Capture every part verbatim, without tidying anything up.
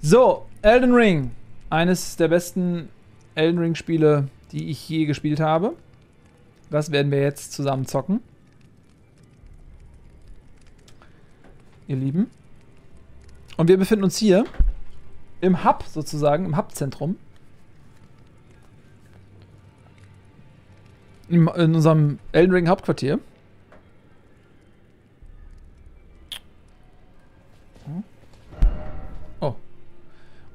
So, Elden Ring. Eines der besten Elden Ring-Spiele, die ich je gespielt habe. Das werden wir jetzt zusammen zocken. Ihr Lieben. Und wir befinden uns hier im Hub sozusagen, im Hub-Zentrum. In unserem Elden Ring Hauptquartier. Oh.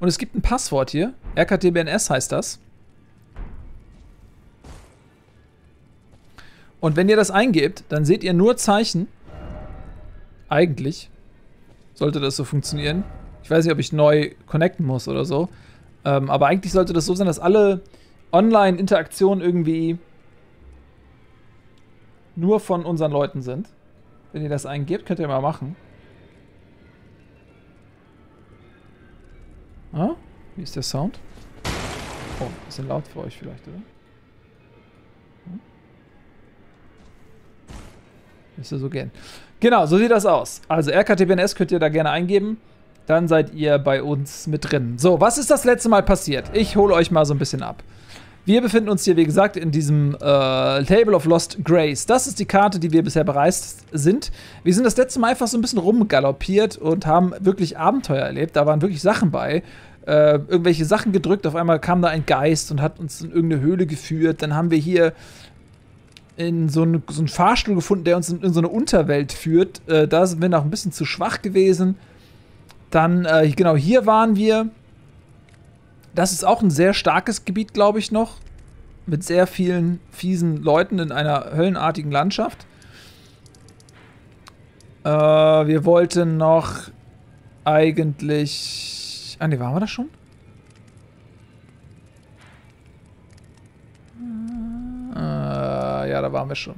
Und es gibt ein Passwort hier. R K T B N S heißt das. Und wenn ihr das eingebt, dann seht ihr nur Zeichen. Eigentlich sollte das so funktionieren. Ich weiß nicht, ob ich neu connecten muss oder so. Ähm, aber eigentlich sollte das so sein, dass alle Online-Interaktionen irgendwie nur von unseren Leuten sind. Wenn ihr das eingebt, könnt ihr mal machen. Ah, wie ist der Sound? Oh, ein bisschen laut für euch vielleicht, oder? Hm? Müsste so gehen. Genau, so sieht das aus. Also R K T B N S könnt ihr da gerne eingeben. Dann seid ihr bei uns mit drin. So, was ist das letzte Mal passiert? Ich hole euch mal so ein bisschen ab. Wir befinden uns hier, wie gesagt, in diesem äh, Table of Lost Grace. Das ist die Karte, die wir bisher bereist sind. Wir sind das letzte Mal einfach so ein bisschen rumgaloppiert und haben wirklich Abenteuer erlebt. Da waren wirklich Sachen bei. Äh, irgendwelche Sachen gedrückt. Auf einmal kam da ein Geist und hat uns in irgendeine Höhle geführt. Dann haben wir hier in so einen, so einen Fahrstuhl gefunden, der uns in, in so eine Unterwelt führt. Äh, da sind wir noch ein bisschen zu schwach gewesen. Dann, äh, genau, hier waren wir. Das ist auch ein sehr starkes Gebiet, glaube ich, noch. Mit sehr vielen fiesen Leuten in einer höllenartigen Landschaft. Äh, wir wollten noch eigentlich... Ah, ne, waren wir das schon? Äh, ja, da waren wir schon.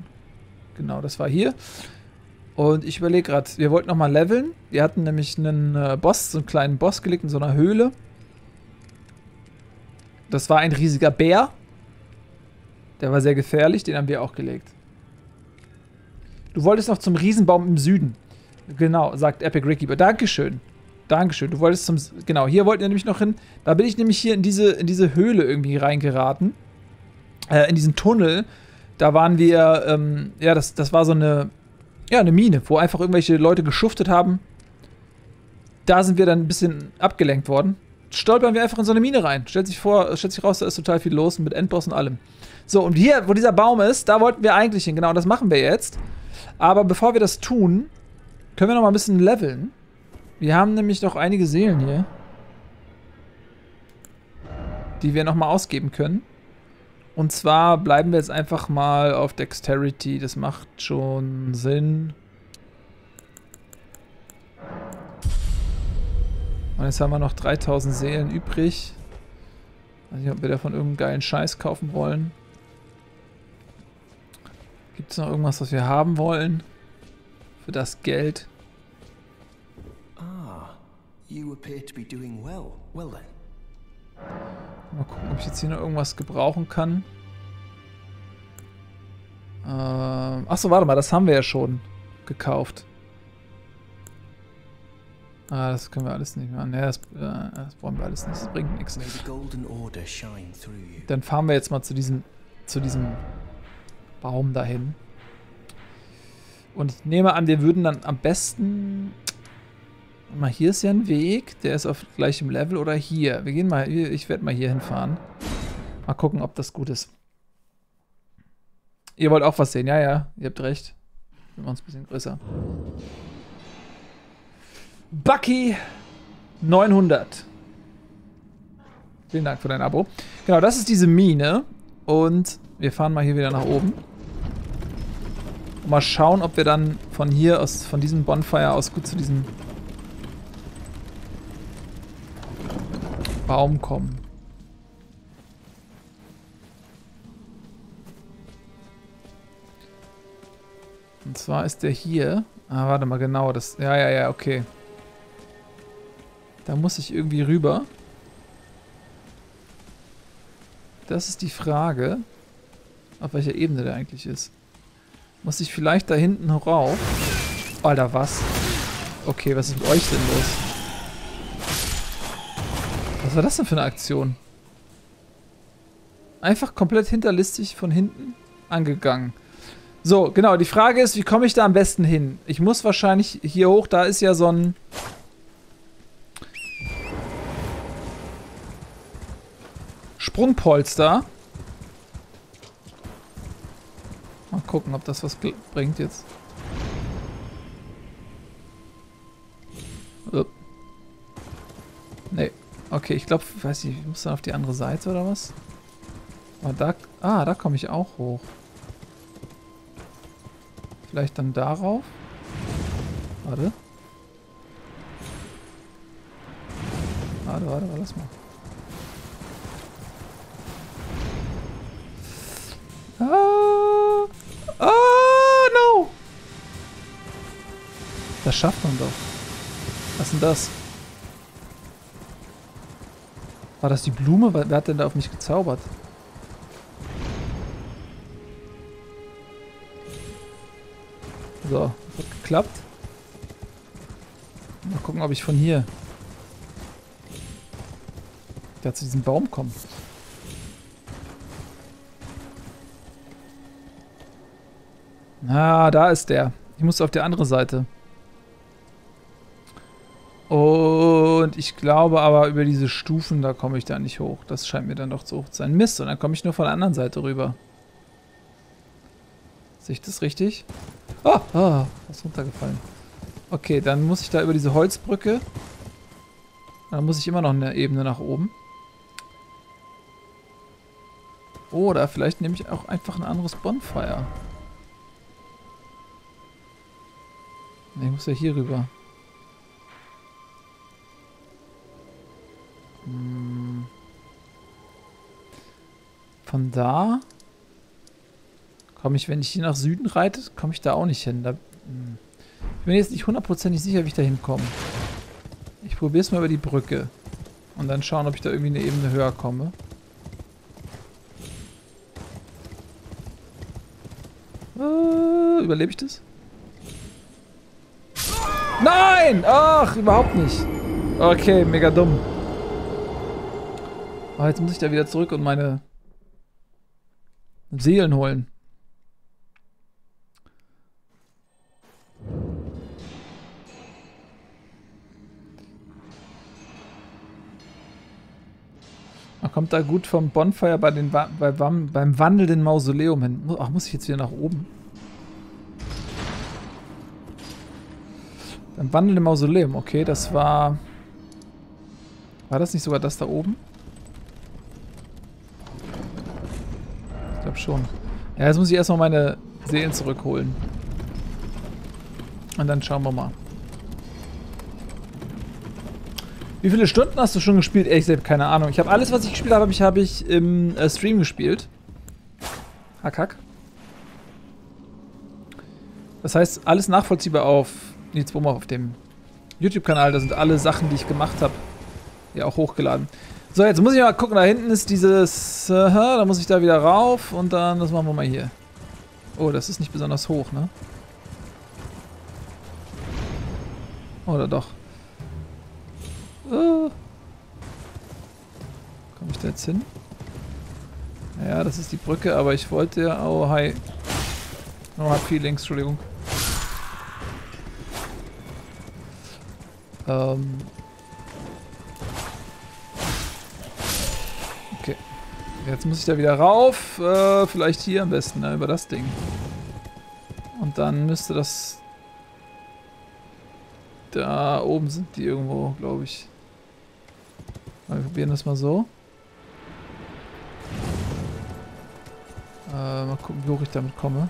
Genau, das war hier. Und ich überlege gerade, wir wollten nochmal leveln. Wir hatten nämlich einen äh, Boss, so einen kleinen Boss gelegt in so einer Höhle. Das war ein riesiger Bär. Der war sehr gefährlich, den haben wir auch gelegt. Du wolltest noch zum Riesenbaum im Süden. Genau, sagt Epic Ricky. Dankeschön. Dankeschön. Du wolltest zum... Genau, hier wollten wir nämlich noch hin. Da bin ich nämlich hier in diese, in diese Höhle irgendwie reingeraten. Äh, in diesen Tunnel. Da waren wir... Ähm, ja, das, das war so eine... Ja, eine Mine, wo einfach irgendwelche Leute geschuftet haben. Da sind wir dann ein bisschen abgelenkt worden. Stolpern wir einfach in so eine Mine rein. Stellt sich vor, stellt sich raus, da ist total viel los mit Endboss und allem. So, und hier, wo dieser Baum ist, da wollten wir eigentlich hin. Genau, das machen wir jetzt. Aber bevor wir das tun, können wir noch mal ein bisschen leveln. Wir haben nämlich noch einige Seelen hier, die wir noch mal ausgeben können. Und zwar bleiben wir jetzt einfach mal auf Dexterity. Das macht schon Sinn. Und jetzt haben wir noch dreitausend Seelen übrig. Ich weiß nicht, ob wir davon irgendeinen geilen Scheiß kaufen wollen. Gibt es noch irgendwas, was wir haben wollen? Für das Geld. Ah, you appear to be doing well. Well then. Mal gucken, ob ich jetzt hier noch irgendwas gebrauchen kann. Ähm, achso, warte mal, das haben wir ja schon gekauft. Ah, das können wir alles nicht machen. Ja, das, äh, das brauchen wir alles nicht. Das bringt nichts. Dann fahren wir jetzt mal zu diesem, zu diesem Baum dahin. Und ich nehme an, wir würden dann am besten... Mal hier ist ja ein Weg, der ist auf gleichem Level oder hier. Wir gehen mal, ich werde mal hier hinfahren. Mal gucken, ob das gut ist. Ihr wollt auch was sehen, ja, ja, ihr habt recht. Wir machen es ein bisschen größer. Bucky neunhundert. Vielen Dank für dein Abo. Genau, das ist diese Mine. Und wir fahren mal hier wieder nach oben. Und mal schauen, ob wir dann von hier aus, von diesem Bonfire aus gut zu diesem Baum kommen. Und zwar ist der hier. Ah, warte mal, genau das. Ja, ja, ja, okay. Da muss ich irgendwie rüber. Das ist die Frage, auf welcher Ebene der eigentlich ist. Muss ich vielleicht da hinten rauf? Alter, was? Okay, was ist mit euch denn los? Was war das denn für eine Aktion? Einfach komplett hinterlistig von hinten angegangen. So, genau, die Frage ist, wie komme ich da am besten hin? Ich muss wahrscheinlich hier hoch, da ist ja so ein... Sprungpolster. Mal gucken, ob das was bringt jetzt. Nee. Okay, ich glaube, weiß nicht, ich muss dann auf die andere Seite oder was? Aber da, ah, da komme ich auch hoch. Vielleicht dann darauf. Warte. Warte, warte, warte, lass mal. Ah, ah, no! Das schafft man doch. Was ist denn das? War das die Blume? Wer hat denn da auf mich gezaubert? So, hat geklappt. Mal gucken, ob ich von hier da zu diesem Baum komme. Ah, da ist der. Ich muss auf die andere Seite. Und ich glaube aber, über diese Stufen, da komme ich da nicht hoch. Das scheint mir dann doch zu hoch zu sein. Mist, und dann komme ich nur von der anderen Seite rüber. Sehe ich das richtig? Ah, ah, was ist runtergefallen. Okay, dann muss ich da über diese Holzbrücke. Dann muss ich immer noch eine Ebene nach oben. Oder vielleicht nehme ich auch einfach ein anderes Bonfire. Ich muss ja hier rüber. Von da komme ich, wenn ich hier nach Süden reite, komme ich da auch nicht hin. Da, ich bin jetzt nicht hundertprozentig sicher, wie ich da hinkomme. Ich probiere es mal über die Brücke und dann schauen, ob ich da irgendwie eine Ebene höher komme. Äh, überlebe ich das? Nein! Ach, überhaupt nicht. Okay, mega dumm. Aber jetzt muss ich da wieder zurück und meine Seelen holen. Man kommt da gut vom Bonfire bei den Wa bei Wam beim wandelnden Mausoleum hin. Ach, muss ich jetzt wieder nach oben? Beim wandelnden Mausoleum, okay, das war... War das nicht sogar das da oben? Ich glaube schon. Ja, jetzt muss ich erstmal meine Seelen zurückholen. Und dann schauen wir mal. Wie viele Stunden hast du schon gespielt? Ehrlich gesagt, keine Ahnung. Ich habe alles, was ich gespielt habe, habe ich im äh, Stream gespielt. Hack, hack. Das heißt, alles nachvollziehbar auf Nilsboma auf dem YouTube-Kanal. Da sind alle Sachen, die ich gemacht habe, ja auch hochgeladen. So, jetzt muss ich mal gucken. Da hinten ist dieses... Äh, da muss ich da wieder rauf und dann... Das machen wir mal hier. Oh, das ist nicht besonders hoch, ne? Oder doch? Äh. Komme ich da jetzt hin? Ja, das ist die Brücke, aber ich wollte ja... Oh, hi. No hard feelings, Entschuldigung. Ähm... Okay. Jetzt muss ich da wieder rauf. Äh, vielleicht hier am besten, ne? Über das Ding. Und dann müsste das... Da oben sind die irgendwo, glaube ich. Wir probieren das mal so. Äh, mal gucken, wie hoch ich damit komme.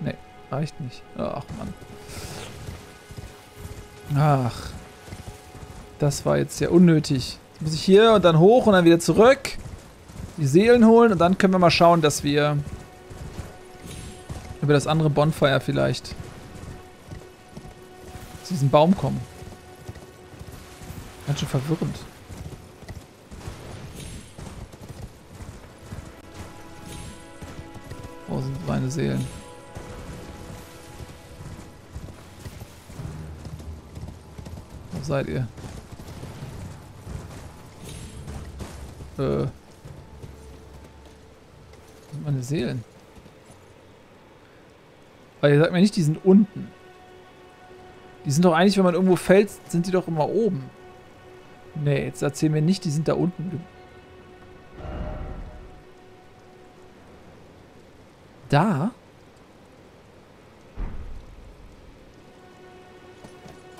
Ne, reicht nicht. Ach, Mann. Ach, das war jetzt ja unnötig. Jetzt muss ich hier und dann hoch und dann wieder zurück. Die Seelen holen und dann können wir mal schauen, dass wir über das andere Bonfire vielleicht zu diesem Baum kommen. Ganz schön verwirrend. Wo sind meine Seelen? Wo seid ihr? Äh. Wo sind meine Seelen? Weil ihr sagt mir nicht, die sind unten. Die sind doch eigentlich, wenn man irgendwo fällt, sind die doch immer oben. Nee, jetzt erzähl mir nicht, die sind da unten. Da?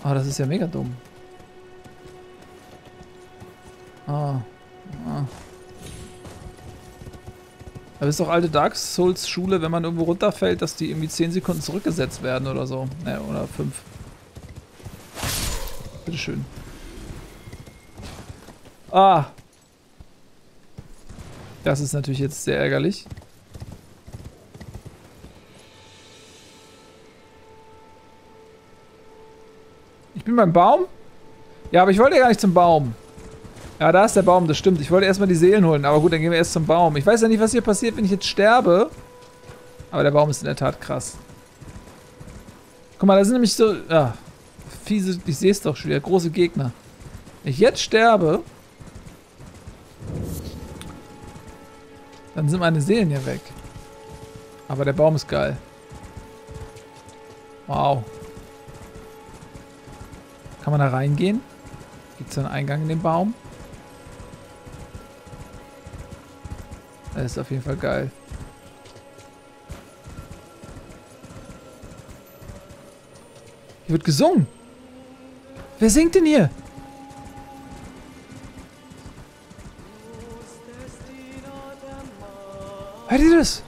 Ah, oh, das ist ja mega dumm. Ah. Ah. Aber ist doch alte Dark Souls Schule, wenn man irgendwo runterfällt, dass die irgendwie zehn Sekunden zurückgesetzt werden oder so. Ne, oder fünf. Bitteschön. Ah! Das ist natürlich jetzt sehr ärgerlich. Ich bin beim Baum? Ja, aber ich wollte ja gar nicht zum Baum. Ja, da ist der Baum, das stimmt. Ich wollte erstmal die Seelen holen, aber gut, dann gehen wir erst zum Baum. Ich weiß ja nicht, was hier passiert, wenn ich jetzt sterbe. Aber der Baum ist in der Tat krass. Guck mal, da sind nämlich so... Ah, fiese, ich sehe es doch schon wieder, große Gegner. Wenn ich jetzt sterbe, dann sind meine Seelen ja weg. Aber der Baum ist geil. Wow. Kann man da reingehen? Gibt es da einen Eingang in den Baum? Das ist auf jeden Fall geil. Hier wird gesungen. Wer singt denn hier? Hört ihr das?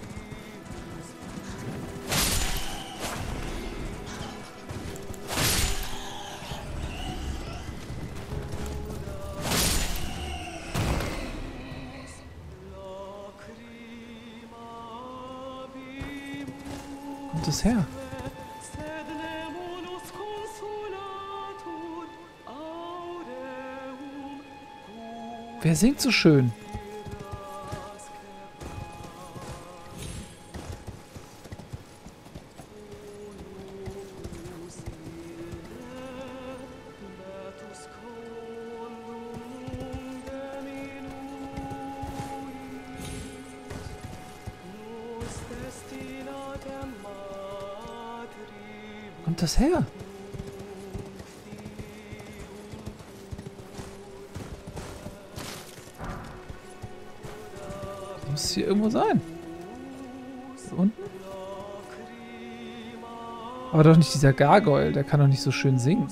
Kommt das her? Wer singt so schön? Das her? Das muss hier irgendwo sein. Da unten? Aber doch nicht dieser Gargoyle, der kann doch nicht so schön singen.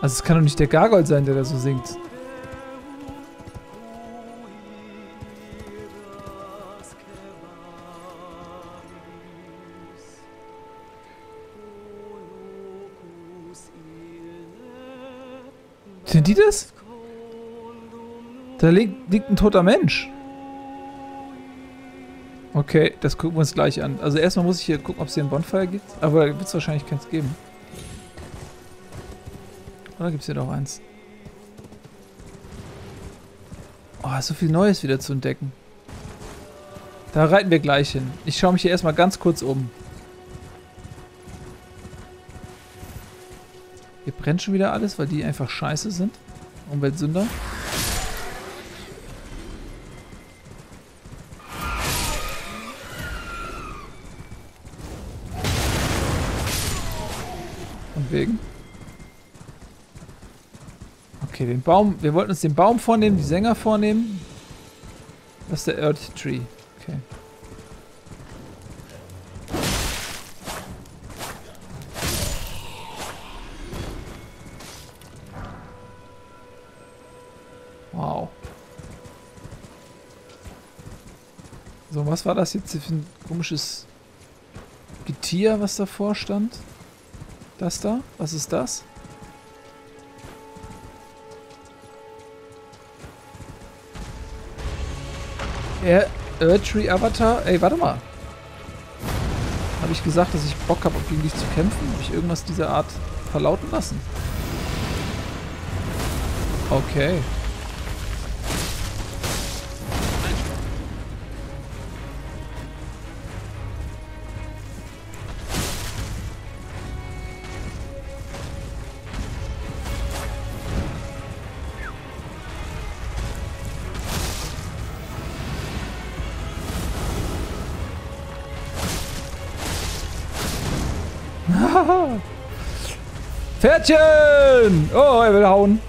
Also es kann doch nicht der Gargoyle sein, der da so singt. Sind die das? Da liegt, liegt ein toter Mensch. Okay, das gucken wir uns gleich an. Also erstmal muss ich hier gucken, ob es hier einen Bonfire gibt. Aber da wird es wahrscheinlich keins geben. Oder gibt es hier doch eins? Oh, so viel Neues wieder zu entdecken. Da reiten wir gleich hin. Ich schaue mich hier erstmal ganz kurz um. Hier brennt schon wieder alles, weil die einfach scheiße sind. Umweltsünder. Und wegen. Okay, den Baum. Wir wollten uns den Baum vornehmen, die Sänger vornehmen. Das ist der Erdtree. Okay. Was war das jetzt für ein komisches Getier, was davor stand? Das da? Was ist das? Erdtree Avatar? Ey, warte mal. Habe ich gesagt, dass ich Bock habe, gegen dich zu kämpfen? Habe ich irgendwas dieser Art verlauten lassen? Okay. Pferdchen! Oh, er will hauen.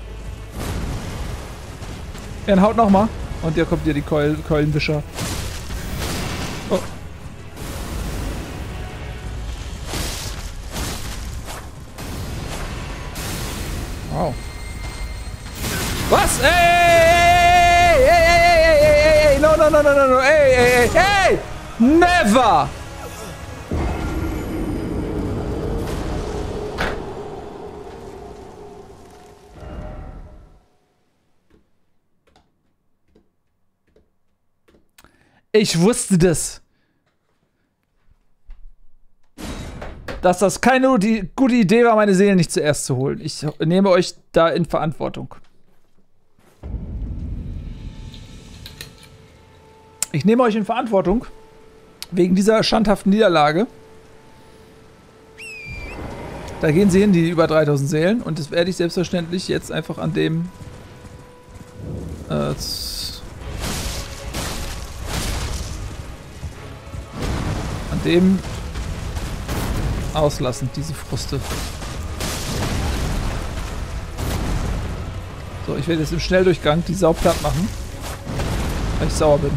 Er haut nochmal. Und hier kommt hier die Keul Keulenwischer. Oh. Wow. Was? Ey, ey, ey, ey, ey, ey, ey, no, no, no, no, no, no, ey, ey, ey, ey, never! Ich wusste das. Dass das keine gute Idee war, meine Seele nicht zuerst zu holen. Ich nehme euch da in Verantwortung. Ich nehme euch in Verantwortung wegen dieser schandhaften Niederlage. Da gehen sie hin, die über dreitausend Seelen. Und das werde ich selbstverständlich jetzt einfach an dem... Äh, an dem... auslassen, diese Fruste. So, ich werde jetzt im Schnelldurchgang die Sau platt machen, weil ich sauer bin.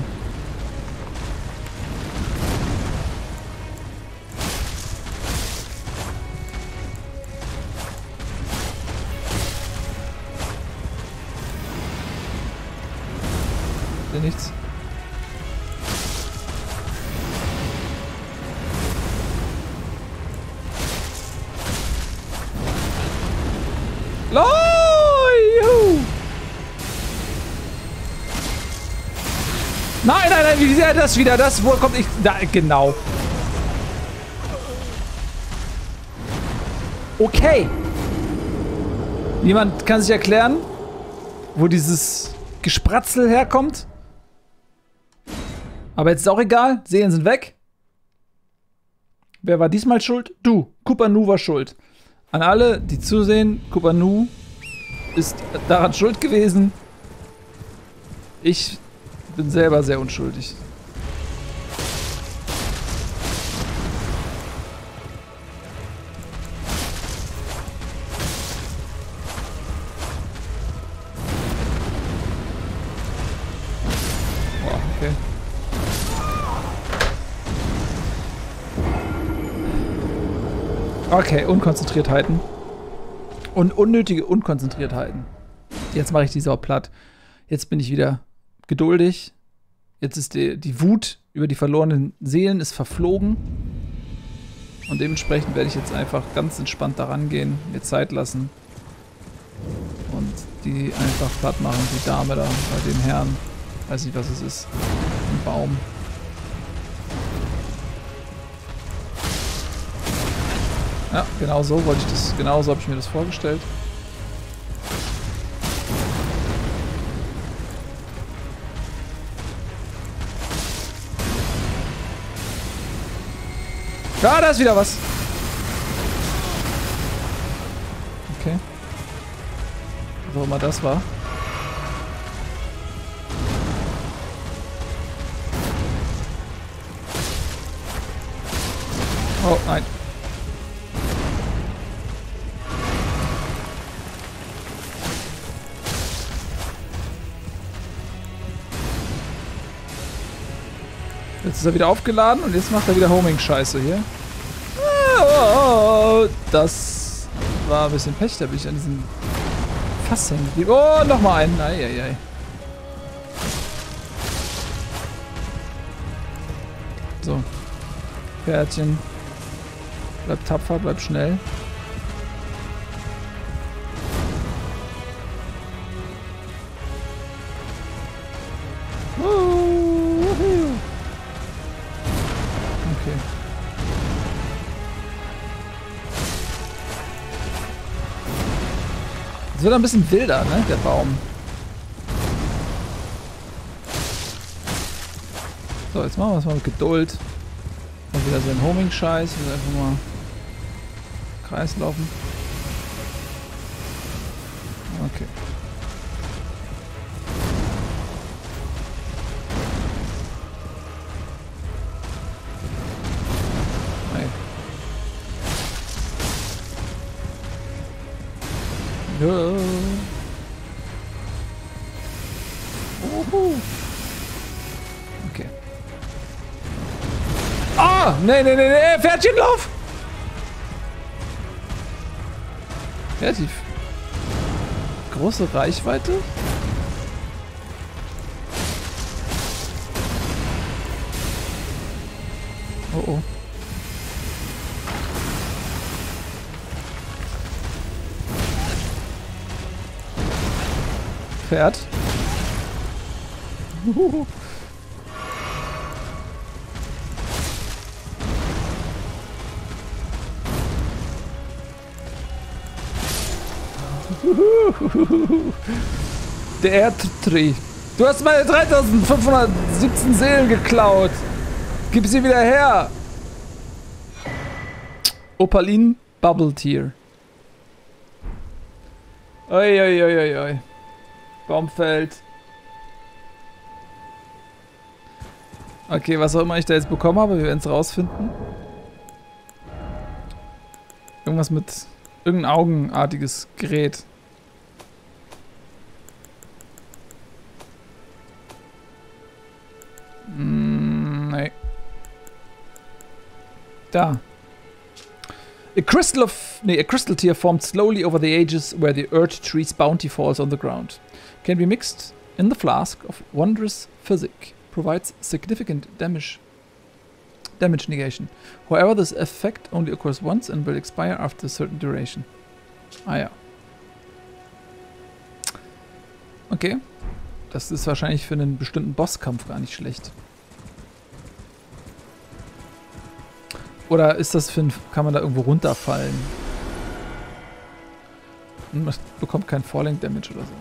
Ist ja nichts. Nein, nein, nein, wie sehr das wieder, das, wo kommt ich, da, genau. Okay. Jemand kann sich erklären, wo dieses Gespratzel herkommt. Aber jetzt ist auch egal, Seelen sind weg. Wer war diesmal schuld? Du, Kupanu war schuld. An alle, die zusehen, Kupanu ist daran schuld gewesen. Ich... bin selber sehr unschuldig. Boah, okay. Okay, Unkonzentriertheiten. Und unnötige Unkonzentriertheiten. Jetzt mache ich die Sau platt. Jetzt bin ich wieder... geduldig. Jetzt ist die, die Wut über die verlorenen Seelen ist verflogen. Und dementsprechend werde ich jetzt einfach ganz entspannt daran gehen, mir Zeit lassen. Und die einfach platt machen, die Dame da, bei dem Herrn. Weiß nicht, was es ist. Ein Baum. Ja, genau so wollte ich das, genau so habe ich mir das vorgestellt. Ja, da ist wieder was. Okay. Wo immer das war. Oh, nein. Jetzt ist er wieder aufgeladen und jetzt macht er wieder Homing-Scheiße hier. Das war ein bisschen Pech, da bin ich an diesem Fass hängen geblieben. Oh, nochmal einen. Eieiei. So. Pferdchen. Bleib tapfer, bleib schnell. Es wird ein bisschen wilder, ne, der Baum. So, jetzt machen wir es mal mit Geduld. Und wieder so ein Homing-Scheiß. Jetzt einfach mal im Kreis laufen. Okay. Hey. Ja. Uhu. Okay. Ah! Nee, nee, nee, nee! Pferdchenlauf! Relativ große Reichweite. Oh oh. Pferd. Uhuhu. Der Erdtree. Du hast meine dreitausendfünfhundertsiebzehn Seelen geklaut. Gib sie wieder her. Opalin Bubble Tear. Oi, oi, oi, oi, oi. Baumfeld. Okay, was auch immer ich da jetzt bekommen habe, wir werden es rausfinden. Irgendwas mit irgendein augenartiges Gerät. Mm, nee. Da. A crystal of nee, a crystal tear formed slowly over the ages where the earth tree's bounty falls on the ground. Can be mixed in the flask of wondrous physic. Provides significant damage damage negation. However, this effect only occurs once and will expire after a certain duration. Ah ja. Okay. Das ist wahrscheinlich für einen bestimmten Bosskampf gar nicht schlecht. Oder ist das für ein, kann man da irgendwo runterfallen? Und man bekommt kein Falling Damage oder so.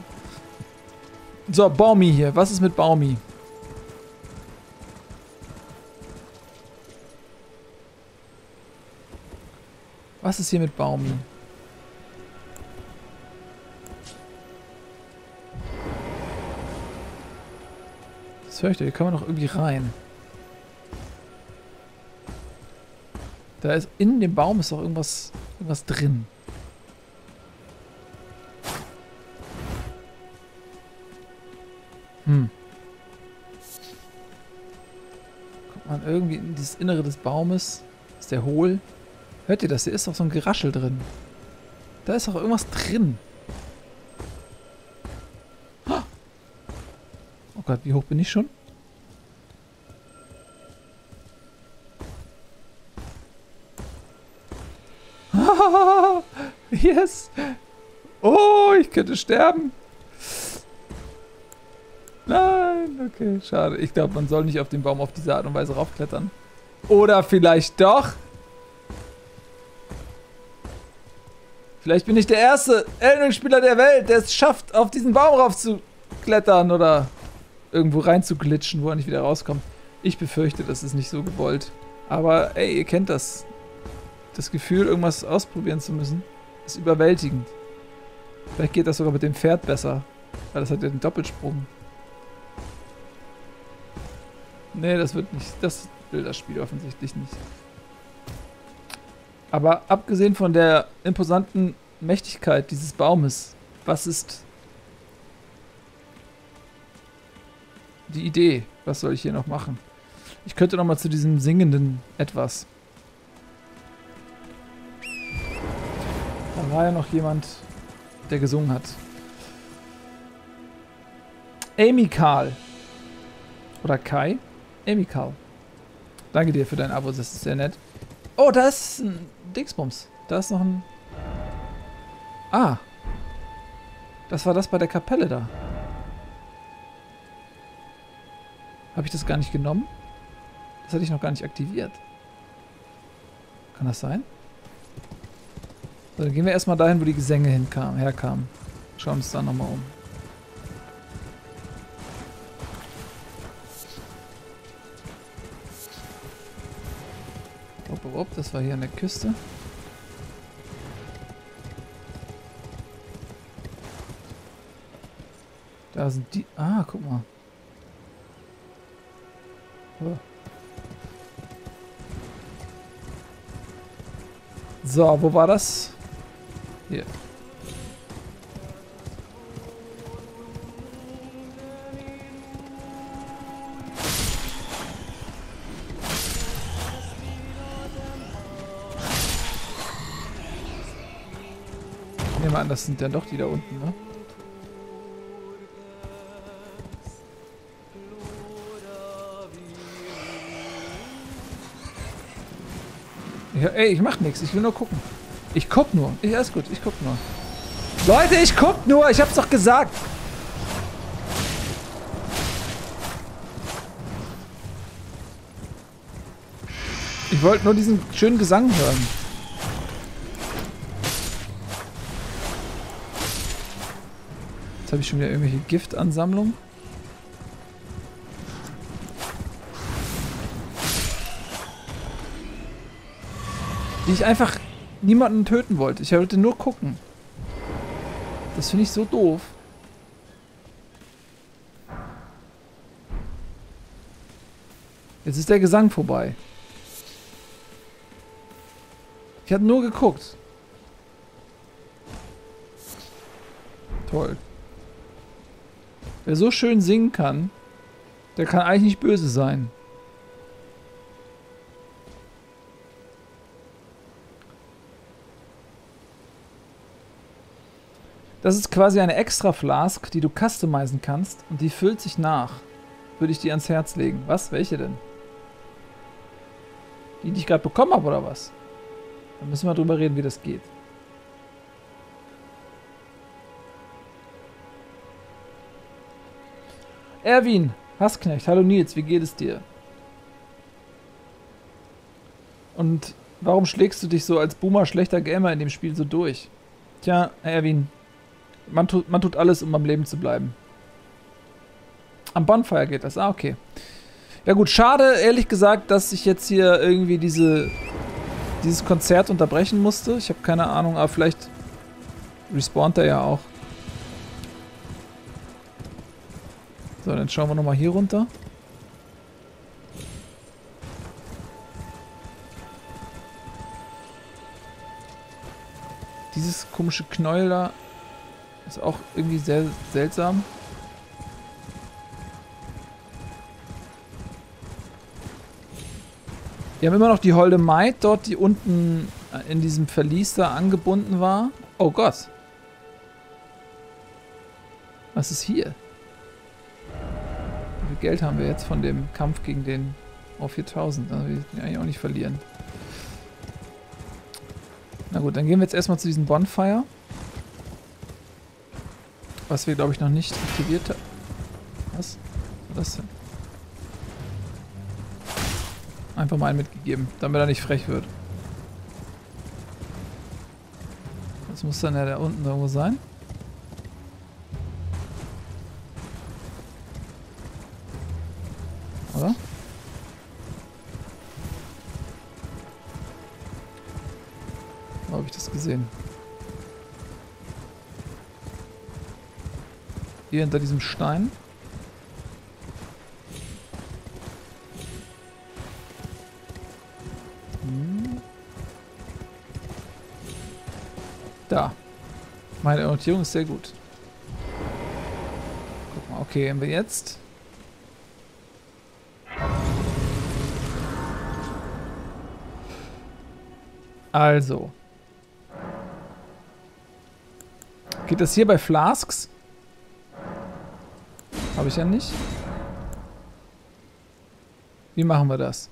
So, Baumi hier. Was ist mit Baumi? Was ist hier mit Baumi? Das höre ich doch, hier kann man doch irgendwie rein. Da ist in dem Baum ist doch irgendwas, irgendwas drin. Hm. Kommt man irgendwie in das Innere des Baumes? Ist der hohl? Hört ihr das? Hier ist doch so ein Geraschel drin. Da ist doch irgendwas drin. Oh Gott, wie hoch bin ich schon? Yes! Oh, ich könnte sterben. Nein, okay, schade. Ich glaube, man soll nicht auf den Baum auf diese Art und Weise raufklettern. Oder vielleicht doch. Vielleicht bin ich der erste Elden Ring Spieler der Welt, der es schafft, auf diesen Baum raufzuklettern oder irgendwo reinzuglitschen, wo er nicht wieder rauskommt. Ich befürchte, das ist nicht so gewollt. Aber ey, ihr kennt das. Das Gefühl, irgendwas ausprobieren zu müssen, ist überwältigend. Vielleicht geht das sogar mit dem Pferd besser, weil das hat ja den Doppelsprung. Nee, das wird nicht. Das will das Spiel offensichtlich nicht. Aber abgesehen von der imposanten Mächtigkeit dieses Baumes, was ist die Idee? Was soll ich hier noch machen? Ich könnte noch mal zu diesem singenden etwas. Da war ja noch jemand, der gesungen hat. Amical. Oder Kai? Amical. Danke dir für dein Abo, das ist sehr nett. Oh, da ist ein Dingsbums. Da ist noch ein... Ah. Das war das bei der Kapelle da. Habe ich das gar nicht genommen? Das hatte ich noch gar nicht aktiviert. Kann das sein? So, dann gehen wir erstmal dahin, wo die Gesänge hinkam, herkamen. Schauen uns da nochmal um. Das war hier an der Küste. Da sind die... Ah, guck mal. Oh. So, wo war das? Hier. Ich nehme an, das sind dann doch die da unten, ne? Ja, ey, ich mach nichts. Ich will nur gucken. Ich guck nur. Ich, alles gut. Ich guck nur. Leute, ich guck nur. Ich hab's doch gesagt. Ich wollte nur diesen schönen Gesang hören. Jetzt habe ich schon wieder irgendwelche Giftansammlungen. Die ich einfach niemanden töten wollte. Ich wollte nur gucken. Das finde ich so doof. Jetzt ist der Gesang vorbei. Ich habe nur geguckt. Toll. Wer so schön singen kann, der kann eigentlich nicht böse sein. Das ist quasi eine extra Flask, die du customizen kannst und die füllt sich nach. Würde ich dir ans Herz legen. Was? Welche denn? Die, die ich gerade bekommen habe, oder was? Da müssen wir drüber reden, wie das geht. Erwin, Hassknecht, hallo Nils, wie geht es dir? Und warum schlägst du dich so als Boomer schlechter Gamer in dem Spiel so durch? Tja, Erwin. Man tut, man tut alles, um am Leben zu bleiben. Am Bonfire geht das. Ah, okay. Ja gut, schade, ehrlich gesagt, dass ich jetzt hier irgendwie diese, dieses Konzert unterbrechen musste. Ich habe keine Ahnung, aber vielleicht respawnt er ja auch. So, dann schauen wir nochmal hier runter. Dieses komische Knäuel da ist auch irgendwie sehr seltsam. Wir haben immer noch die holde Maid dort, die unten in diesem Verlies da angebunden war. Oh Gott. Was ist hier? Wie viel Geld haben wir jetzt von dem Kampf gegen den auf viertausend? Also wir dürfen eigentlich auch nicht verlieren. Na gut, dann gehen wir jetzt erstmal zu diesem Bonfire. Was wir, glaube ich, noch nicht aktiviert haben. Was? Was war das denn? Einfach mal einen mitgegeben, damit er nicht frech wird. Das muss dann ja da unten irgendwo sein. Oder? Wo habe ich das gesehen? Hier hinter diesem Stein. Hm. Da. Meine Orientierung ist sehr gut. Guck mal, okay, haben wir jetzt. Also. Geht das hier bei Flasks? Habe ich ja nicht. Wie machen wir das?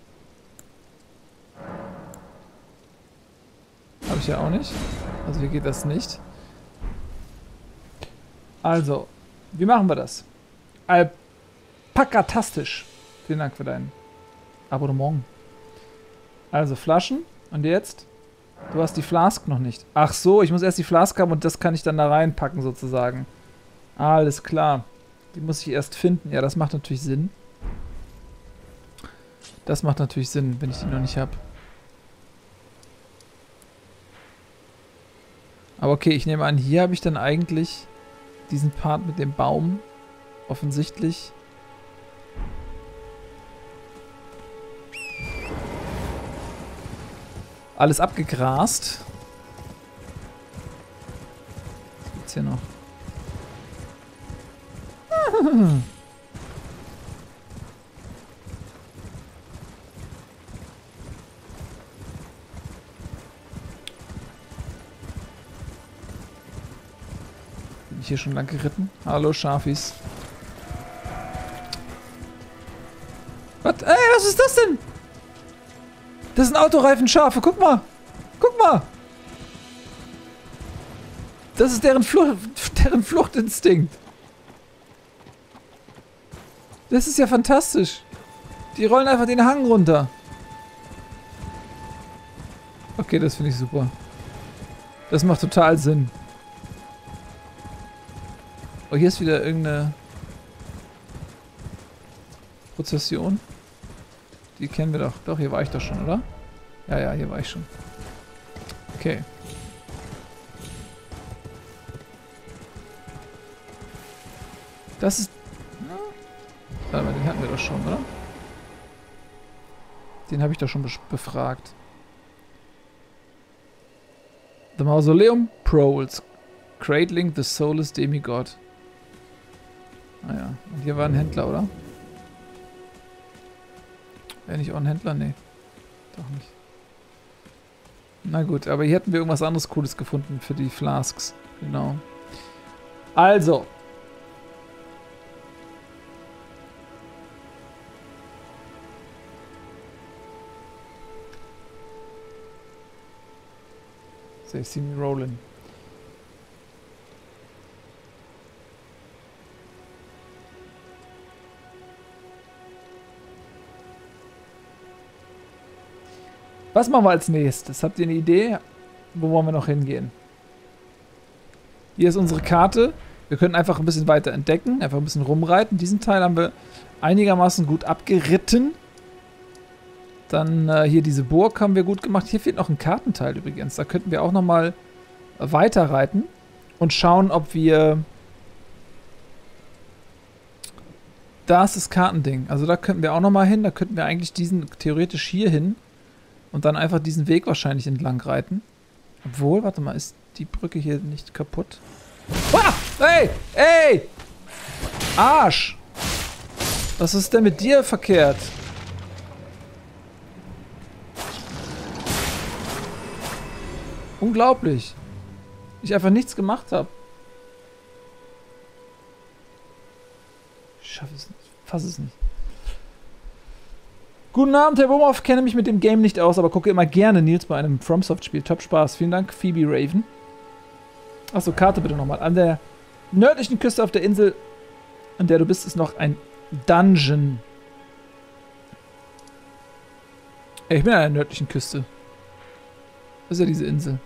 Habe ich ja auch nicht. Also wie geht das nicht? Also, wie machen wir das? Alpakatastisch. Vielen Dank für dein Abonnement. Also Flaschen. Und jetzt? Du hast die Flask noch nicht. Ach so, ich muss erst die Flask haben und das kann ich dann da reinpacken sozusagen. Alles klar. Die muss ich erst finden. Ja, das macht natürlich Sinn. Das macht natürlich Sinn, wenn ich die noch nicht habe. Aber okay, ich nehme an, hier habe ich dann eigentlich diesen Part mit dem Baum. Offensichtlich. Alles abgegrast. Was gibt's hier noch? ich hier schon lang geritten? Hallo Schafis. Was? Ey, was ist das denn? Das sind Autoreifenschafe, guck mal. Guck mal. Das ist deren, Flucht, deren Fluchtinstinkt. Das ist ja fantastisch. Die rollen einfach den Hang runter. Okay, das finde ich super. Das macht total Sinn. Oh, hier ist wieder irgendeine Prozession. Die kennen wir doch. Doch, hier war ich doch schon, oder? Ja, ja, hier war ich schon. Okay. Das ist... Warte mal, den hatten wir doch schon, oder? Den habe ich doch schon befragt. The Mausoleum Proles. Cradling the Soulless Demigod. Ah ja, und hier war ein Händler, oder? Wäre nicht auch ein Händler? Nee. Doch nicht. Na gut, aber hier hätten wir irgendwas anderes Cooles gefunden für die Flasks. Genau. Also. They see me rolling. Was machen wir als nächstes? Habt ihr eine Idee? Wo wollen wir noch hingehen? Hier ist unsere Karte. Wir können einfach ein bisschen weiter entdecken, einfach ein bisschen rumreiten. Diesen Teil haben wir einigermaßen gut abgeritten. Dann äh, hier diese Burg haben wir gut gemacht. Hier fehlt noch ein Kartenteil übrigens. Da könnten wir auch nochmal weiterreiten und schauen, ob wir... Da ist das Kartending. Also da könnten wir auch nochmal hin. Da könnten wir eigentlich diesen theoretisch hier hin und dann einfach diesen Weg wahrscheinlich entlang reiten. Obwohl, warte mal, ist die Brücke hier nicht kaputt? Ah! Ey! Ey! Arsch! Was ist denn mit dir verkehrt? Unglaublich. Ich einfach nichts gemacht habe. Ich schaffe es nicht. Ich fasse es nicht. Guten Abend, Herr Wumhoff. Kenne mich mit dem Game nicht aus, aber gucke immer gerne Nils bei einem FromSoft-Spiel. Top Spaß. Vielen Dank, Phoebe Raven. Achso, Karte bitte nochmal. An der nördlichen Küste auf der Insel, an der du bist, ist noch ein Dungeon. Ich bin an der nördlichen Küste. Das ist ja diese Insel.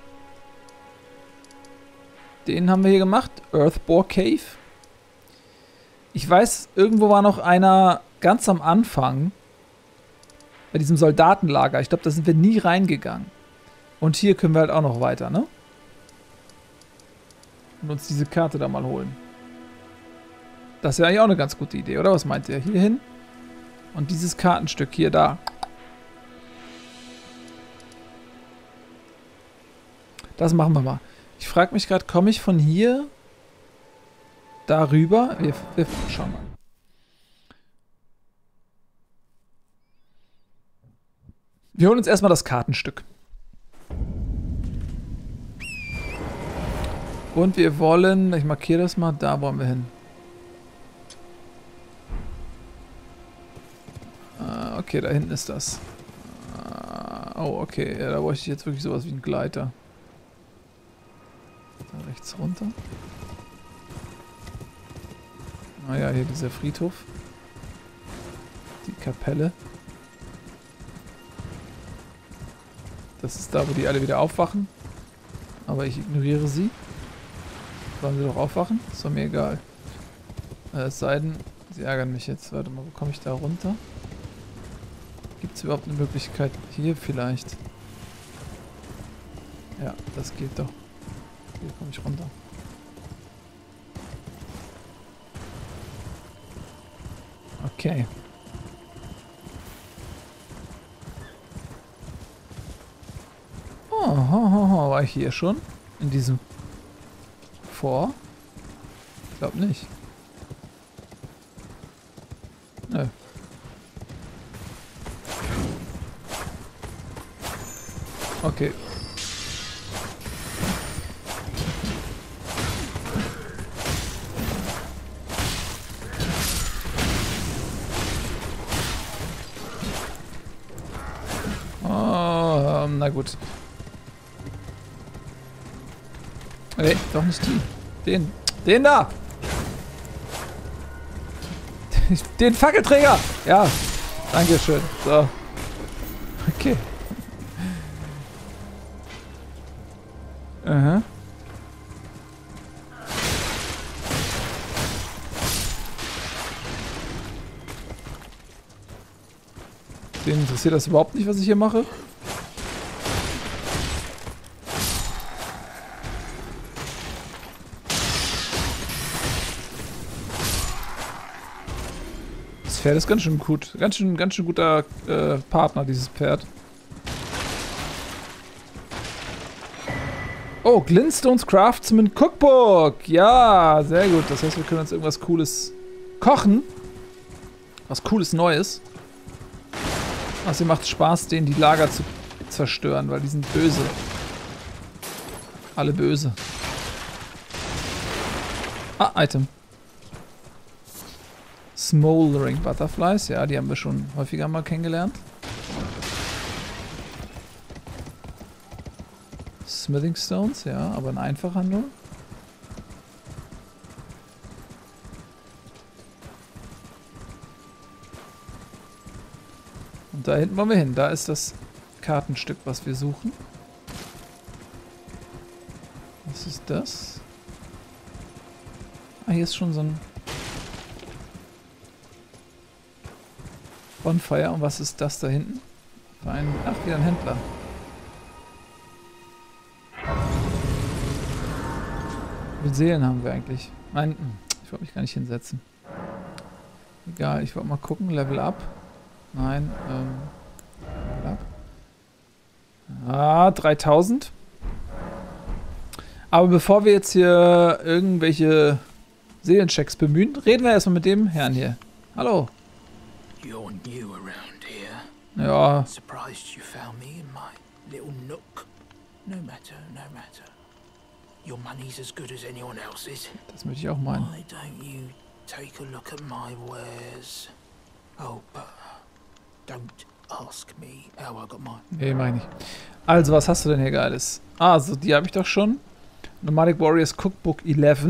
Den haben wir hier gemacht. Earthbore Cave. Ich weiß, irgendwo war noch einer ganz am Anfang. Bei diesem Soldatenlager. Ich glaube, da sind wir nie reingegangen. Und hier können wir halt auch noch weiter, ne? Und uns diese Karte da mal holen. Das ist ja eigentlich auch eine ganz gute Idee, oder? Was meint ihr? Hier hin. Und dieses Kartenstück hier da. Das machen wir mal. Ich frage mich gerade, komme ich von hier darüber? Wir, wir schauen mal. Wir holen uns erstmal das Kartenstück. Und wir wollen, ich markiere das mal, da wollen wir hin. Ah, okay, da hinten ist das. Ah, oh, okay, ja, da bräuchte ich jetzt wirklich sowas wie einen Gleiter. Da rechts runter. Ah ja, hier dieser Friedhof. Die Kapelle. Das ist da, wo die alle wieder aufwachen. Aber ich ignoriere sie. Sollen sie doch aufwachen? Ist doch mir egal. Äh, es sei denn, sie ärgern mich jetzt. Warte mal, wo komme ich da runter? Gibt es überhaupt eine Möglichkeit? Hier vielleicht. Ja, das geht doch. Hier komme ich runter. Okay. Oh, oh, oh, war ich hier schon? In diesem Vor? Ich glaube nicht. Nö. Okay. na gut. Nee, doch nicht die. Den. Den da! Den Fackelträger! Ja, dankeschön. So. Okay. Aha. Den interessiert das überhaupt nicht, was ich hier mache. Das Pferd ist ganz schön gut. Ganz schön, ganz schön guter äh, Partner, dieses Pferd. Oh, Glintstones Craftsman Cookbook. Ja, sehr gut. Das heißt, wir können uns irgendwas Cooles kochen. Was Cooles Neues. Also macht Spaß, denen die Lager zu zerstören, weil die sind böse. Alle böse. Ah, Item. Smoldering Butterflies. Ja, die haben wir schon häufiger mal kennengelernt. Smithing Stones, ja, aber ein Einfachhandel. Und da hinten wollen wir hin. Da ist das Kartenstück, was wir suchen. Was ist das? Ah, hier ist schon so ein Bonfire. Und was ist das da hinten? Ein, ach, wieder ein Händler. Wie viele Seelen haben wir eigentlich? Nein, ich wollte mich gar nicht hinsetzen. Egal, ich wollte mal gucken. Level up. Nein, ähm, ah, dreitausend. Aber bevor wir jetzt hier irgendwelche Seelenchecks bemühen, reden wir erstmal mit dem Herrn hier. Hallo. Ja. Das möchte ich auch meinen. Don't ask me how I got mine. Nee, meine ich. Also, was hast du denn hier Geiles? Ah, so, die habe ich doch schon. Nomadic Warriors Cookbook elf.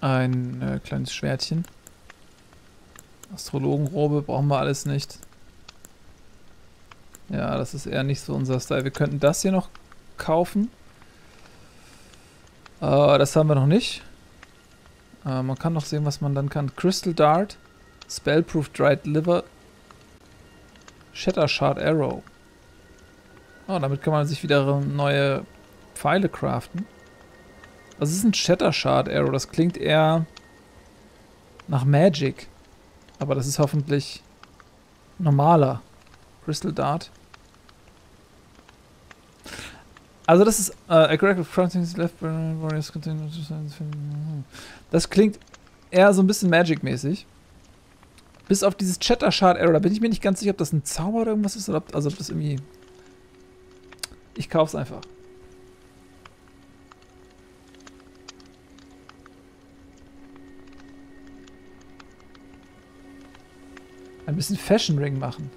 Ein äh, kleines Schwertchen. Astrologenrobe brauchen wir alles nicht. Ja, das ist eher nicht so unser Style. Wir könnten das hier noch kaufen. Äh, das haben wir noch nicht. Äh, man kann noch sehen, was man dann kann. Crystal Dart. Spellproof Dried Liver, Shattershard Arrow. Oh, damit kann man sich wieder neue Pfeile craften. Was ist ein Shattershard Arrow? Das klingt eher nach Magic. Aber das ist hoffentlich normaler. Crystal Dart. Also das ist... Das klingt eher so ein bisschen Magic-mäßig. Bis auf dieses Shattershard Arrow, da bin ich mir nicht ganz sicher, ob das ein Zauber oder irgendwas ist, oder ob, also ob das irgendwie... Ich kauf's einfach. Ein bisschen Fashion Ring machen.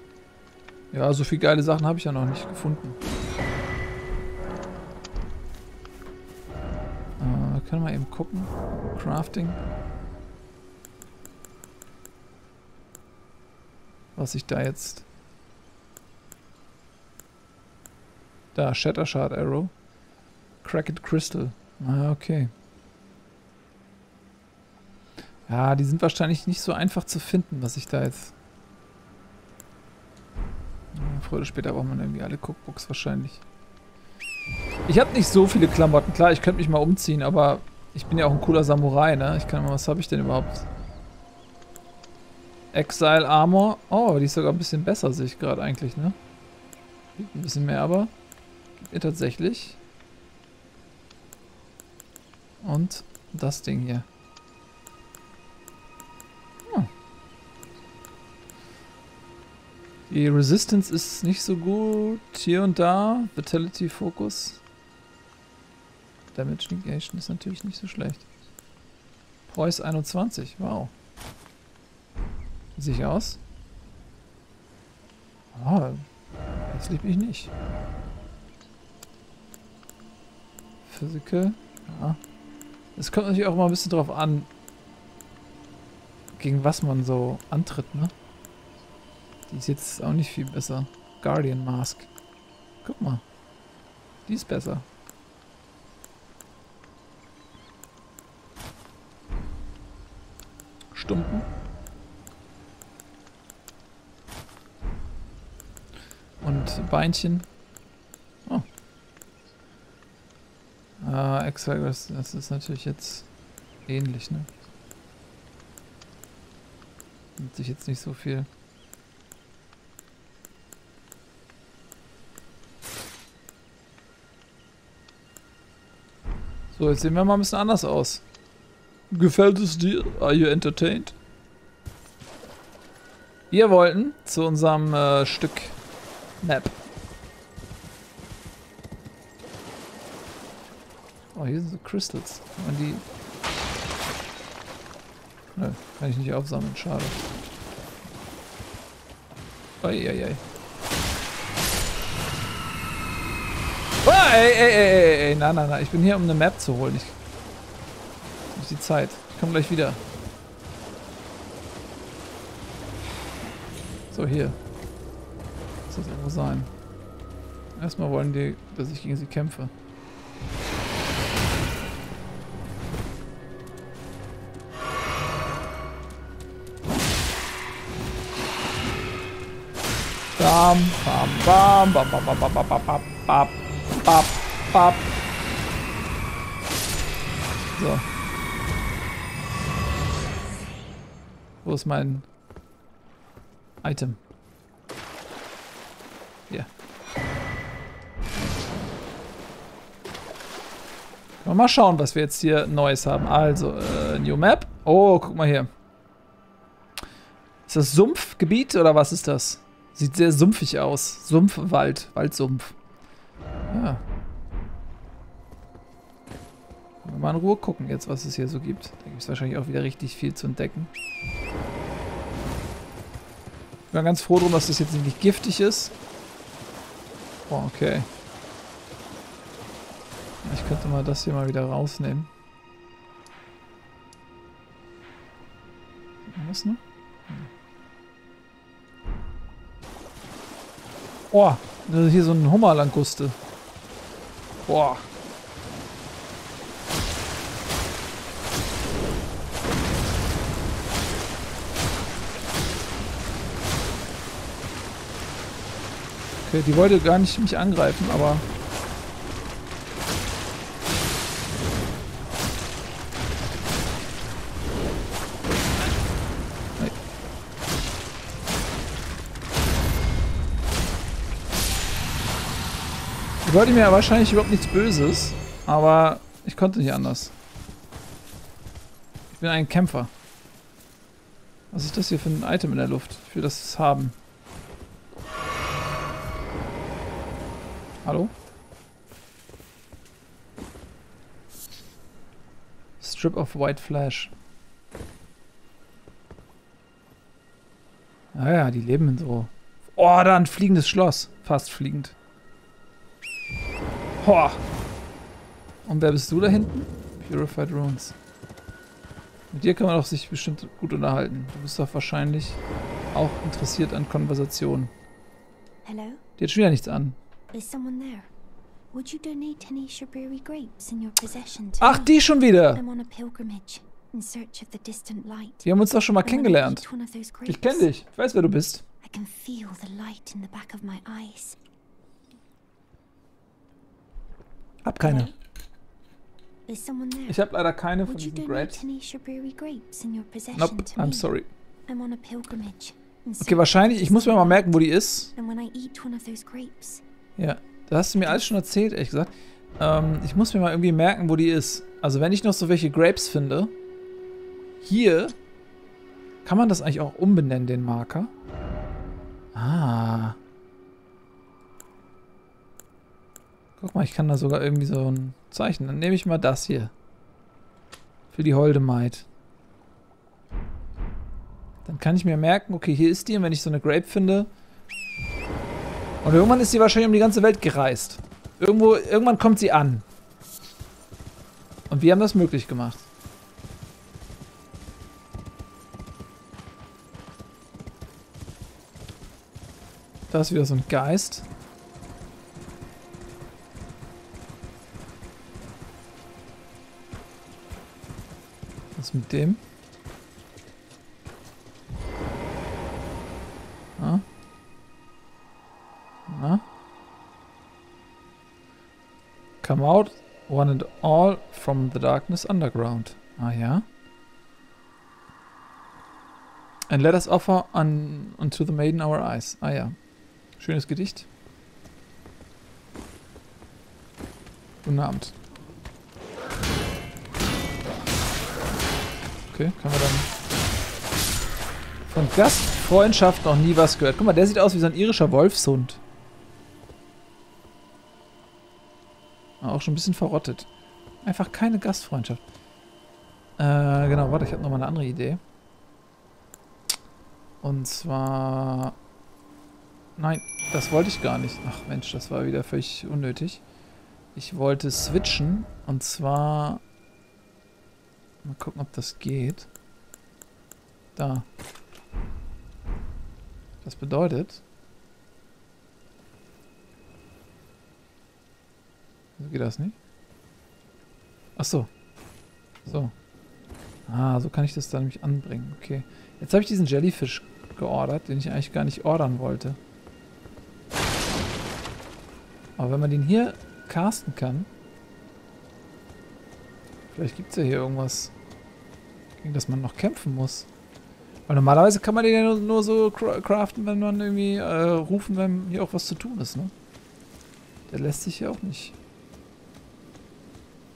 Ja, so viele geile Sachen habe ich ja noch nicht gefunden. Äh, können wir eben gucken. Crafting. Was ich da jetzt... Da, Shattershard Arrow. Cracked Crystal. Ah, okay. Ja, die sind wahrscheinlich nicht so einfach zu finden, was ich da jetzt... Früher oder später braucht man irgendwie alle Cookbooks wahrscheinlich. Ich habe nicht so viele Klamotten. Klar, ich könnte mich mal umziehen, aber ich bin ja auch ein cooler Samurai, ne? Ich kann mal... Was habe ich denn überhaupt... Exile Armor. Oh, die ist sogar ein bisschen besser, sehe ich gerade eigentlich, ne? Ein bisschen mehr, aber gibt ihr tatsächlich. Und das Ding hier. Hm. Die Resistance ist nicht so gut. Hier und da. Vitality Focus. Damage Negation ist natürlich nicht so schlecht. Poise einundzwanzig. Wow. Sich aus. Ah, das liegt mich nicht. Physik. Ja. Es kommt natürlich auch mal ein bisschen drauf an, gegen was man so antritt, ne? Die ist jetzt auch nicht viel besser. Guardian Mask. Guck mal. Die ist besser. Stumpen. Und Beinchen. Oh. Äh, Exile, das ist natürlich jetzt ähnlich, ne? Nimmt sich jetzt nicht so viel. So, jetzt sehen wir mal ein bisschen anders aus. Gefällt es dir? Are you entertained? Wir wollten zu unserem äh, Stück Map. Oh, hier sind so Crystals. Und die... Nö, kann ich nicht aufsammeln, schade. Eieiei. Oh, ey, ey, ey, ey, ey, nein, nein, nein, ich bin hier, um eine Map zu holen. Ich nicht die Zeit. Ich komme gleich wieder. So, hier. Muss das irgendwo sein. Erstmal wollen die, dass ich gegen sie kämpfe. Bam, bam, bam, bam, bam, bam, bam, bam, bam, bam, bam, bam. So. Wo ist mein Item? Hier. Mal schauen, was wir jetzt hier Neues haben. Also, äh, New Map. Oh, guck mal hier. Ist das Sumpfgebiet oder was ist das? Sieht sehr sumpfig aus. Sumpfwald. Waldsumpf. Ja. Können wir mal in Ruhe gucken jetzt, was es hier so gibt. Da gibt es wahrscheinlich auch wieder richtig viel zu entdecken. Ich bin ganz froh drum, dass das jetzt nicht giftig ist. Oh, okay. Ich könnte mal das hier mal wieder rausnehmen. Sieht man das noch? Oh, das ist hier so ein Hummerlanguste. Boah. Okay, die wollte gar nicht mich angreifen, aber... Ich wollte mir wahrscheinlich überhaupt nichts Böses, aber ich konnte nicht anders. Ich bin ein Kämpfer. Was ist das hier für ein Item in der Luft? Ich will das haben. Hallo? Strip of white flash. Naja, die leben in so... Oh, da ein fliegendes Schloss. Fast fliegend. Boah. Und wer bist du da hinten? Purified Runes. Mit dir kann man doch sich bestimmt gut unterhalten. Du bist doch wahrscheinlich auch interessiert an Konversationen. Hello? Die hat schon wieder nichts an. Ach, die schon wieder! Wir haben uns doch schon mal kennengelernt. Ich kenne dich. Ich weiß, wer du bist. Hab keine. Ich hab leider keine von diesen Grapes. Nope, I'm sorry. Okay, wahrscheinlich, ich muss mir mal merken, wo die ist. Ja, das hast du mir alles schon erzählt, ehrlich gesagt. Ähm, ich muss mir mal irgendwie merken, wo die ist. Also wenn ich noch so welche Grapes finde, hier kann man das eigentlich auch umbenennen, den Marker. Ah. Guck mal, ich kann da sogar irgendwie so ein Zeichen. Dann nehme ich mal das hier. Für die holde Maid. Dann kann ich mir merken, okay, hier ist die. Und wenn ich so eine Grape finde, Und irgendwann ist sie wahrscheinlich um die ganze Welt gereist. Irgendwo, irgendwann kommt sie an. Und wir haben das möglich gemacht. Da ist wieder so ein Geist. Was mit dem? Na? Na? Come out, one and all, from the darkness underground. Ah ja. And let us offer un unto the maiden our eyes. Ah ja. Schönes Gedicht. Guten Abend. Okay, kann man dann... Von Gastfreundschaft noch nie was gehört. Guck mal, der sieht aus wie so ein irischer Wolfshund. Auch schon ein bisschen verrottet. Einfach keine Gastfreundschaft. Äh, genau, warte, ich habe nochmal eine andere Idee. Und zwar... Nein, das wollte ich gar nicht. Ach Mensch, das war wieder völlig unnötig. Ich wollte switchen. Und zwar... Mal gucken, ob das geht. Da. Das bedeutet... Also geht das nicht? Ach so. So. Ah, so kann ich das dann nämlich anbringen. Okay. Jetzt habe ich diesen Jellyfish geordert, den ich eigentlich gar nicht ordern wollte. Aber wenn man den hier casten kann... Vielleicht gibt es ja hier irgendwas, gegen das man noch kämpfen muss. Weil normalerweise kann man den ja nur, nur so craften, wenn man irgendwie äh, rufen, wenn hier auch was zu tun ist, ne? Der lässt sich ja auch nicht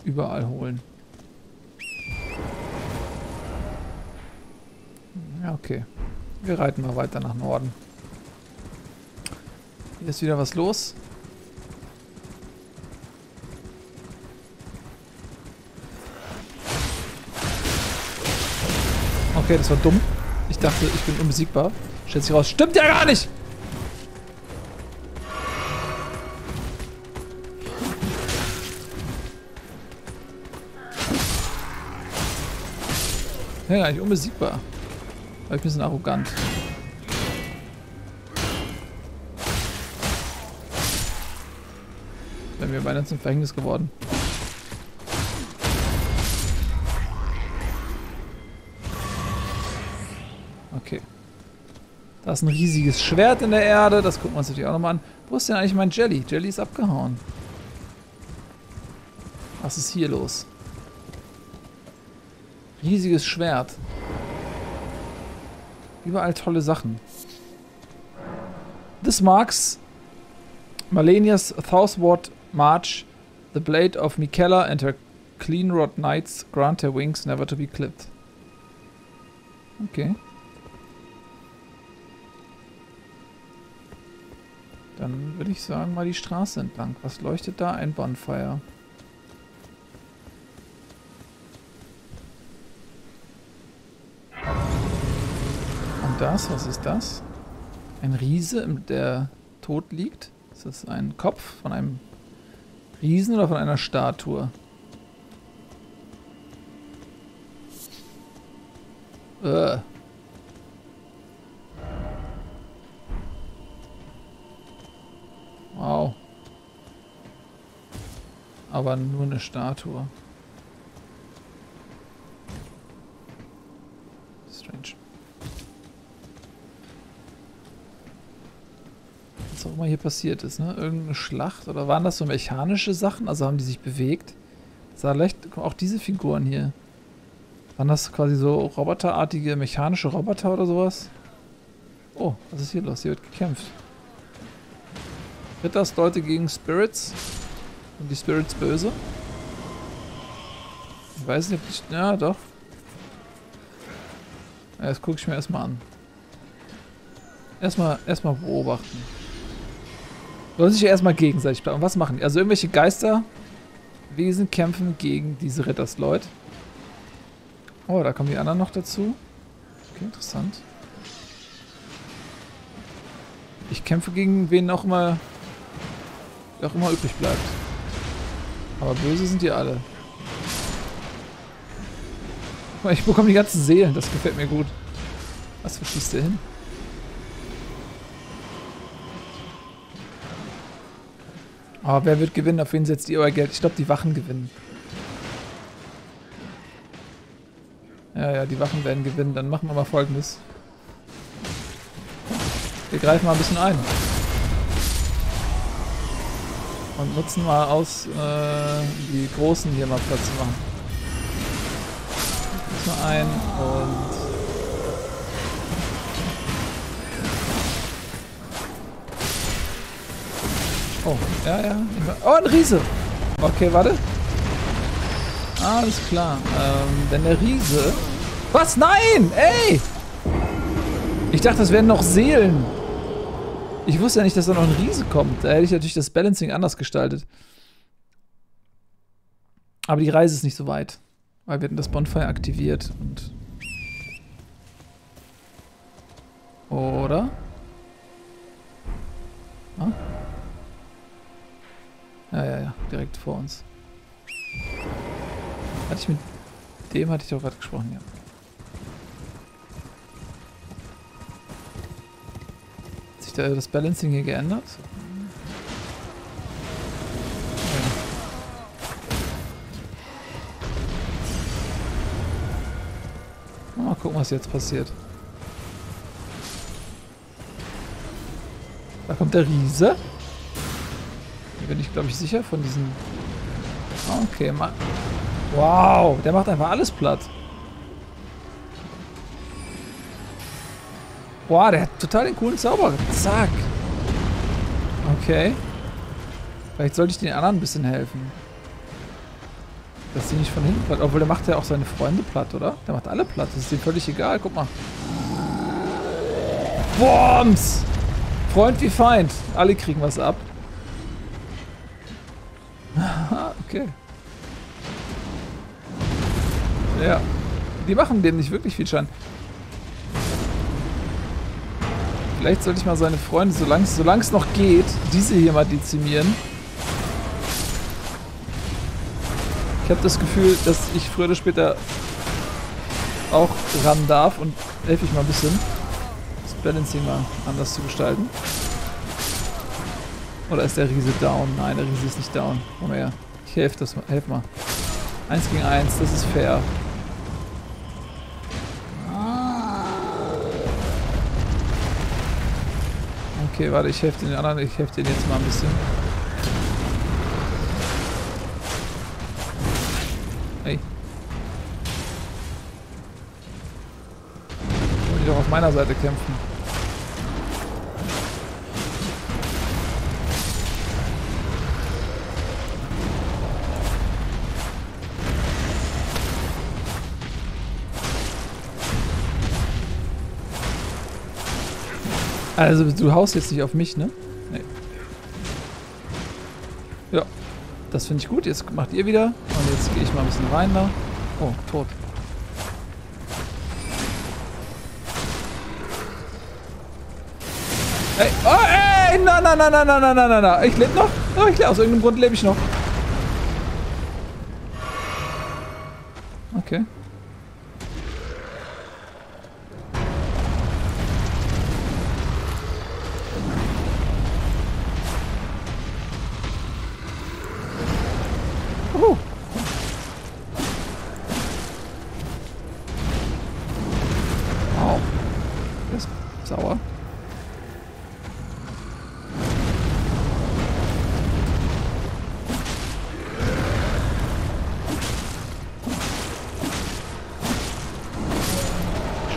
überall holen. Ja, okay. Wir reiten mal weiter nach Norden. Hier ist wieder was los. Okay, das war dumm. Ich dachte, ich bin unbesiegbar. Stellt sich raus. Stimmt ja gar nicht! Ja, gar nicht unbesiegbar. War ich ein bisschen arrogant. Wäre mir beinahe zum Verhängnis geworden. Okay. Da ist ein riesiges Schwert in der Erde. Das gucken wir uns natürlich auch nochmal an. Wo ist denn eigentlich mein Jelly? Jelly ist abgehauen. Was ist hier los? Riesiges Schwert. Überall tolle Sachen. This marks Malenia's Thousand Ward March. The blade of Miquella and her clean rod knights grant her wings never to be clipped. Okay. Dann würde ich sagen, mal die Straße entlang. Was leuchtet da? Ein Bonfire. Und das? Was ist das? Ein Riese, der tot liegt? Ist das ein Kopf von einem Riesen oder von einer Statue? Äh. Wow. Aber nur eine Statue. Strange. Was auch immer hier passiert ist, ne? Irgendeine Schlacht? Oder waren das so mechanische Sachen? Also haben die sich bewegt? Das war leicht, auch diese Figuren hier. Waren das quasi so roboterartige, mechanische Roboter oder sowas? Oh, was ist hier los? Hier wird gekämpft. Ritters, Leute gegen Spirits. Und die Spirits böse. Ich weiß nicht, ob ich... Ja, doch. Ja, das gucke ich mir erstmal an. Erstmal, erstmal beobachten. Sollen sich ja erstmal gegenseitig bleiben. Was machen die? Also irgendwelche Geisterwesen kämpfen gegen diese Ritters, Leute. Oh, da kommen die anderen noch dazu. Okay, interessant. Ich kämpfe gegen wen auch immer, auch immer übrig bleibt. Aber böse sind die alle. Ich bekomme die ganzen Seelen, das gefällt mir gut. Was verschießt der hin? Aber wer wird gewinnen? Auf wen setzt ihr euer Geld? Ich glaube, die Wachen gewinnen. Ja, ja, die Wachen werden gewinnen. Dann machen wir mal Folgendes. Wir greifen mal ein bisschen ein. Und nutzen mal aus, äh, die Großen hier mal Platz zu machen. Nutzen mal ein und... Oh, ja, ja. Oh, ein Riese! Okay, warte. Alles klar. Ähm, denn der Riese... Was? Nein! Ey! Ich dachte, das wären noch Seelen. Ich wusste ja nicht, dass da noch ein Riese kommt. Da hätte ich natürlich das Balancing anders gestaltet. Aber die Reise ist nicht so weit. Weil wir hatten das Bonfire aktiviert und... Oder? Ah? Ja, ja, ja. Direkt vor uns. Hatte ich mit... Dem hatte ich doch gerade gesprochen, ja. Hat sich da das Balancing hier geändert? Okay. Mal gucken, was jetzt passiert. Da kommt der Riese. Bin ich, glaube ich, sicher von diesen... Okay, Mann. Wow, der macht einfach alles platt. Wow, der hat total den coolen Zauber. Zack. Okay. Vielleicht sollte ich den anderen ein bisschen helfen. Dass die nicht von hinten platt... Obwohl, der macht ja auch seine Freunde platt, oder? Der macht alle platt. Das ist ihm völlig egal. Guck mal. Worms! Freund wie Feind. Alle kriegen was ab. Okay. Ja. Die machen dem nicht wirklich viel Schaden. Vielleicht sollte ich mal seine Freunde, solange es noch geht, diese hier mal dezimieren. Ich habe das Gefühl, dass ich früher oder später auch ran darf und helfe ich mal ein bisschen, das Balancing mal anders zu gestalten. Oder ist der Riese down? Nein, der Riese ist nicht down. Komm her. Ich helfe das mal. Helf mal. Eins gegen eins, das ist fair. Okay, warte, ich helfe den anderen. Ich helfe den jetzt mal ein bisschen. Hey. Ich wollte doch auf meiner Seite kämpfen. Also, du haust jetzt nicht auf mich, ne? Nee. Ja, das finde ich gut. Jetzt macht ihr wieder. Und jetzt gehe ich mal ein bisschen rein da. Oh, tot. Ey, oh, ey, na, na, na, na, na, na, na, na. Ich lebe noch? Oh, ich lebe. Aus irgendeinem Grund lebe ich noch. Okay.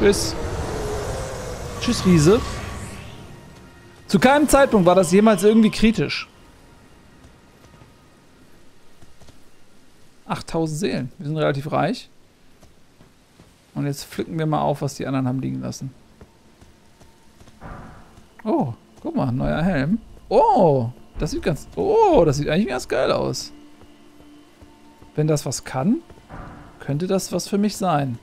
Tschüss. Tschüss, Riese. Zu keinem Zeitpunkt war das jemals irgendwie kritisch. achttausend Seelen. Wir sind relativ reich. Und jetzt pflücken wir mal auf, was die anderen haben liegen lassen. Oh, guck mal, neuer Helm. Oh, das sieht ganz... Oh, das sieht eigentlich ganz geil aus. Wenn das was kann, könnte das was für mich sein.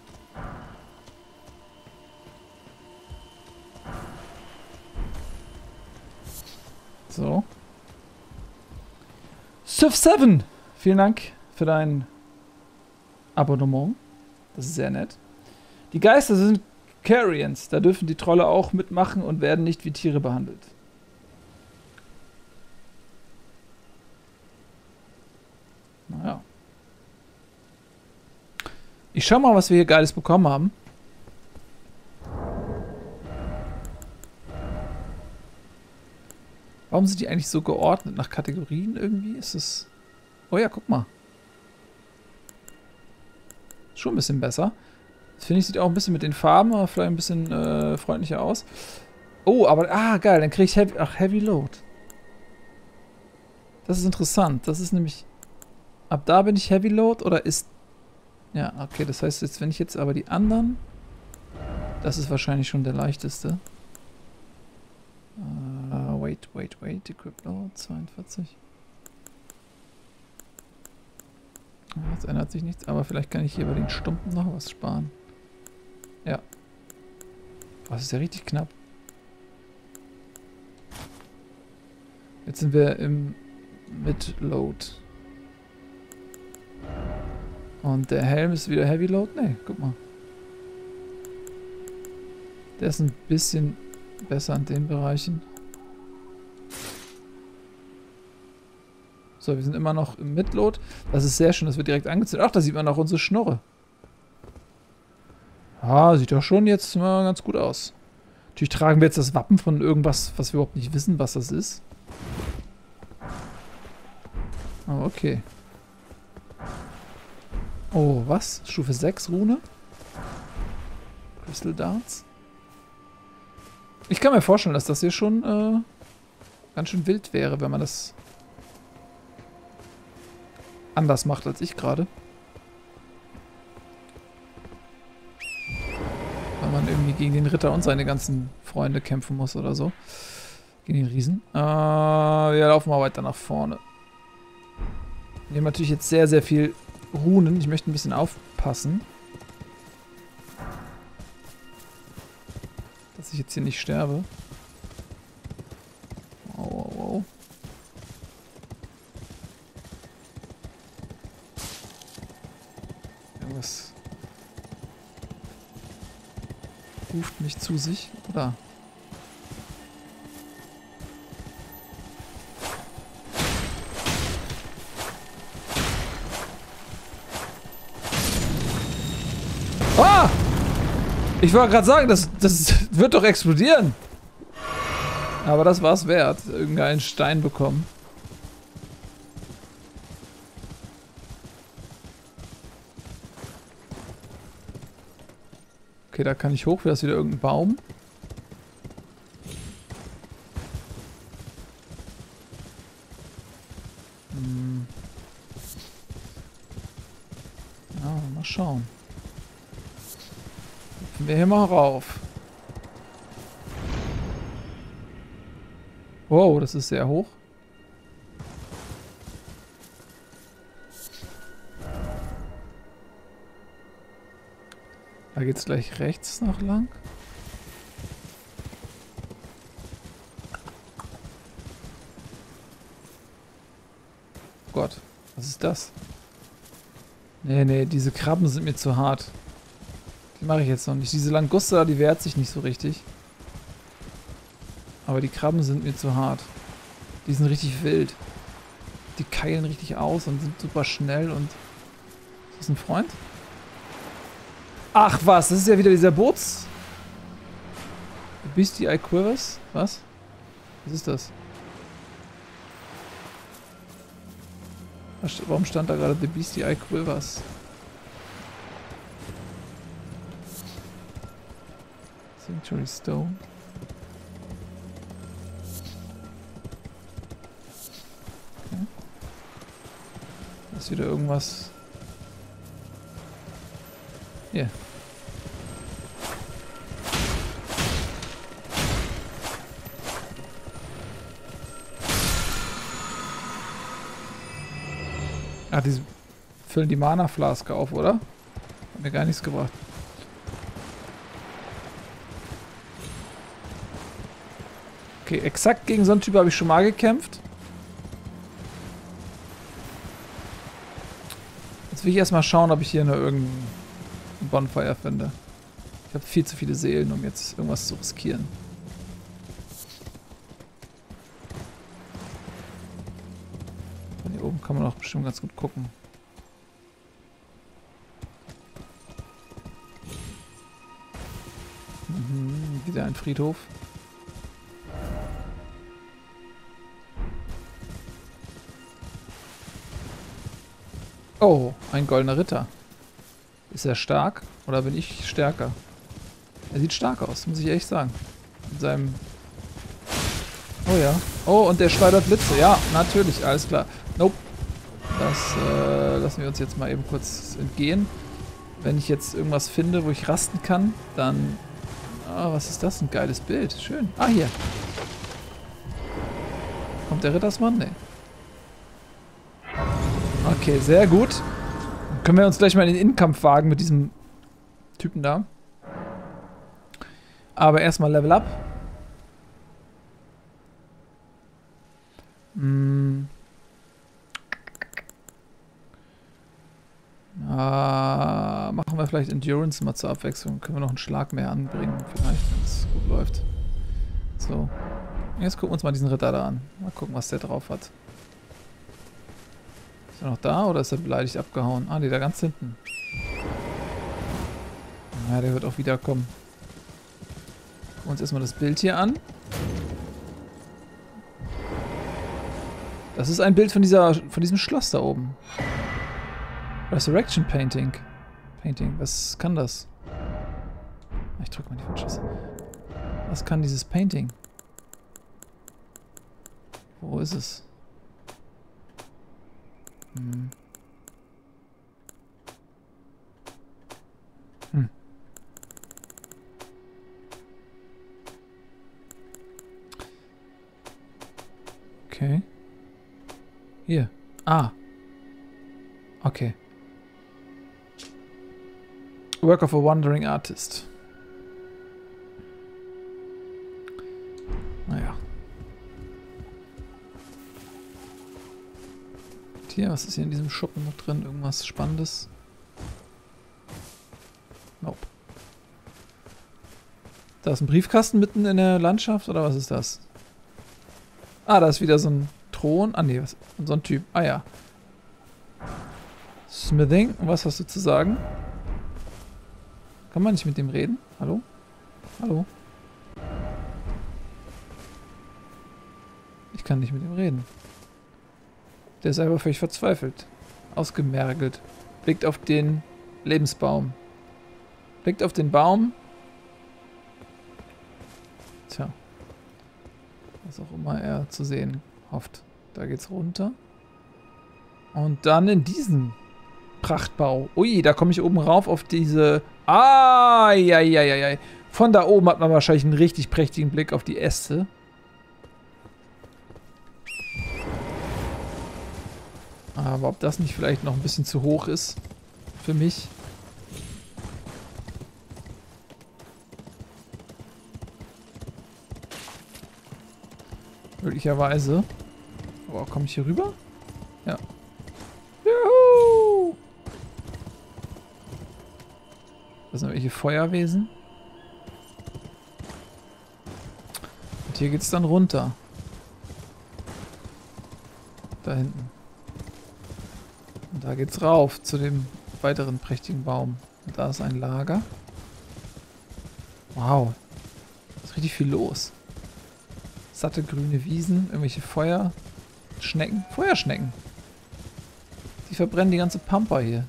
Stiff sieben, vielen Dank für dein Abonnement. Das ist sehr nett. Die Geister sind Carians. Da dürfen die Trolle auch mitmachen und werden nicht wie Tiere behandelt. Naja. Ich schau mal, was wir hier Geiles bekommen haben. Warum sind die eigentlich so geordnet? Nach Kategorien irgendwie? Ist es... Oh ja, guck mal. Schon ein bisschen besser. Das finde ich, sieht auch ein bisschen mit den Farben, aber vielleicht ein bisschen äh, freundlicher aus. Oh, aber... Ah, geil, dann kriege ich Heavy... Ach, Heavy Load. Das ist interessant. Das ist nämlich... Ab da bin ich Heavy Load oder ist... Ja, okay, das heißt jetzt, wenn ich jetzt aber die anderen... Das ist wahrscheinlich schon der leichteste. Uh, wait, wait, wait, Equip Load zweiundvierzig. Jetzt ändert sich nichts, aber vielleicht kann ich hier bei den Stumpen noch was sparen. Ja. Das ist ja richtig knapp. Jetzt sind wir im Mid-Load. Und der Helm ist wieder Heavy Load? Ne, guck mal. Der ist ein bisschen besser in den Bereichen. So, wir sind immer noch im Mid-Load. Das ist sehr schön, das wird direkt angezündet. Ach, da sieht man auch unsere Schnurre. Ah, sieht doch schon jetzt mal ganz gut aus. Natürlich tragen wir jetzt das Wappen von irgendwas, was wir überhaupt nicht wissen, was das ist. Oh, okay. Oh, was? Stufe sechs Rune? Crystal Darts? Ich kann mir vorstellen, dass das hier schon äh, ganz schön wild wäre, wenn man das anders macht als ich gerade. Weil man irgendwie gegen den Ritter und seine ganzen Freunde kämpfen muss oder so. Gegen den Riesen. Äh, wir laufen mal weiter nach vorne. Wir nehmen natürlich jetzt sehr, sehr viel... Runen. Ich möchte ein bisschen aufpassen. Dass ich jetzt hier nicht sterbe. Wow, wow, wow. Irgendwas ruft mich zu sich. Oder? Ich wollte gerade sagen, das, das wird doch explodieren. Aber das war's wert. Irgendeinen Stein bekommen. Okay, da kann ich hoch. Wäre das wieder irgendein Baum? Hm. Ja, mal schauen. Wir hier mal rauf. Wow, das ist sehr hoch. Da geht's gleich rechts noch lang. Oh Gott, was ist das? Nee, nee, diese Krabben sind mir zu hart. Die mache ich jetzt noch nicht. Diese Languste da, die wehrt sich nicht so richtig. Aber die Krabben sind mir zu hart. Die sind richtig wild. Die keilen richtig aus und sind super schnell und... Ist das ein Freund? Ach was, das ist ja wieder dieser Boots... Beastie Eye Quivers? Was? Was ist das? Warum stand da gerade The Beastie Eye Quivers? Sanctuary Stone. Okay. Da ist wieder irgendwas. Hier. Yeah. Ach, die füllen die Mana-Flaske auf, oder? Hat mir gar nichts gebracht. Okay, exakt gegen so einen Typ habe ich schon mal gekämpft. Jetzt will ich erstmal schauen, ob ich hier noch irgendeinen Bonfire finde. Ich habe viel zu viele Seelen, um jetzt irgendwas zu riskieren. Von hier oben kann man auch bestimmt ganz gut gucken. Mhm, wieder ein Friedhof. Oh, ein goldener Ritter. Ist er stark oder bin ich stärker? Er sieht stark aus, muss ich ehrlich sagen. Mit seinem... Oh ja. Oh, und der schleudert Blitze. Ja, natürlich, alles klar. Nope. Das äh, lassen wir uns jetzt mal eben kurz entgehen. Wenn ich jetzt irgendwas finde, wo ich rasten kann, dann... Ah, was ist das? Ein geiles Bild. Schön. Ah, hier. Kommt der Rittersmann? Nee. Okay, sehr gut. Dann können wir uns gleich mal in den Innenkampf wagen mit diesem Typen da. Aber erstmal Level Up. Hm. Ah, machen wir vielleicht Endurance mal zur Abwechslung. Können wir noch einen Schlag mehr anbringen, vielleicht, wenn es gut läuft. So. Jetzt gucken wir uns mal diesen Ritter da an. Mal gucken, was der drauf hat. Ist er noch da oder ist er beleidigt abgehauen? Ah, die da ganz hinten. Ja, der wird auch wiederkommen. Gucken wir uns erstmal das Bild hier an. Das ist ein Bild von dieser, von diesem Schloss da oben. Resurrection Painting. Painting, was kann das? Ich drücke mal die Fallschüsse. Was kann dieses Painting? Wo ist es? Hm. Hm. Okay. Hier. Ah. Okay. Work of a Wandering Artist. Naja. Und hier, was ist hier in diesem Schuppen noch drin? Irgendwas Spannendes? Nope. Da ist ein Briefkasten mitten in der Landschaft, oder was ist das? Ah, da ist wieder so ein Thron. Ah, nee, was? So ein Typ. Ah, ja. Smithing, was hast du zu sagen? Kann man nicht mit dem reden? Hallo? Hallo? Ich kann nicht mit ihm reden. Der ist einfach völlig verzweifelt. Ausgemergelt. Blickt auf den Lebensbaum. Blickt auf den Baum. Tja. Was auch immer er zu sehen hofft. Da geht's runter. Und dann in diesen Prachtbau. Ui, da komme ich oben rauf auf diese... Ah, ja, ja, ja, ja. Von da oben hat man wahrscheinlich einen richtig prächtigen Blick auf die Äste. Aber ob das nicht vielleicht noch ein bisschen zu hoch ist für mich. Möglicherweise. Oh, komme ich hier rüber? Ja. Juhu! Das sind welche Feuerwesen. Und hier geht's dann runter. Da hinten. Und da geht's rauf zu dem weiteren prächtigen Baum. Und da ist ein Lager. Wow. Da ist richtig viel los. Satte grüne Wiesen, irgendwelche Feuerschnecken. Feuerschnecken. Die verbrennen die ganze Pampa hier.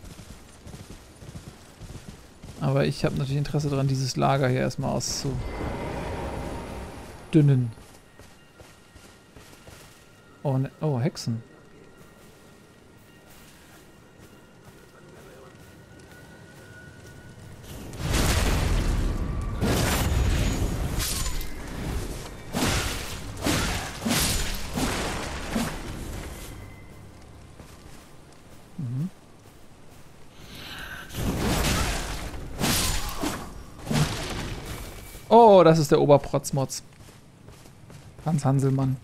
Aber ich habe natürlich Interesse daran, dieses Lager hier erstmal auszudünnen. Oh, ne oh, Hexen. Oh, das ist der Oberprotzmotz. Hans Hanselmann.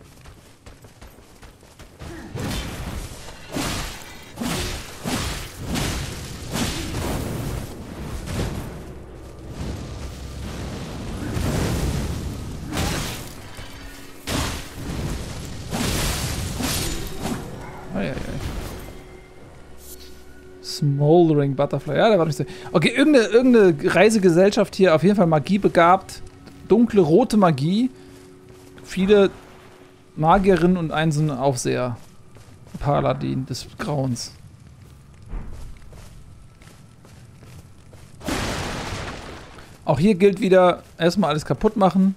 Smoldering Butterfly. Ja, der war nicht so. Okay, irgendeine, irgendeine Reisegesellschaft hier. Auf jeden Fall Magie begabt. Dunkle, rote Magie. Viele Magierinnen und einzelne so Aufseher. Paladin des Grauens. Auch hier gilt wieder, erstmal alles kaputt machen.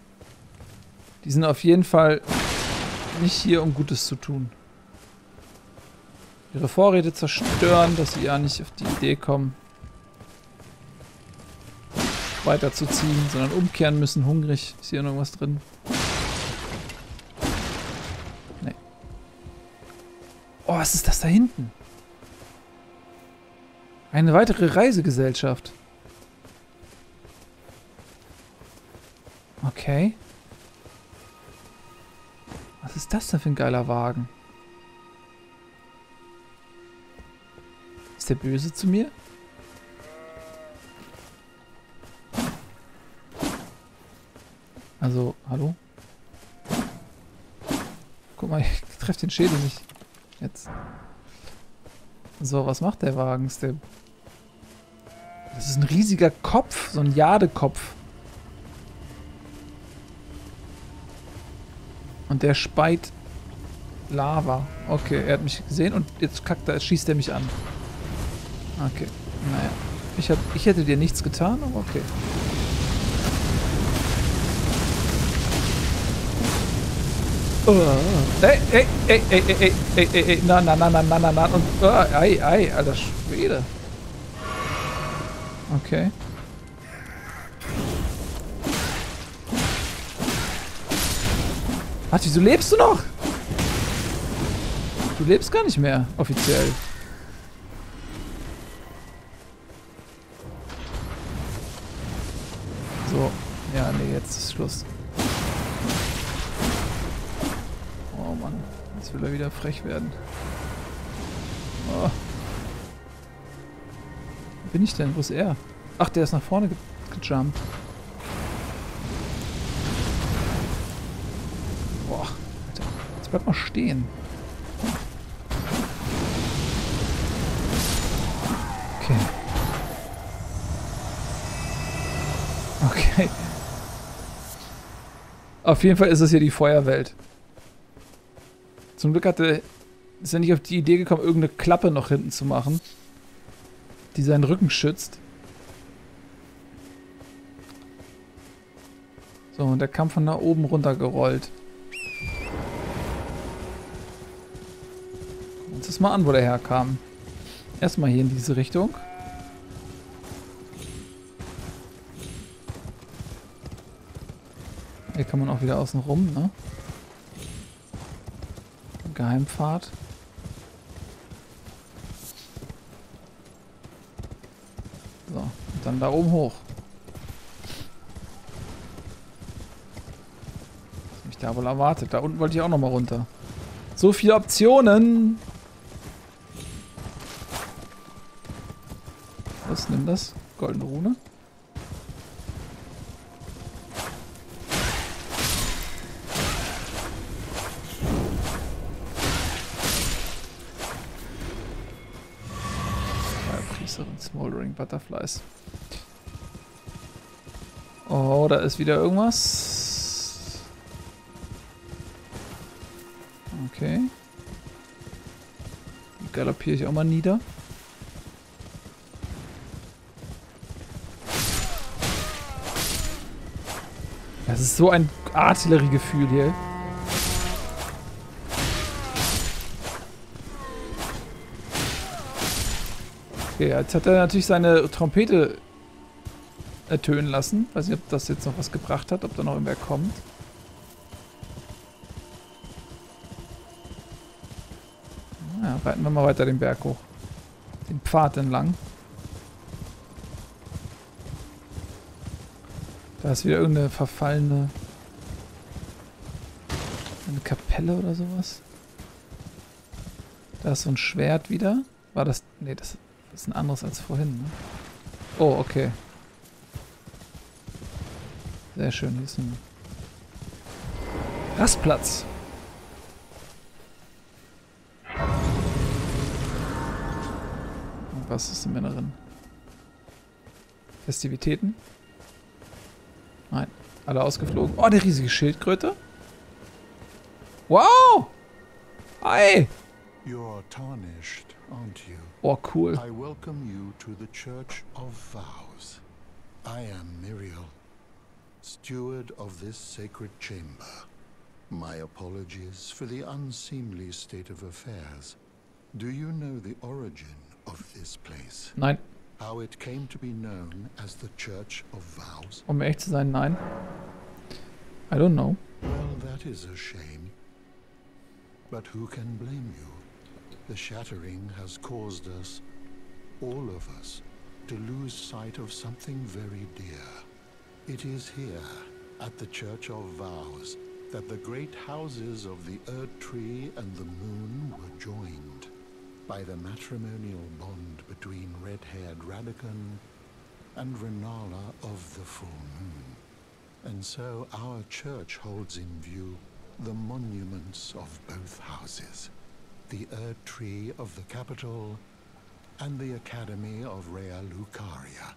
Die sind auf jeden Fall nicht hier, um Gutes zu tun. Ihre Vorräte zerstören, dass sie ja nicht auf die Idee kommen, weiterzuziehen, sondern umkehren müssen, hungrig. Ist hier irgendwas drin? Nee. Oh, was ist das da hinten? Eine weitere Reisegesellschaft. Okay. Was ist das denn für ein geiler Wagen? Ist der böse zu mir? Also, hallo? Guck mal, ich treffe den Schädel nicht. Jetzt. So, was macht der Wagen? Ist der... Das ist ein riesiger Kopf, so ein Jadekopf. Und der speit Lava. Okay, er hat mich gesehen und jetzt kackt er, schießt er mich an. Okay, naja. Ich, hab, ich hätte dir nichts getan, aber okay. Oh. Ey, ey, ey, ey, ey, ey, ey, ey, na, na, na, na, na, na, na, und, oh, ei, ei, alter Schwede. Okay. Warte, wieso lebst du noch? Du lebst gar nicht mehr, offiziell. So, ja, nee, jetzt ist Schluss. Oh Mann, jetzt will er wieder frech werden. Oh. Wo bin ich denn? Wo ist er? Ach, der ist nach vorne ge gejumpt. Bleib mal stehen. Okay. Okay. Auf jeden Fall ist es hier die Feuerwelt. Zum Glück hatte, ist er nicht auf die Idee gekommen, irgendeine Klappe noch hinten zu machen, die seinen Rücken schützt. So, und der kam von da oben runtergerollt. Mal an, wo der herkam. Erstmal hier in diese Richtung. Hier kann man auch wieder außen rum, ne? Geheimpfad. So, und dann da oben hoch. Was mich da wohl erwartet. Da unten wollte ich auch nochmal runter. So viele Optionen! Was nimmt das? Goldene Rune. Priesterin, Smoldering Butterflies. Oh, da ist wieder irgendwas. Okay. Die galoppiere ich auch mal nieder. Das ist so ein Artilleriegefühl hier. Okay, jetzt hat er natürlich seine Trompete ertönen lassen. Weiß nicht, ob das jetzt noch was gebracht hat, ob da noch irgendwer kommt. Reiten wir mal weiter den Berg hoch. Den Pfad entlang. Da ist wieder irgendeine verfallene... eine Kapelle oder sowas. Da ist so ein Schwert wieder. War das... Ne, das ist ein anderes als vorhin. Ne? Oh, okay. Sehr schön. Hier ist ein Rastplatz. Was ist im Inneren? Festivitäten? Nein. Alle ausgeflogen. Oh, eine riesige Schildkröte. Wow! Hi! You're tarnished, aren't you? Oh, cool. I welcome you to the Church of Vows. I am Muriel, steward of this sacred chamber. My apologies for the unseemly state of affairs. Do you know the origin of this place? Nein. How it came to be known as the Church of Vows? Um ehrlich zu sein, nein. I don't know. Well, that is a shame. But who can blame you? The shattering has caused us, all of us, to lose sight of something very dear. It is here, at the Church of Vows, that the great houses of the Erdtree and the Moon were joined by the matrimonial bond between red-haired Radagon and Rennala of the Full Moon. And so our church holds in view the monuments of both houses, the Erdtree of the capital and the Academy of Rea Lucaria.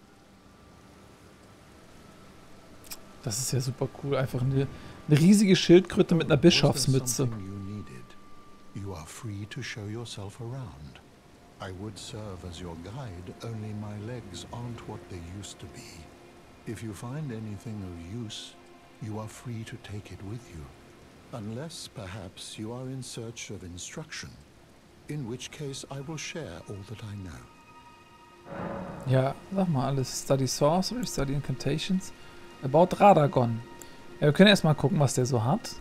Das ist ja super cool, einfach eine, eine riesige Schildkröte mit einer Bischofsmütze. You are free to show yourself around. I would serve as your guide, only my legs aren't what they used to be. If you find anything of use, you are free to take it with you. Unless perhaps you are in search of instruction, in which case I will share all that I know. Ja, sag mal alles. Study Sorcery, Study Incantations. About Radagon. Ja, wir können erstmal gucken, was der so hat.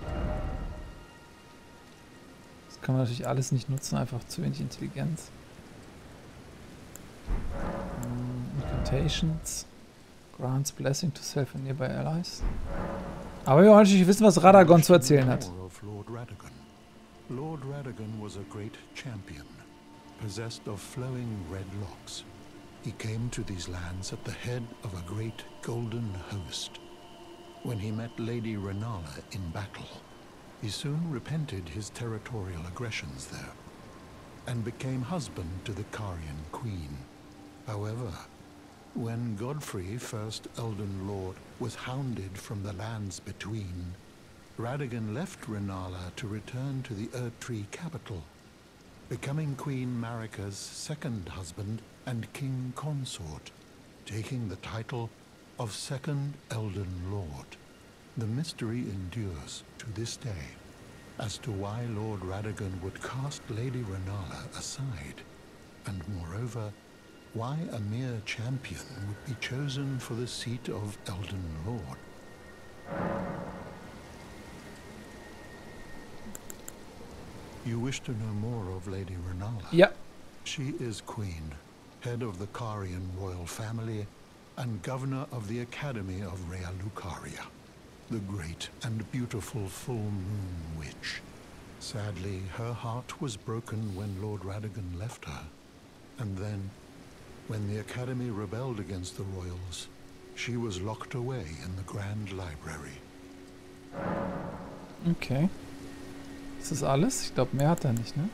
Das kann man natürlich alles nicht nutzen, einfach zu wenig Intelligenz. Um, Incantations. Grants Blessing to Self and Nearby Allies. Aber wir wollen natürlich wissen, was Radagon zu erzählen hat. Lord Radagon. Lord Radagon was a great champion, possessed of flowing red locks. He came to these lands at the head of a great golden host. When he met Lady Rennala in battle, he soon repented his territorial aggressions there and became husband to the Carian queen. However, when Godfrey, first Elden Lord, was hounded from the lands between, Radagon left Rennala to return to the Erdtree capital, becoming Queen Marika's second husband and king consort, taking the title of second Elden Lord. The mystery endures to this day as to why Lord Radagon would cast Lady Rennala aside, and moreover, why a mere champion would be chosen for the seat of Elden Lord. You wish to know more of Lady Rennala? Yep. She is queen, head of the Carian royal family, and governor of the Academy of Rea Lucaria, the great and beautiful full moon witch. Sadly, her heart was broken when Lord Radagon left her, and then, when the Academy rebelled against the royals, she was locked away in the Grand Library. Okay. Ist das alles? Ich glaube, mehr hat er nicht, ne?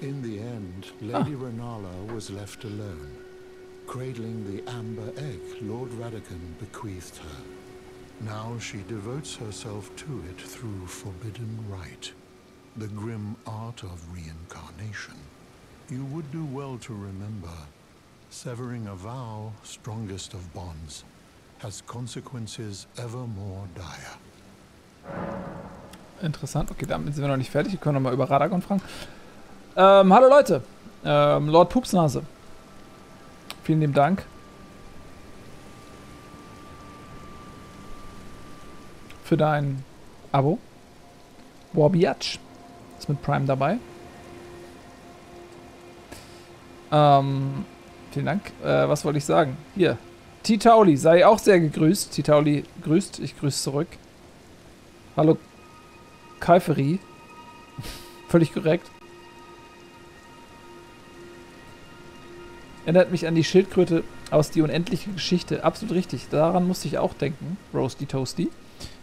In the end, Lady ah. Rennala was left alone, cradling the amber egg Lord Radagon bequeathed her. Now she devotes herself to it through forbidden rite, the grim art of reincarnation. You would do well to remember, severing a vow, strongest of bonds, has consequences ever more dire. Interessant. Okay, damit sind wir noch nicht fertig. Wir können nochmal über Radagon fragen. Ähm, hallo Leute. Ähm, Lord Pupsnase. Vielen lieben Dank. Für dein Abo. Warbiatch ist mit Prime dabei. Ähm, vielen Dank. Äh, was wollte ich sagen? Hier. Titauli sei auch sehr gegrüßt. Titauli grüßt. Ich grüße zurück. Hallo Kaiferi. Völlig korrekt. Erinnert mich an die Schildkröte aus Die unendliche Geschichte. Absolut richtig. Daran musste ich auch denken. Roasty Toasty.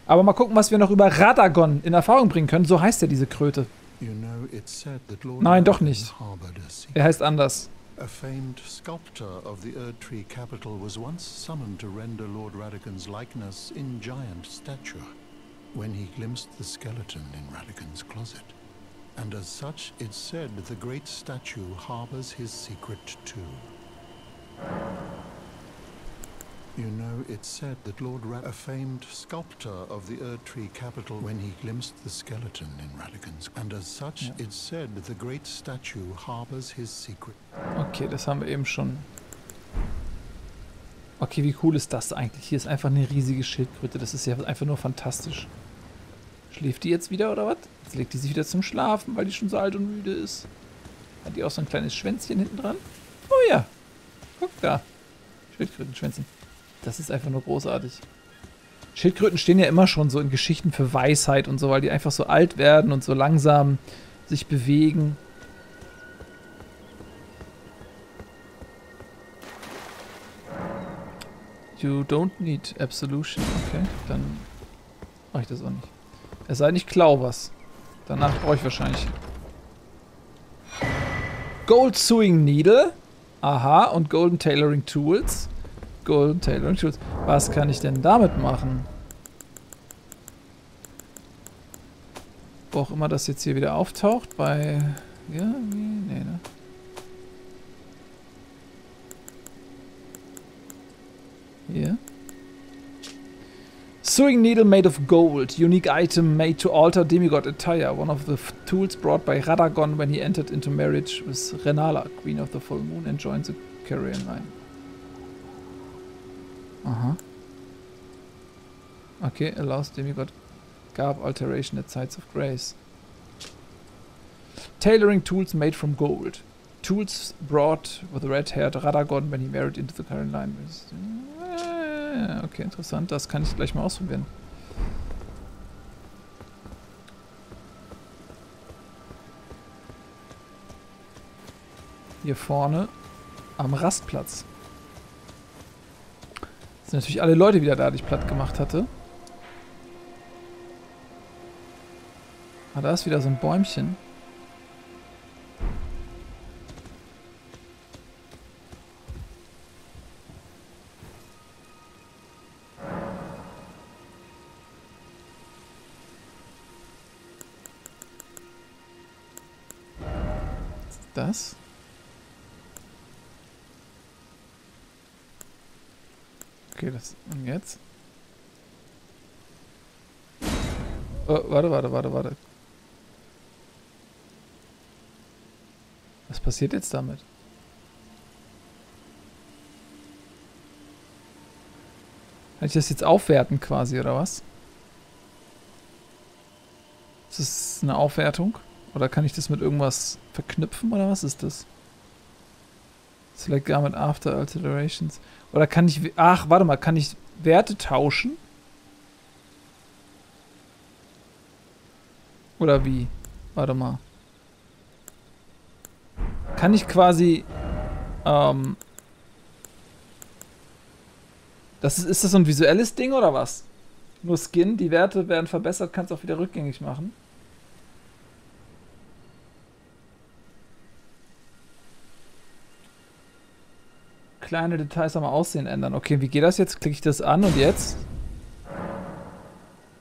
Aber mal gucken, was wir noch über Radagon in Erfahrung bringen können. So heißt ja diese Kröte. Nein, doch nicht. Er heißt anders. A famed sculptor of the Erdtree capital was once summoned to render Lord Radagon's likeness in giant stature when he glimpsed the skeleton in Radagon's closet. And as such, it's said the great statue harbors his secret too. You know, it's said that Lord Radagon, a famed sculptor of the Erdtree capital, when he glimpsed the skeleton in Radagon's, and as such, ja. It's said the great statue harbors his secret. Okay, das haben wir eben schon. Okay, wie cool ist das eigentlich? Hier ist einfach eine riesige Schildkröte. Das ist ja einfach nur fantastisch. Schläft die jetzt wieder oder was? Jetzt legt die sich wieder zum Schlafen, weil die schon so alt und müde ist. Hat die auch so ein kleines Schwänzchen hinten dran? Oh ja, guck da. Schildkrötenschwänzchen. Das ist einfach nur großartig. Schildkröten stehen ja immer schon so in Geschichten für Weisheit und so, weil die einfach so alt werden und so langsam sich bewegen. You don't need absolution. Okay, dann mache ich das auch nicht. Es sei denn, ich klau was. Danach brauche ich wahrscheinlich. Gold Sewing Needle. Aha, und Golden Tailoring Tools. Golden Tailoring Tools. Was kann ich denn damit machen? Wo auch immer das jetzt hier wieder auftaucht. Bei... Ja, nee, nee, ne? Hier. Sewing Needle made of gold. Unique item made to alter demigod attire. One of the tools brought by Radagon when he entered into marriage with Rennala, Queen of the Full Moon, and joined the Carian line. Aha. Okay, allows demigod garb alteration at sites of grace. Tailoring tools made from gold. Tools brought with red-haired Radagon when he married into the current line. Okay, interessant. Das kann ich gleich mal ausprobieren. Hier vorne am Rastplatz. Sind natürlich alle Leute wieder da, die ich platt gemacht hatte. Ah, da ist wieder so ein Bäumchen. Das? Okay, das... Und jetzt? Oh, warte, warte, warte, warte. Was passiert jetzt damit? Kann ich das jetzt aufwerten quasi, oder was? Ist das eine Aufwertung? Oder kann ich das mit irgendwas verknüpfen, oder was ist das? Select Garment after alterations. Oder kann ich... Ach, warte mal, kann ich Werte tauschen? Oder wie? Warte mal. Kann ich quasi... Ähm... Das ist, ist das so ein visuelles Ding, oder was? Nur Skin, die Werte werden verbessert, kannst du auch wieder rückgängig machen. Kleine Details am Aussehen ändern. Okay, wie geht das jetzt? Klicke ich das an und jetzt?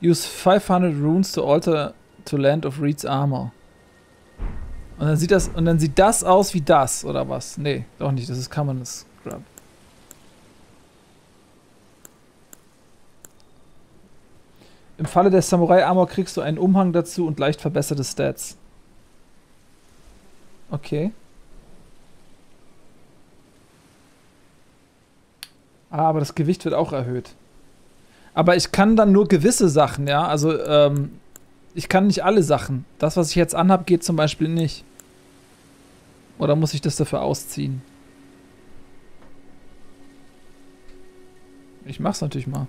Use five hundred runes to alter to land of Reed's armor. Und dann sieht das, und dann sieht das aus wie das, oder was? Nee, doch nicht. Das ist Common Scrub. Im Falle der Samurai-Armor kriegst du einen Umhang dazu und leicht verbesserte Stats. Okay. Ah, aber das Gewicht wird auch erhöht. Aber ich kann dann nur gewisse Sachen, ja? Also, ähm, ich kann nicht alle Sachen. Das, was ich jetzt anhab, geht zum Beispiel nicht. Oder muss ich das dafür ausziehen? Ich mach's natürlich mal.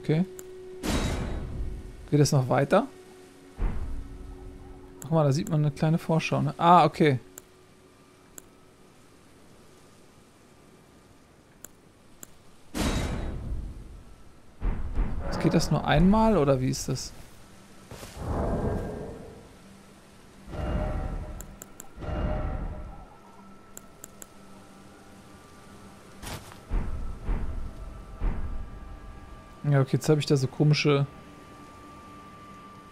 Okay. Geht das noch weiter? Guck mal, da sieht man eine kleine Vorschau, ne? Ah, okay. Geht das nur einmal, oder wie ist das? Ja, okay, jetzt habe ich da so komische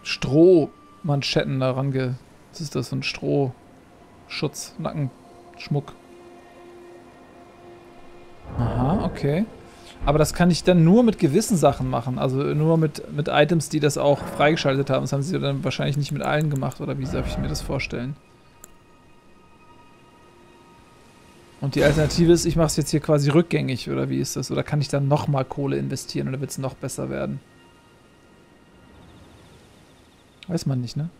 Strohmanschetten da range. Was ist das für ein Strohschutz? Nackenschmuck. Aha, okay. Aber das kann ich dann nur mit gewissen Sachen machen, also nur mit, mit Items, die das auch freigeschaltet haben. Das haben sie dann wahrscheinlich nicht mit allen gemacht, oder wie darf ich mir das vorstellen? Und die Alternative ist, ich mache es jetzt hier quasi rückgängig, oder wie ist das? Oder kann ich dann nochmal Kohle investieren, oder wird es noch besser werden? Weiß man nicht, ne?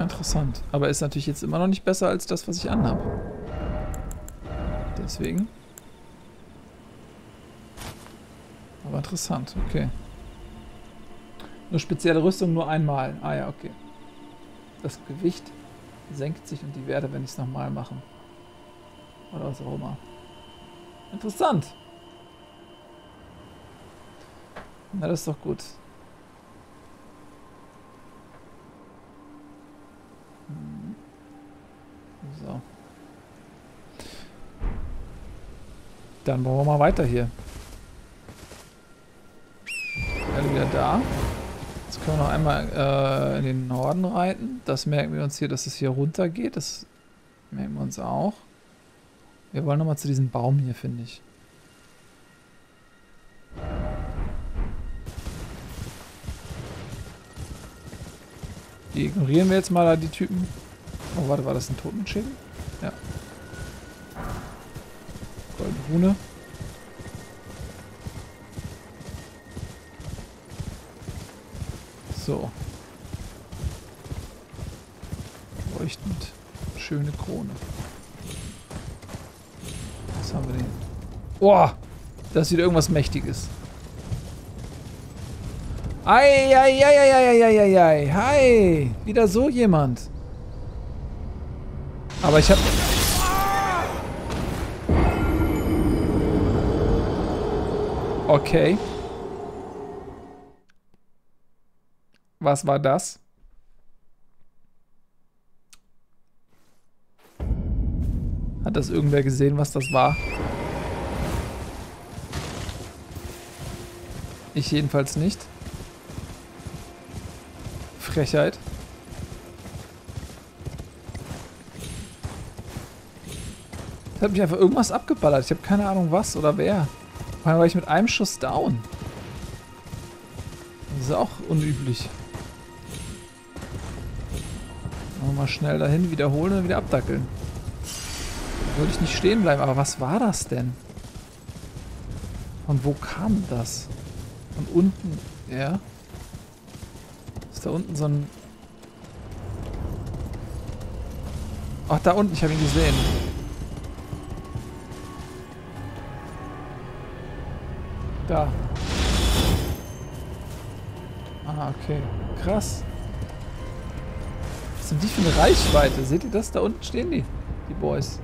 Interessant. Aber ist natürlich jetzt immer noch nicht besser als das, was ich anhab. Deswegen... Aber interessant, okay. Nur spezielle Rüstung nur einmal. Ah ja, okay. Das Gewicht senkt sich und die Werte, wenn ich es nochmal mache. Oder was auch immer. Interessant. Na, das ist doch gut. So. Dann bauen wir mal weiter hier. Alle wieder da. Jetzt können wir noch einmal äh, in den Norden reiten. Das merken wir uns hier, dass es hier runter geht. Das merken wir uns auch. Wir wollen nochmal zu diesem Baum hier, finde ich. Die ignorieren wir jetzt mal, da die Typen. Oh, warte, war das ein Totenschädel? Ja. Goldene Rune. So. Leuchtend. Schöne Krone. Was haben wir denn? Boah! Das ist wieder irgendwas Mächtiges. Ei, ei, ei, ei, ei, ei, ei, ei. Hi! Wieder so jemand. Aber ich hab... Okay. Was war das? Hat das irgendwer gesehen, was das war? Ich jedenfalls nicht. Frechheit. Das hat mich einfach irgendwas abgeballert. Ich habe keine Ahnung was oder wer. Vor allem war ich mit einem Schuss down. Das ist auch unüblich. Mal schnell dahin, wiederholen und wieder abdackeln. Da würde ich nicht stehen bleiben, aber was war das denn? Und wo kam das? Von unten, ja. Ist da unten so ein... Ach, da unten, ich habe ihn gesehen. Da. Ah, okay. Krass. Was sind die für eine Reichweite? Seht ihr das? Da unten stehen die, die Boys.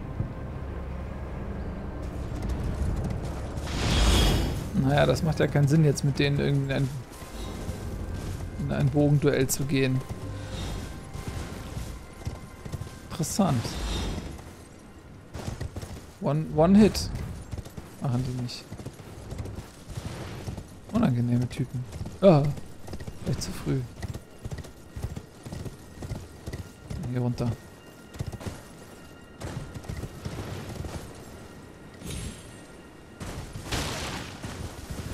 Naja, das macht ja keinen Sinn, jetzt mit denen irgendwie in ein, in ein Bogenduell zu gehen. Interessant. One, one Hit. Machen die nicht. Unangenehme Typen. Ah, vielleicht zu früh. Hier runter.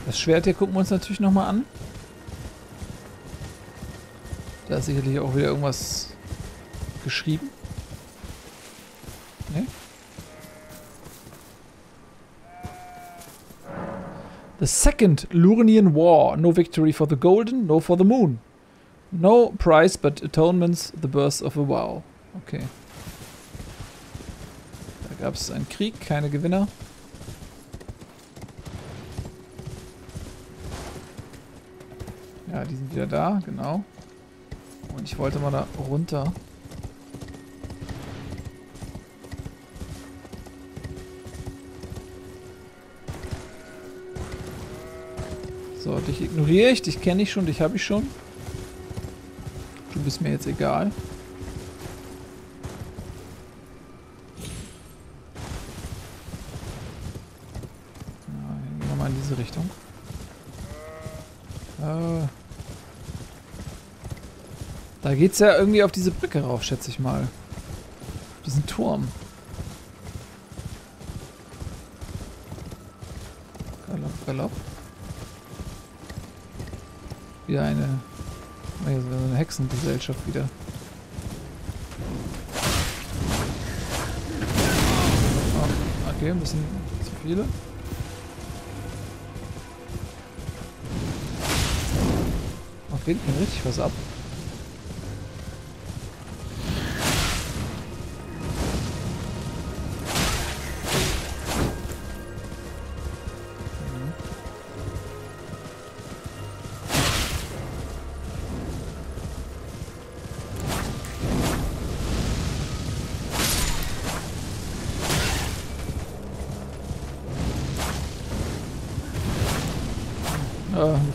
Das Schwert hier gucken wir uns natürlich nochmal an. Da ist sicherlich auch wieder irgendwas geschrieben. Ne? The Second Lurnian War. No victory for the golden, no for the moon. No price but atonements, the birth of a wow. Okay. Da gab es einen Krieg, keine Gewinner. Ja, die sind wieder da, genau. Und ich wollte mal da runter. So, dich ignoriere ich, dich kenne ich schon, dich habe ich schon. Du bist mir jetzt egal. Ja, hier gehen wir mal mal in diese Richtung. Äh, da geht's ja irgendwie auf diese Brücke rauf, schätze ich mal. Diesen Turm. Galopp, galopp. Wieder eine, eine Hexengesellschaft wieder. Oh, okay, ein bisschen zu viele. Oh, geht mir richtig was ab.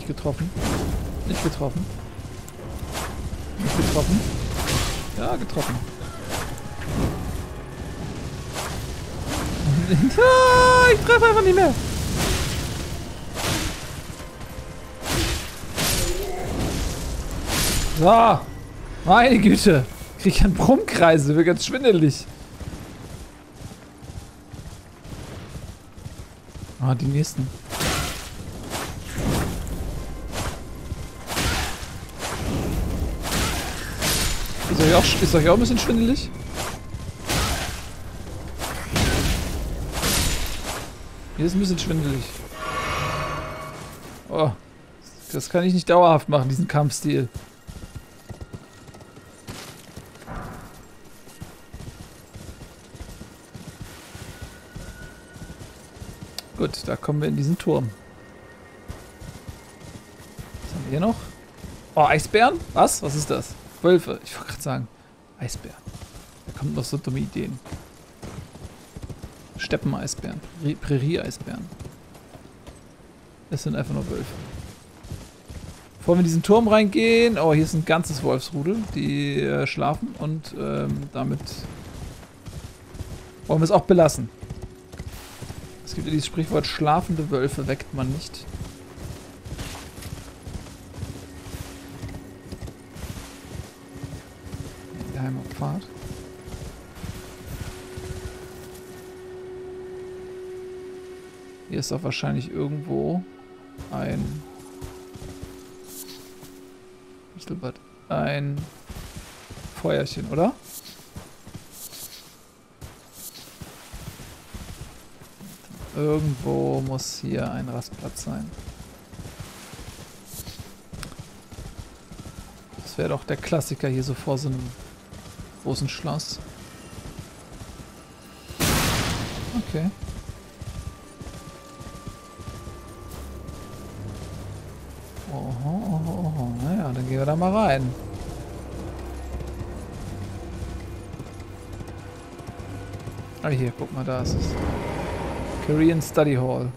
Getroffen. Nicht getroffen. Nicht getroffen. Ja, getroffen. Ah, ich treffe einfach nicht mehr. So. Meine Güte. Krieg ich einen Brummkreise. Wird ganz schwindelig. Ah, die nächsten. Ist euch, auch, ist euch auch ein bisschen schwindelig? Hier ist ein bisschen schwindelig. Oh, das kann ich nicht dauerhaft machen, diesen Kampfstil. Gut, da kommen wir in diesen Turm. Was haben wir hier noch? Oh, Eisbären? Was? Was ist das? Wölfe, ich wollte gerade sagen, Eisbären. Da kommen noch so dumme Ideen. Steppeneisbären, Prärie-Eisbären. Es sind einfach nur Wölfe. Bevor wir in diesen Turm reingehen, oh, hier ist ein ganzes Wolfsrudel, die äh, schlafen und ähm, damit wollen wir es auch belassen. Es gibt ja dieses Sprichwort, schlafende Wölfe weckt man nicht. Pfad. Hier ist doch wahrscheinlich irgendwo ein ein Feuerchen, oder? Irgendwo muss hier ein Rastplatz sein. Das wäre doch der Klassiker hier so vor so einem großen Schloss. Okay. Oho, oho, oho. Naja, dann gehen wir da mal rein. Ah, hier, guck mal, da ist es. Carian Study Hall.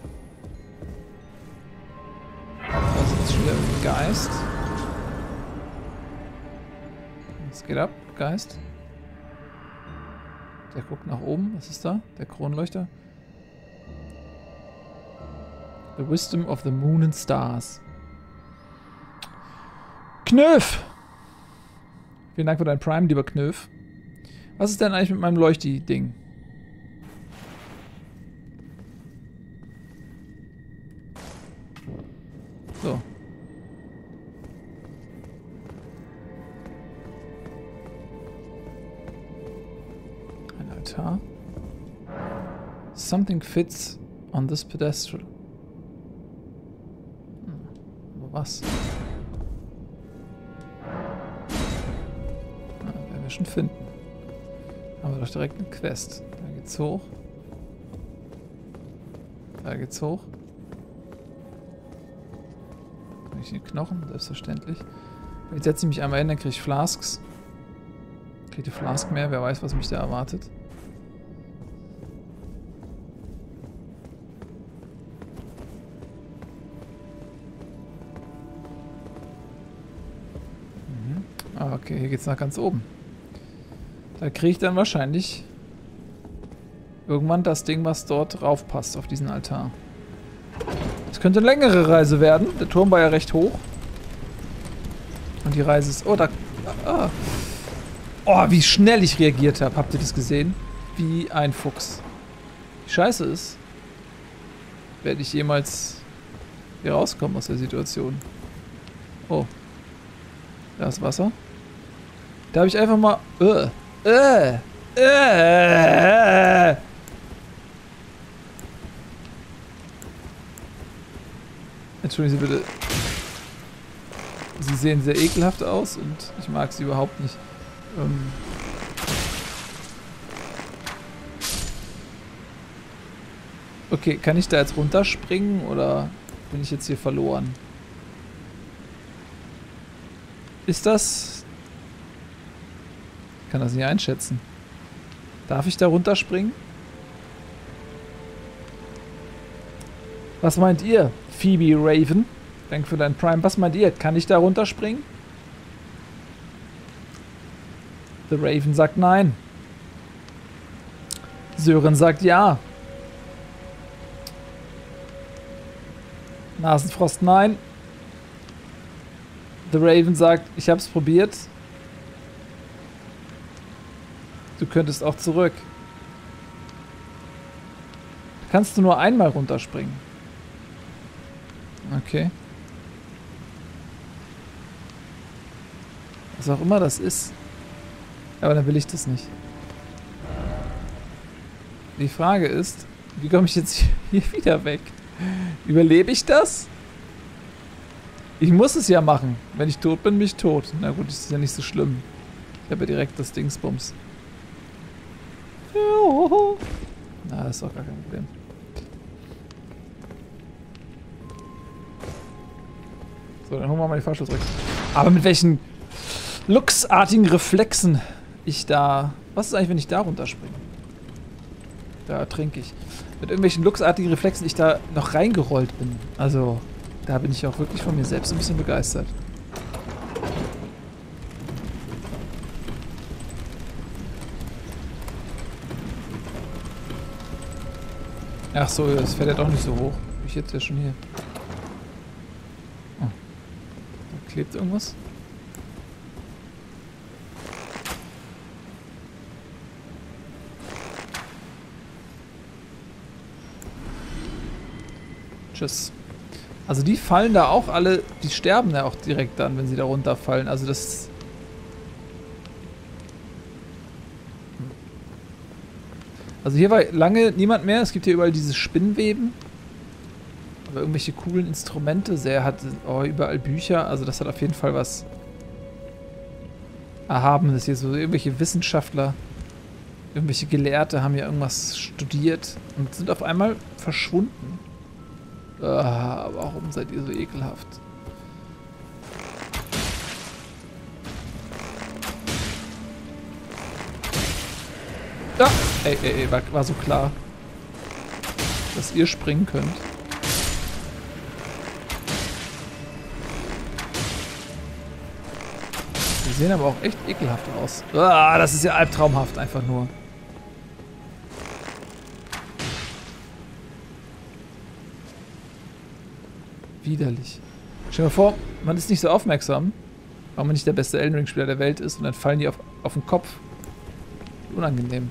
Da ist jetzt schon wieder ein Geist. Was geht ab, Geist? Der guckt nach oben. Was ist da? Der Kronleuchter. The Wisdom of the Moon and Stars. Knöf! Vielen Dank für dein Prime, lieber Knöf. Was ist denn eigentlich mit meinem Leuchti-Ding? So. Something fits on this pedestal. Hm, aber was? Na, werden wir schon finden. Haben wir doch direkt eine Quest. Da geht's hoch. Da geht's hoch. Krieg ich den Knochen? Selbstverständlich. Jetzt setze ich mich einmal hin, dann kriege ich Flasks. Kriege die Flask mehr, wer weiß, was mich da erwartet. Okay, hier geht's nach ganz oben. Da kriege ich dann wahrscheinlich irgendwann das Ding, was dort raufpasst auf diesen Altar. könnte eine längere Reise werden. Der Turm war ja recht hoch. Und die Reise ist... Oh, da... Ah. Oh, wie schnell ich reagiert habe. Habt ihr das gesehen? Wie ein Fuchs. Die Scheiße ist, werde ich jemals hier rauskommen aus der Situation. Oh. Da ist Wasser. Da habe ich einfach mal... Uh, uh, uh, uh. Entschuldigen Sie bitte. Sie sehen sehr ekelhaft aus und ich mag sie überhaupt nicht. Ähm okay, kann ich da jetzt runterspringen oder bin ich jetzt hier verloren? Ist das... Ich kann das nicht einschätzen. Darf ich da runterspringen? Was meint ihr? Phoebe Raven, danke für dein Prime. Was meint ihr? Kann ich da runterspringen? The Raven sagt nein. Sören sagt ja. Nasenfrost nein. The Raven sagt, ich hab's probiert. Du könntest auch zurück. Kannst du nur einmal runterspringen? Okay. Was auch immer das ist. Aber dann will ich das nicht. Die Frage ist, wie komme ich jetzt hier wieder weg? Überlebe ich das? Ich muss es ja machen. Wenn ich tot bin, bin ich tot. Na gut, das ist ja nicht so schlimm. Ich habe ja direkt das Dingsbums. Na, das ist auch gar kein Problem. So, dann holen wir mal die Fahrstuhl zurück. Aber mit welchen luchsartigen Reflexen ich da... Was ist eigentlich, wenn ich da runterspringe? Da trinke ich. Mit irgendwelchen luchsartigen Reflexen ich da noch reingerollt bin. Also, da bin ich auch wirklich von mir selbst ein bisschen begeistert. Ach so, das fährt ja doch nicht so hoch. Bin ich jetzt ja schon hier. Klebt irgendwas? Tschüss. Also die fallen da auch alle, die sterben ja auch direkt dann, wenn sie da runterfallen. Also das... Also hier war lange niemand mehr. Es gibt hier überall diese Spinnweben. Irgendwelche coolen Instrumente, sehr hat oh, überall Bücher, also das hat auf jeden Fall was Erhabenes hier, so irgendwelche Wissenschaftler, irgendwelche Gelehrte haben hier irgendwas studiert und sind auf einmal verschwunden. Ah, warum seid ihr so ekelhaft? Ah, ey, ey, ey, war, war so klar, dass ihr springen könnt. Die sehen aber auch echt ekelhaft aus. Ah, das ist ja albtraumhaft einfach nur. Widerlich. Stell dir mal vor, man ist nicht so aufmerksam, weil man nicht der beste Elden Ring Spieler der Welt ist und dann fallen die auf, auf den Kopf. Unangenehm.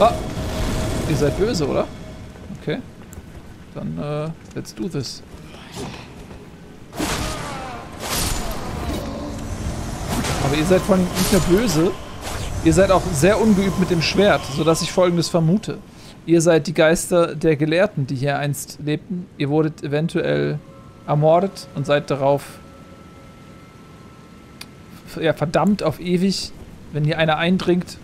Ah, ihr seid böse, oder? Okay. Dann, äh, let's do this. Aber ihr seid vor allem nicht nur böse, ihr seid auch sehr ungeübt mit dem Schwert, sodass ich Folgendes vermute. Ihr seid die Geister der Gelehrten, die hier einst lebten. Ihr wurdet eventuell ermordet und seid darauf ja, verdammt auf ewig, wenn hier einer eindringt,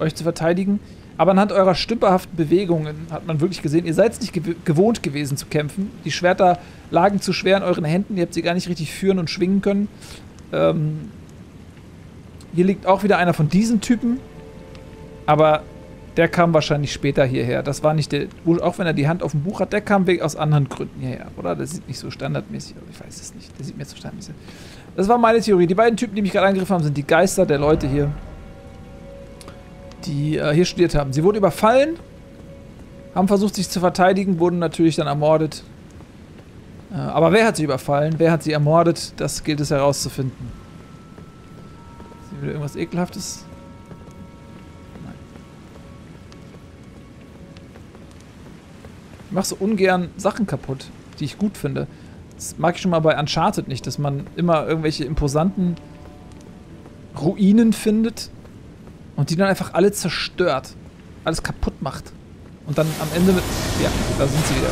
euch zu verteidigen. Aber anhand eurer stümperhaften Bewegungen hat man wirklich gesehen, ihr seid es nicht gew- gewohnt gewesen zu kämpfen. Die Schwerter lagen zu schwer in euren Händen, ihr habt sie gar nicht richtig führen und schwingen können. Ähm... Hier liegt auch wieder einer von diesen Typen, aber der kam wahrscheinlich später hierher. Das war nicht der, auch wenn er die Hand auf dem Buch hat, der kam wegen aus anderen Gründen hierher, oder? Der sieht nicht so standardmäßig aus, ich weiß es nicht. Der sieht mir zu standardmäßig aus. Das war meine Theorie. Die beiden Typen, die mich gerade angegriffen haben, sind die Geister der Leute hier, die äh, hier studiert haben. Sie wurden überfallen, haben versucht sich zu verteidigen, wurden natürlich dann ermordet Aber wer hat sie überfallen? Wer hat sie ermordet? Das gilt es herauszufinden. Ist hier wieder irgendwas Ekelhaftes? Nein. Ich mache so ungern Sachen kaputt, die ich gut finde. Das mag ich schon mal bei Uncharted nicht, dass man immer irgendwelche imposanten Ruinen findet und die dann einfach alle zerstört, alles kaputt macht. Und dann am Ende mit... Ja, da sind sie wieder.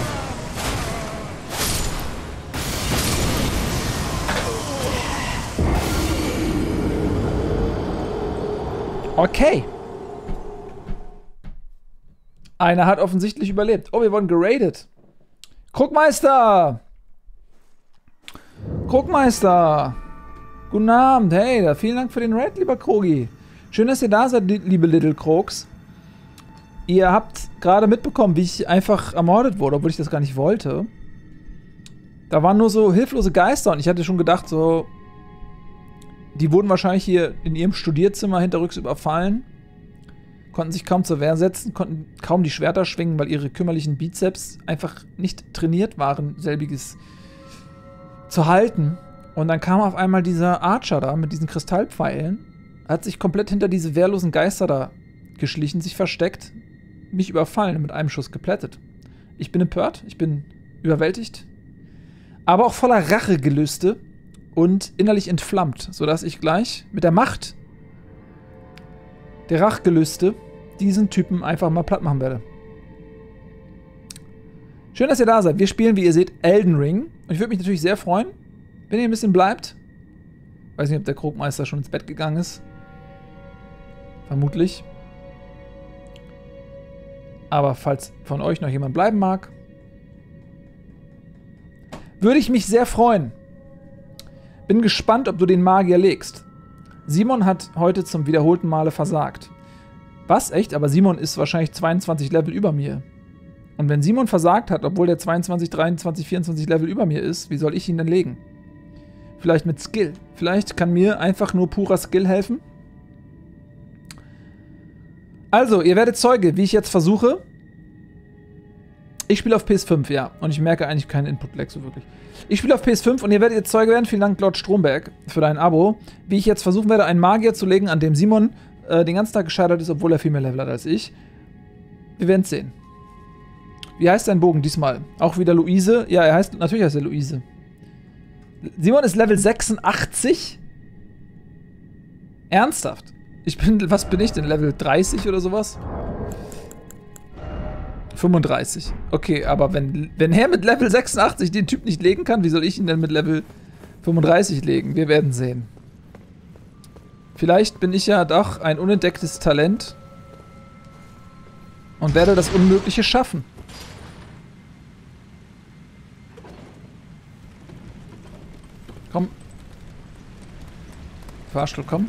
Okay. Einer hat offensichtlich überlebt. Oh, wir wurden geradet. Krugmeister! Krugmeister! Guten Abend, hey, da vielen Dank für den Raid, lieber Krogi. Schön, dass ihr da seid, liebe Little Krogs. Ihr habt gerade mitbekommen, wie ich einfach ermordet wurde, obwohl ich das gar nicht wollte. Da waren nur so hilflose Geister und ich hatte schon gedacht, so... Die wurden wahrscheinlich hier in ihrem Studierzimmer hinterrücks überfallen, konnten sich kaum zur Wehr setzen, konnten kaum die Schwerter schwingen, weil ihre kümmerlichen Bizeps einfach nicht trainiert waren, selbiges zu halten. Und dann kam auf einmal dieser Archer da mit diesen Kristallpfeilen, hat sich komplett hinter diese wehrlosen Geister da geschlichen, sich versteckt, mich überfallen und mit einem Schuss geplättet. Ich bin empört, ich bin überwältigt, aber auch voller Rachegelüste. Und innerlich entflammt, sodass ich gleich mit der Macht der Rachgelüste diesen Typen einfach mal platt machen werde. Schön, dass ihr da seid. Wir spielen, wie ihr seht, Elden Ring. Und ich würde mich natürlich sehr freuen, wenn ihr ein bisschen bleibt. Weiß nicht, ob der Krogmeister schon ins Bett gegangen ist. Vermutlich. Aber falls von euch noch jemand bleiben mag, würde ich mich sehr freuen. Bin gespannt, ob du den Magier legst. Simon hat heute zum wiederholten Male versagt. Was? Echt? Aber Simon ist wahrscheinlich zweiundzwanzig Level über mir. Und wenn Simon versagt hat, obwohl der zweiundzwanzig, dreiundzwanzig, vierundzwanzig Level über mir ist, wie soll ich ihn denn legen? Vielleicht mit Skill. Vielleicht kann mir einfach nur purer Skill helfen. Also, ihr werdet Zeuge, wie ich jetzt versuche. Ich spiele auf P S fünf, ja. Und ich merke eigentlich keinen Input-Lag so wirklich. Ich spiele auf P S fünf und ihr werdet jetzt Zeuge werden. Vielen Dank, Lord Stromberg, für dein Abo. Wie ich jetzt versuchen werde, einen Magier zu legen, an dem Simon äh, den ganzen Tag gescheitert ist, obwohl er viel mehr Level hat als ich. Wir werden es sehen. Wie heißt dein Bogen diesmal? Auch wieder Luise? Ja, er heißt, natürlich heißt er Luise. Simon ist Level sechsundachtzig? Ernsthaft? Ich bin, was bin ich denn? Level dreißig oder sowas? fünfunddreißig. Okay, aber wenn, wenn er mit Level sechsundachtzig den Typ nicht legen kann, wie soll ich ihn denn mit Level fünfunddreißig legen? Wir werden sehen. Vielleicht bin ich ja doch ein unentdecktes Talent und werde das Unmögliche schaffen. Komm. Fahrstuhl, komm.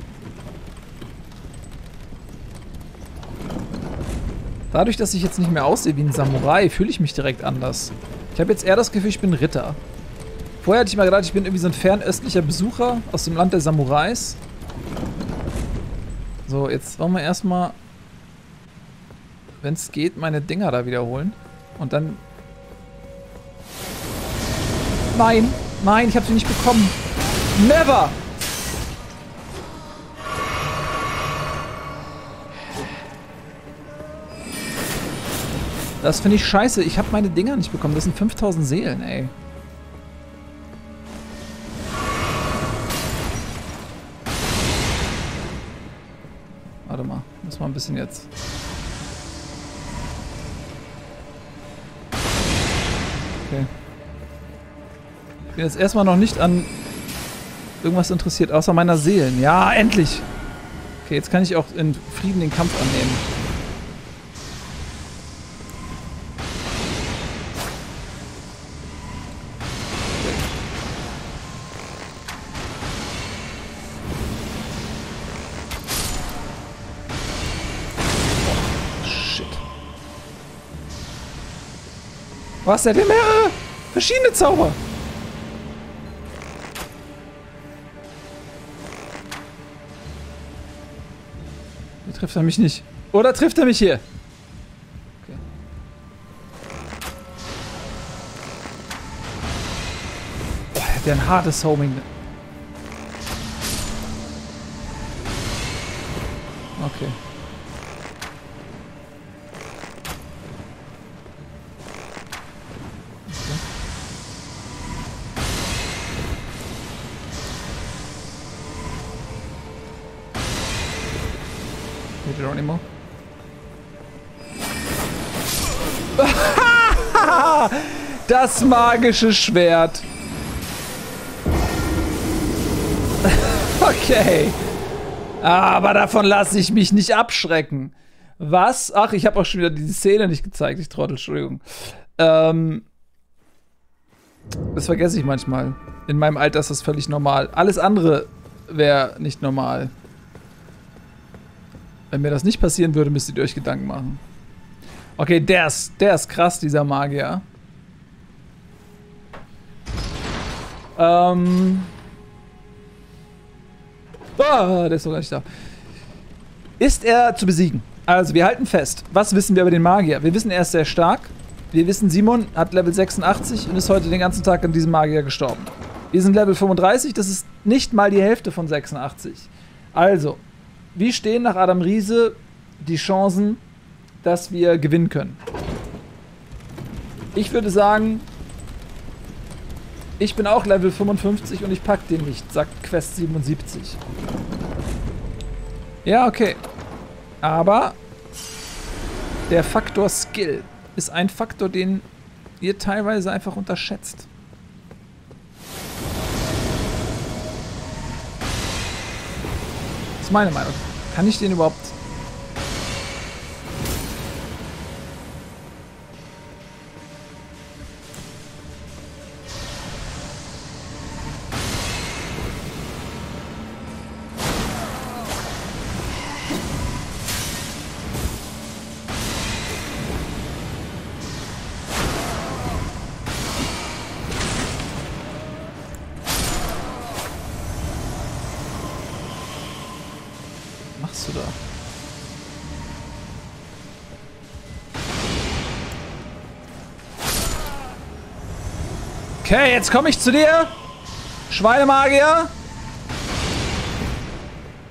Dadurch, dass ich jetzt nicht mehr aussehe wie ein Samurai, fühle ich mich direkt anders. Ich habe jetzt eher das Gefühl, ich bin Ritter. Vorher hatte ich mal gedacht, ich bin irgendwie so ein fernöstlicher Besucher aus dem Land der Samurais. So, jetzt wollen wir erstmal, wenn es geht, meine Dinger da wiederholen. Und dann... Nein, nein, ich habe sie nicht bekommen. Never! Das finde ich scheiße. Ich habe meine Dinger nicht bekommen. Das sind fünftausend Seelen, ey. Warte mal. Muss mal ein bisschen jetzt. Okay. Ich bin jetzt erstmal noch nicht an irgendwas interessiert, außer meiner Seelen. Ja, endlich! Okay, jetzt kann ich auch in Frieden den Kampf annehmen. Was? Der hat ja mehrere verschiedene Zauber. Hier trifft er mich nicht. Oder trifft er mich hier? Okay. der ein hartes Homing. Okay. Geronimo. Das magische Schwert. Okay. Aber davon lasse ich mich nicht abschrecken. Was? Ach, ich habe auch schon wieder diese Szene nicht gezeigt. Ich Trottel, Entschuldigung. Ähm, das vergesse ich manchmal. In meinem Alter ist das völlig normal. Alles andere wäre nicht normal. Wenn mir das nicht passieren würde, müsstet ihr euch Gedanken machen. Okay, der ist, der ist krass, dieser Magier. Ähm. Ah, der ist doch gar nicht da. Ist er zu besiegen? Also, wir halten fest. Was wissen wir über den Magier? Wir wissen, er ist sehr stark. Wir wissen, Simon hat Level sechsundachtzig und ist heute den ganzen Tag an diesem Magier gestorben. Wir sind Level fünfunddreißig, das ist nicht mal die Hälfte von sechsundachtzig. Also, wie stehen nach Adam Riese die Chancen, dass wir gewinnen können? Ich würde sagen, ich bin auch Level fünfundfünfzig und ich pack den nicht, sagt Quest siebenundsiebzig. Ja, okay. Aber der Faktor Skill ist ein Faktor, den ihr teilweise einfach unterschätzt. Das ist meine Meinung. Kann ich den überhaupt... Okay, jetzt komme ich zu dir, Schweinemagier.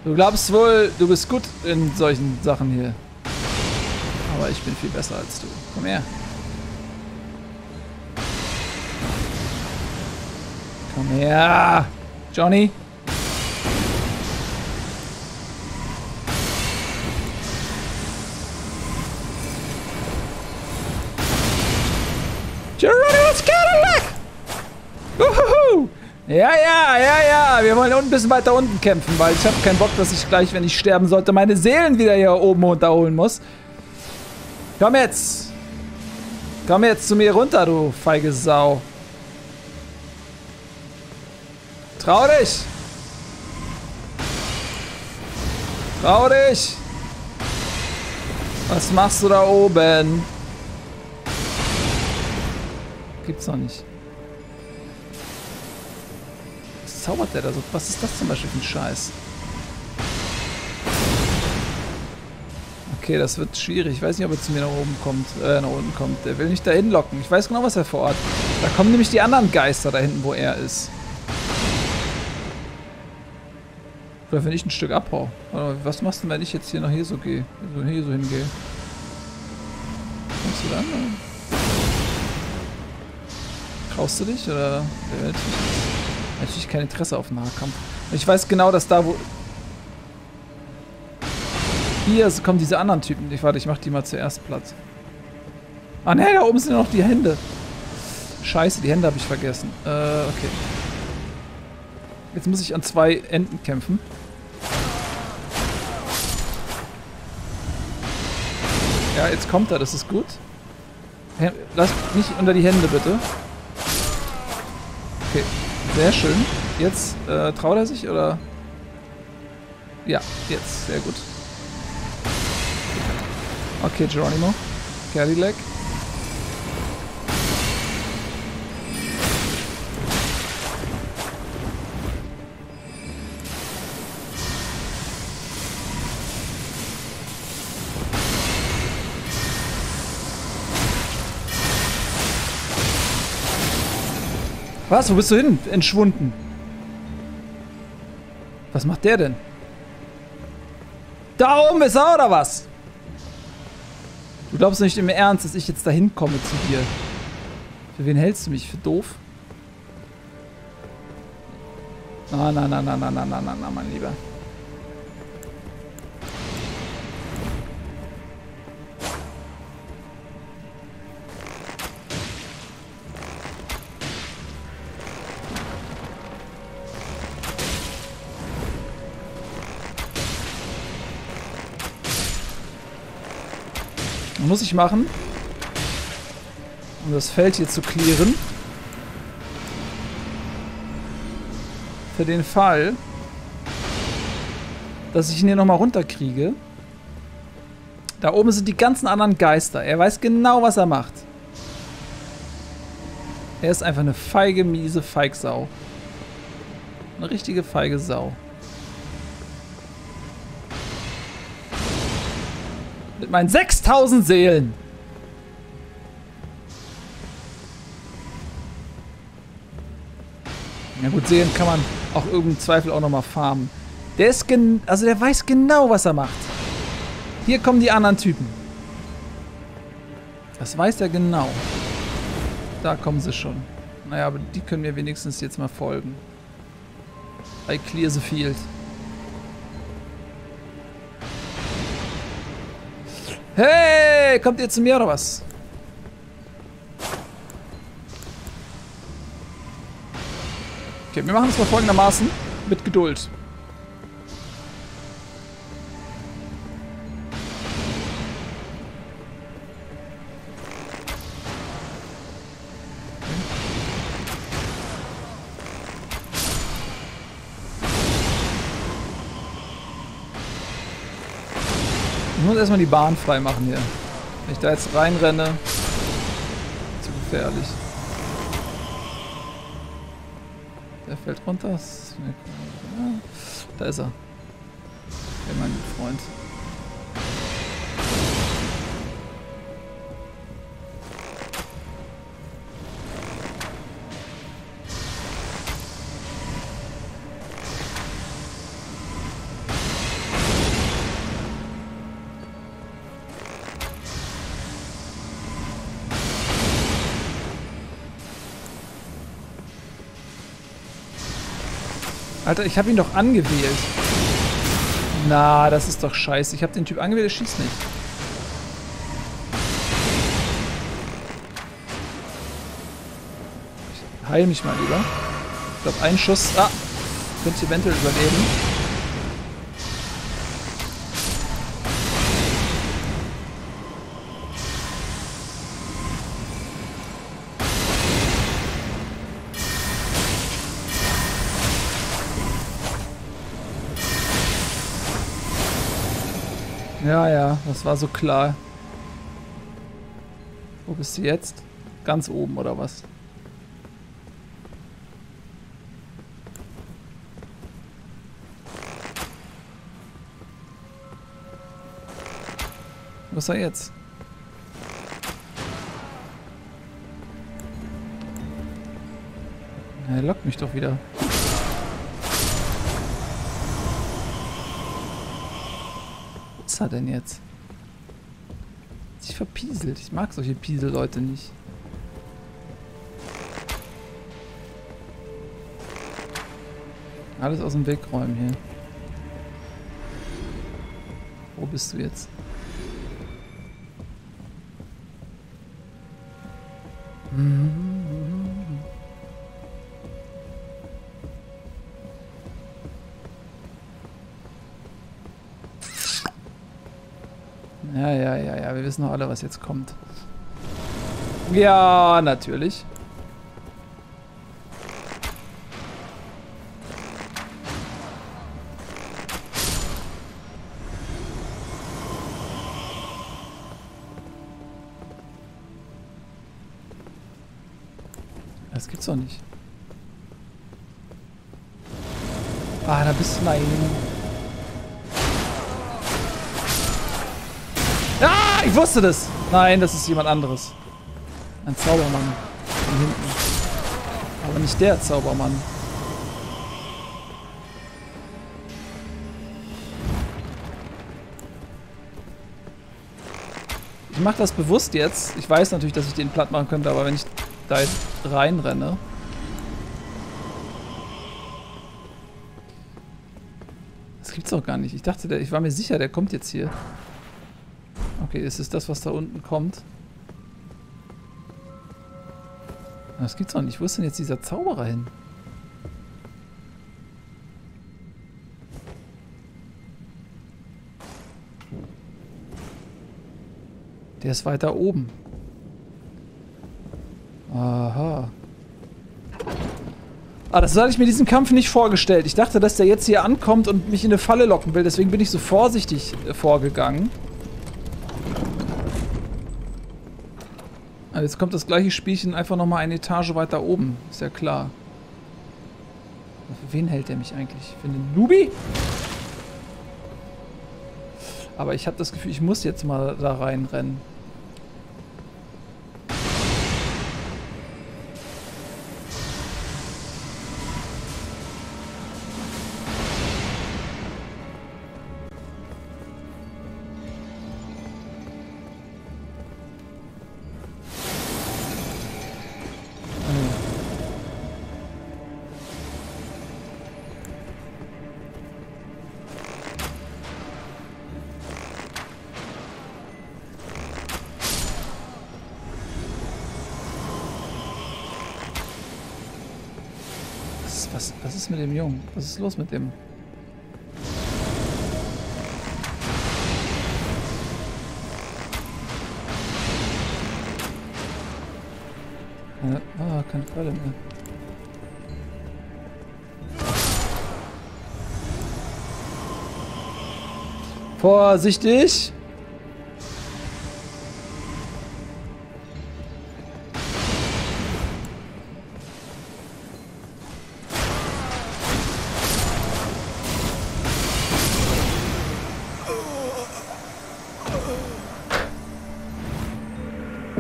Du glaubst wohl, du bist gut in solchen Sachen hier. Aber ich bin viel besser als du. Komm her. Komm her, Johnny. Ja, ja, ja, ja, wir wollen ein bisschen weiter unten kämpfen, weil ich habe keinen Bock, dass ich gleich, wenn ich sterben sollte, meine Seelen wieder hier oben runterholen muss. Komm jetzt! Komm jetzt zu mir runter, du feige Sau. Trau dich! Trau dich! Was machst du da oben? Gibt's noch nicht. Zaubert der da so? Was ist das zum Beispiel für ein Scheiß? Okay, das wird schwierig. Ich weiß nicht, ob er zu mir nach oben kommt. Äh, nach unten kommt. Der will mich da hinlocken. Ich weiß genau, was er vorhat. Da kommen nämlich die anderen Geister da hinten, wo er ist. Oder wenn ich ein Stück abhau. Was machst du, wenn ich jetzt hier nach hier so gehe? So hier so hingehe. Kommst du da an? Traust du dich? Oder wer hält dich? Natürlich kein Interesse auf Nahkampf. Und ich weiß genau, dass da wo... Hier kommen diese anderen Typen. Ich warte, ich mach die mal zuerst platt. Ah ne, da oben sind noch die Hände. Scheiße, die Hände habe ich vergessen. Äh, okay. Jetzt muss ich an zwei Enden kämpfen. Ja, jetzt kommt er, das ist gut. Lass nicht unter die Hände, bitte. Okay. Sehr schön. Jetzt äh, traut er sich, oder? Ja, jetzt. Sehr gut. Okay, Geronimo. Cadillac. Was? Wo bist du hin? Entschwunden. Was macht der denn? Da oben ist er, oder was? Du glaubst nicht im Ernst, dass ich jetzt dahin komme zu dir. Für wen hältst du mich? Für doof? Na, na, na, na, na, na, na, na, mein Lieber. Muss ich machen, um das Feld hier zu clearen. Für den Fall, dass ich ihn hier nochmal runterkriege. Da oben sind die ganzen anderen Geister. Er weiß genau, was er macht. Er ist einfach eine feige, miese Feigsau. Eine richtige feige Sau. Mit meinen sechstausend Seelen. Na gut, Seelen kann man auch im Zweifel auch nochmal farmen. Der ist gen... Also der weiß genau, was er macht. Hier kommen die anderen Typen. Das weiß er genau. Da kommen sie schon. Naja, aber die können mir wenigstens jetzt mal folgen. I clear the field. Hey, kommt ihr zu mir oder was? Okay, wir machen es mal folgendermaßen. Mit Geduld. Ich muss erstmal die Bahn frei machen hier. Wenn ich da jetzt reinrenne, zu gefährlich. Der fällt runter. Da ist er. Okay, mein Freund. Alter, ich habe ihn doch angewählt. Na, das ist doch scheiße. Ich habe den Typ angewählt, er schießt nicht. Ich heile mich mal lieber. Ich glaube, ein Schuss. Ah, könnte ich eventuell überleben. Ja, ja, das war so klar. Wo bist du jetzt? Ganz oben, oder was? Was ist er jetzt? Er lockt mich doch wieder. Was hat er denn jetzt? Ich verpieselt. Ich mag solche Piesel-Leute nicht. Alles aus dem Weg räumen hier. Wo bist du jetzt? Ja, ja, ja, ja, wir wissen doch alle, was jetzt kommt. Ja, natürlich. Das gibt's doch nicht. Ah, da bist du mal eben. Ich wusste das! Nein, das ist jemand anderes. Ein Zaubermann. Von hinten. Aber nicht der Zaubermann. Ich mache das bewusst jetzt. Ich weiß natürlich, dass ich den platt machen könnte, aber wenn ich da jetzt reinrenne... Das gibt's doch gar nicht. Ich dachte, der, ich war mir sicher, der kommt jetzt hier. Okay, ist es das, was da unten kommt? Das gibt's doch nicht. Wo ist denn jetzt dieser Zauberer hin? Der ist weiter oben. Aha. Ah, das hatte ich mir diesen Kampf nicht vorgestellt. Ich dachte, dass der jetzt hier ankommt und mich in eine Falle locken will. Deswegen bin ich so vorsichtig vorgegangen. Aber jetzt kommt das gleiche Spielchen einfach nochmal eine Etage weiter oben. Ist ja klar. Für wen hält der mich eigentlich? Für einen Nubi? Aber ich habe das Gefühl, ich muss jetzt mal da reinrennen. Mit dem Jungen? Was ist los mit dem? Ah, keine Falle mehr. Vorsichtig!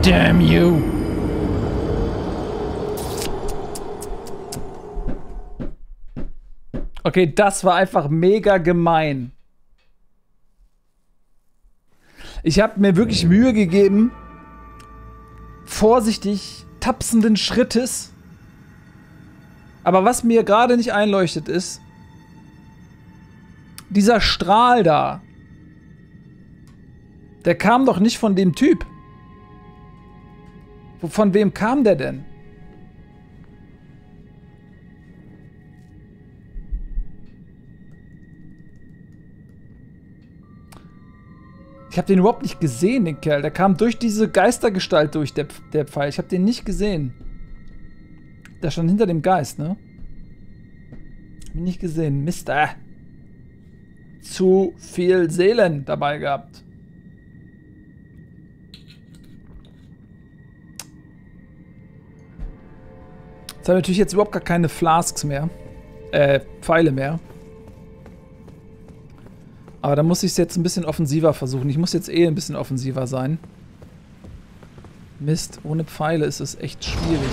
Damn you! Okay, das war einfach mega gemein. Ich habe mir wirklich Mühe gegeben, vorsichtig tapsenden Schrittes. Aber was mir gerade nicht einleuchtet ist, dieser Strahl da, der kam doch nicht von dem Typ. Von wem kam der denn? Ich habe den überhaupt nicht gesehen, den Kerl. Der kam durch diese Geistergestalt durch, der, der Pfeil. Ich habe den nicht gesehen. Der stand hinter dem Geist, ne? Hab ihn nicht gesehen. Mist. Zu viel Seelen dabei gehabt. Ich habe natürlich jetzt überhaupt gar keine Flasks mehr. Äh, Pfeile mehr. Aber da muss ich es jetzt ein bisschen offensiver versuchen. Ich muss jetzt eh ein bisschen offensiver sein. Mist, ohne Pfeile ist es echt schwierig.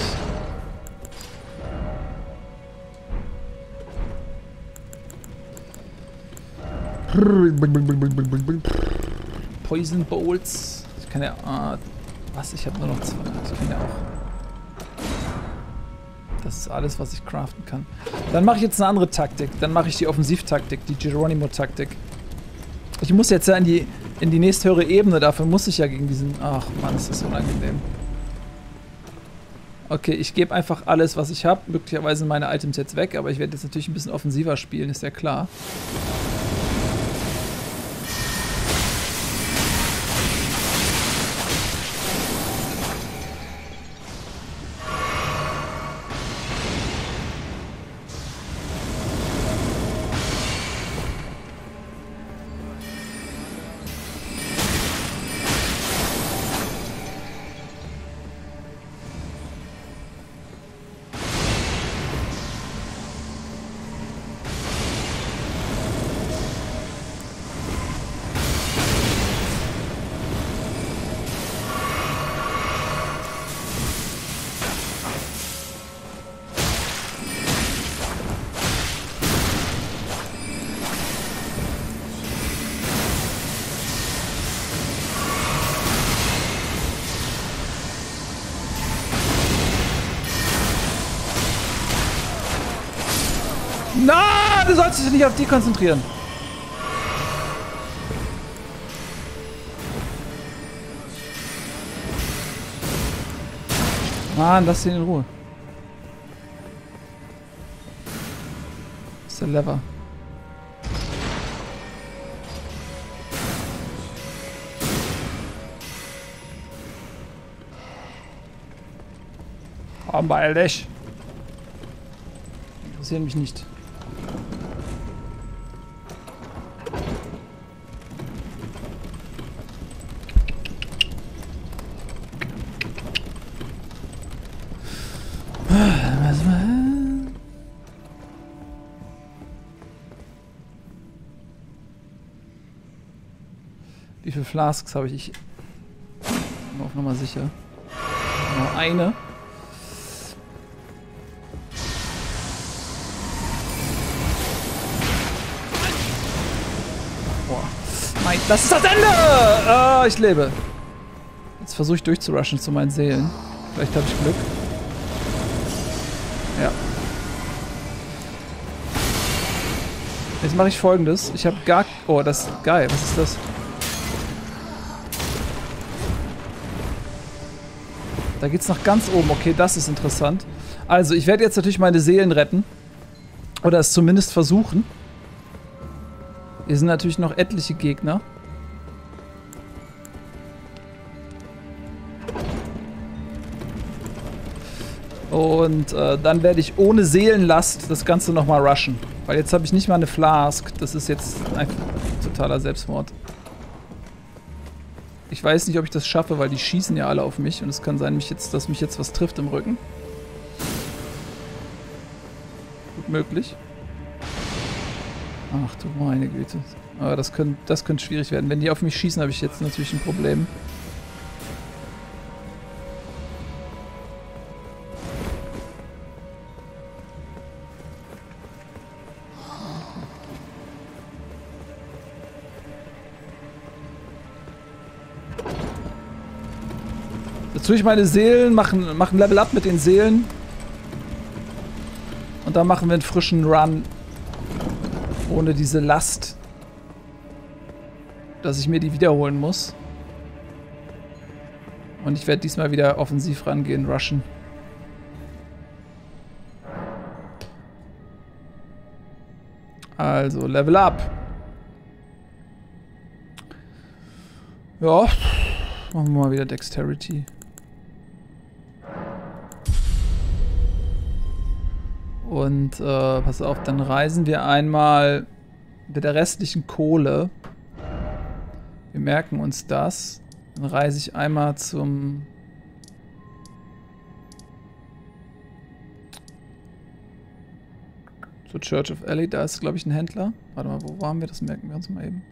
Poison Bolts. Ich kann ja... Ah, was? Ich habe nur noch zwei. Ich kann ja auch... Das ist alles, was ich craften kann. Dann mache ich jetzt eine andere Taktik. Dann mache ich die Offensivtaktik, die Geronimo-Taktik. Ich muss jetzt ja in die, in die nächsthöhere Ebene. Dafür muss ich ja gegen diesen... Ach Mann, ist das unangenehm. Okay, ich gebe einfach alles, was ich habe. Möglicherweise sind meine Items jetzt weg, aber ich werde jetzt natürlich ein bisschen offensiver spielen, ist ja klar. Ah, du sollst dich nicht auf die konzentrieren. Mann, lass ihn in Ruhe. Das ist der Lever. Komm, beeil dich. Interessieren mich nicht. Wie viele Flasks habe ich? Ich bin auf Nummer sicher. Nur eine. Boah. Nein, das ist das Ende! Ah, ich lebe. Jetzt versuche ich durchzurushen zu meinen Seelen. Vielleicht habe ich Glück. Ja. Jetzt mache ich Folgendes. Ich habe gar... Oh, das ist geil. Was ist das? Da geht's nach ganz oben. Okay, das ist interessant. Also, ich werde jetzt natürlich meine Seelen retten. Oder es zumindest versuchen. Hier sind natürlich noch etliche Gegner. Und äh, dann werde ich ohne Seelenlast das Ganze nochmal rushen. Weil jetzt habe ich nicht mal eine Flask. Das ist jetzt ein totaler Selbstmord. Ich weiß nicht, ob ich das schaffe, weil die schießen ja alle auf mich und es kann sein, mich jetzt, dass mich jetzt was trifft im Rücken. Gut möglich. Ach du meine Güte. Aber das könnte das könnte schwierig werden. Wenn die auf mich schießen, habe ich jetzt natürlich ein Problem. Natürlich meine Seelen, machen, machen Level Up mit den Seelen. Und dann machen wir einen frischen Run. Ohne diese Last. Dass ich mir die wiederholen muss. Und ich werde diesmal wieder offensiv rangehen, rushen. Also, Level Up. Ja. Machen wir mal wieder Dexterity. Und äh, pass auf, dann reisen wir einmal mit der restlichen Kohle. Wir merken uns das. Dann reise ich einmal zum... zur Church of Ellie. Da ist, glaube ich, ein Händler. Warte mal, wo waren wir? Das merken wir uns mal eben.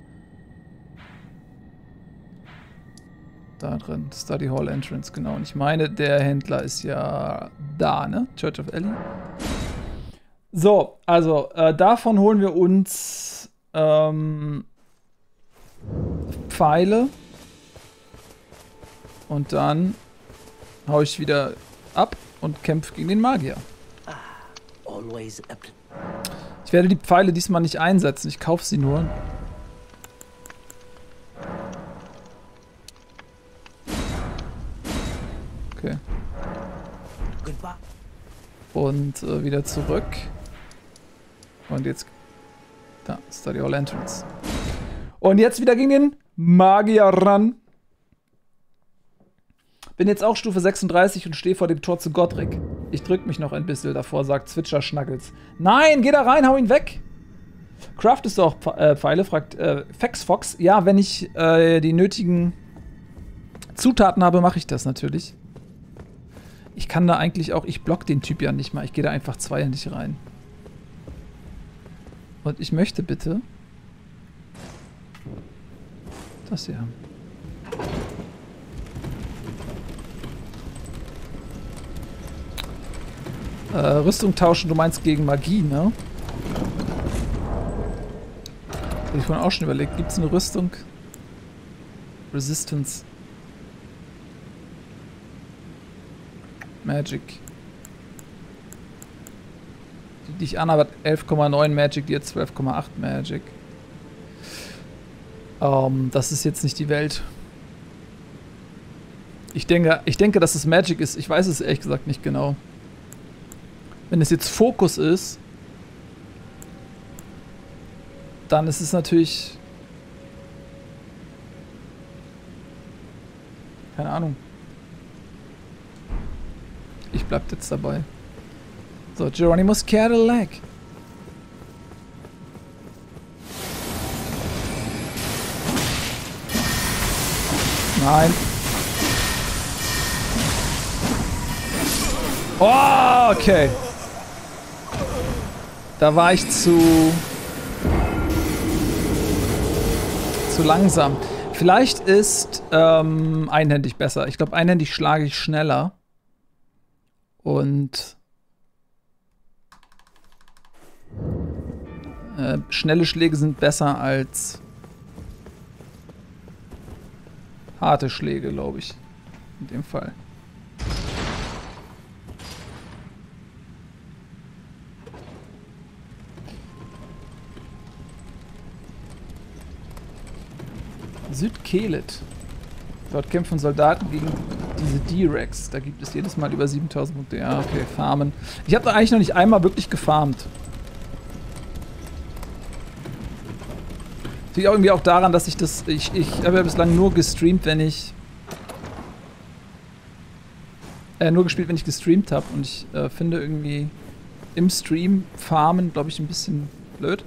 Da drin. Study Hall Entrance, genau. Und ich meine, der Händler ist ja da, ne? Church of Ellie. So, also äh, davon holen wir uns ähm, Pfeile und dann hau ich wieder ab und kämpfe gegen den Magier. Ich werde die Pfeile diesmal nicht einsetzen, ich kaufe sie nur. Okay. Und äh, wieder zurück. Und jetzt... Da, Study All Entrance. Und jetzt wieder gegen den Magier ran. Bin jetzt auch Stufe sechsunddreißig und stehe vor dem Tor zu Godric. Ich drück mich noch ein bisschen davor, sagt Zwitscher Schnuggles. Nein, geh da rein, hau ihn weg! Craftest du auch Pfeile, fragt äh, Fexfox. Ja, wenn ich äh, die nötigen Zutaten habe, mache ich das natürlich. Ich kann da eigentlich auch... Ich block den Typ ja nicht mal. Ich gehe da einfach zweihändig rein. Und ich möchte bitte... das hier haben. Äh, Rüstung tauschen, du meinst gegen Magie, ne? Hab ich vorhin auch schon überlegt. Gibt's eine Rüstung? Resistance. Magic. Die dich an hat elf Komma neun Magic, die hat zwölf Komma acht Magic. Ähm, das ist jetzt nicht die Welt. Ich denke, ich denke, dass es Magic ist. Ich weiß es ehrlich gesagt nicht genau. Wenn es jetzt Fokus ist, dann ist es natürlich... Keine Ahnung. Ich bleib jetzt dabei. So, Geronimo's Cadillac. Nein. Oh, okay. Da war ich zu... zu langsam. Vielleicht ist ähm, einhändig besser. Ich glaube, einhändig schlage ich schneller. Und äh, schnelle Schläge sind besser als harte Schläge, glaube ich. In dem Fall. Südkelet. Dort kämpfen Soldaten gegen diese D-Rex. Da gibt es jedes Mal über siebentausend Punkte. Ja, okay, farmen. Ich habe da eigentlich noch nicht einmal wirklich gefarmt. Das liegt auch irgendwie auch daran, dass ich das... Ich, ich habe ja bislang nur gestreamt, wenn ich... Äh, nur gespielt, wenn ich gestreamt habe. Und ich äh, finde irgendwie im Stream farmen, glaube ich, ein bisschen blöd.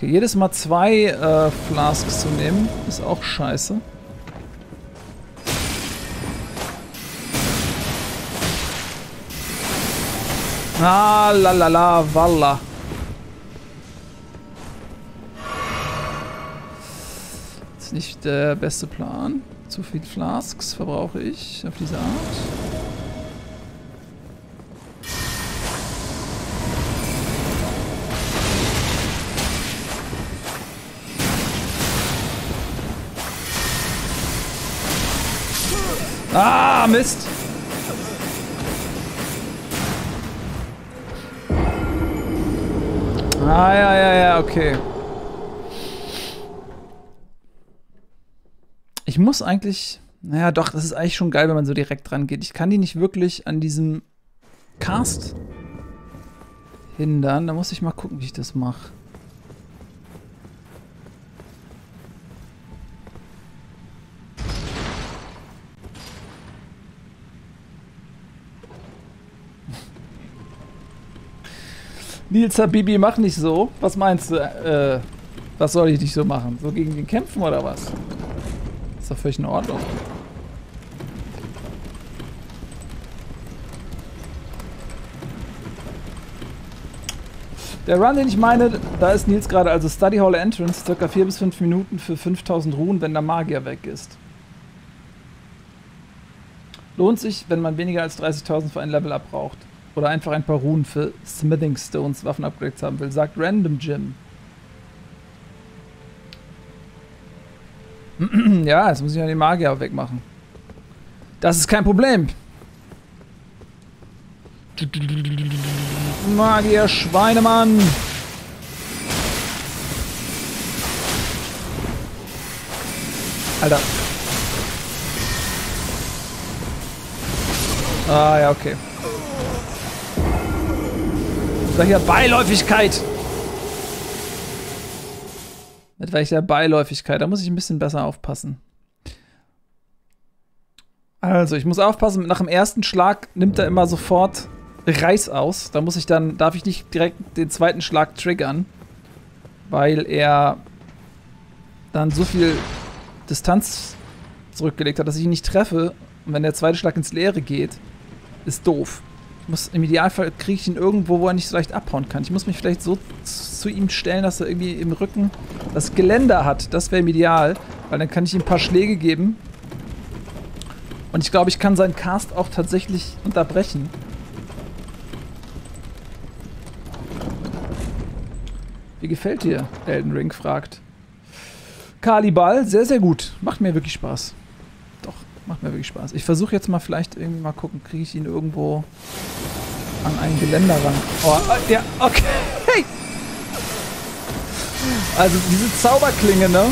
Jedes Mal zwei äh, Flasks zu nehmen, ist auch scheiße. Ah, la la la, walla. Ist nicht der beste Plan. Zu viel Flasks verbrauche ich auf diese Art. Ah, Mist! Ah, ja, ja, ja, okay. Ich muss eigentlich... Naja, doch, das ist eigentlich schon geil, wenn man so direkt dran geht. Ich kann die nicht wirklich an diesem Cast hindern. Da muss ich mal gucken, wie ich das mache. Nils, Habibi, mach nicht so. Was meinst du? Äh, was soll ich nicht so machen? So gegen den kämpfen oder was? Ist doch völlig in Ordnung. Der Run, den ich meine, da ist Nils gerade, also Study Hall Entrance, circa vier bis fünf Minuten für fünftausend Runen, wenn der Magier weg ist. Lohnt sich, wenn man weniger als dreißigtausend für ein Level up braucht. Oder einfach ein paar Runen für Smithing Stones Waffen-Upgrades haben will, sagt Random Jim. Ja, jetzt muss ich ja den Magier wegmachen. Das ist kein Problem. Magier Schweinemann. Alter. Ah ja, okay. Welcher Beiläufigkeit? Mit welcher Beiläufigkeit? Da muss ich ein bisschen besser aufpassen. Also, ich muss aufpassen, nach dem ersten Schlag nimmt er immer sofort Reis aus. Da muss ich dann, darf ich nicht direkt den zweiten Schlag triggern, weil er dann so viel Distanz zurückgelegt hat, dass ich ihn nicht treffe. Und wenn der zweite Schlag ins Leere geht, ist doof. Muss, im Idealfall kriege ich ihn irgendwo, wo er nicht so leicht abhauen kann. Ich muss mich vielleicht so zu ihm stellen, dass er irgendwie im Rücken das Geländer hat. Das wäre im Ideal, weil dann kann ich ihm ein paar Schläge geben. Und ich glaube, ich kann seinen Cast auch tatsächlich unterbrechen. Wie gefällt dir? Elden Ring fragt. Kalibal, sehr, sehr gut. Macht mir wirklich Spaß. Doch, macht mir wirklich Spaß. Ich versuche jetzt mal vielleicht irgendwie mal gucken, kriege ich ihn irgendwo an ein Geländer ran. Oh, oh, ja, okay. Hey. Also diese Zauberklinge, ne?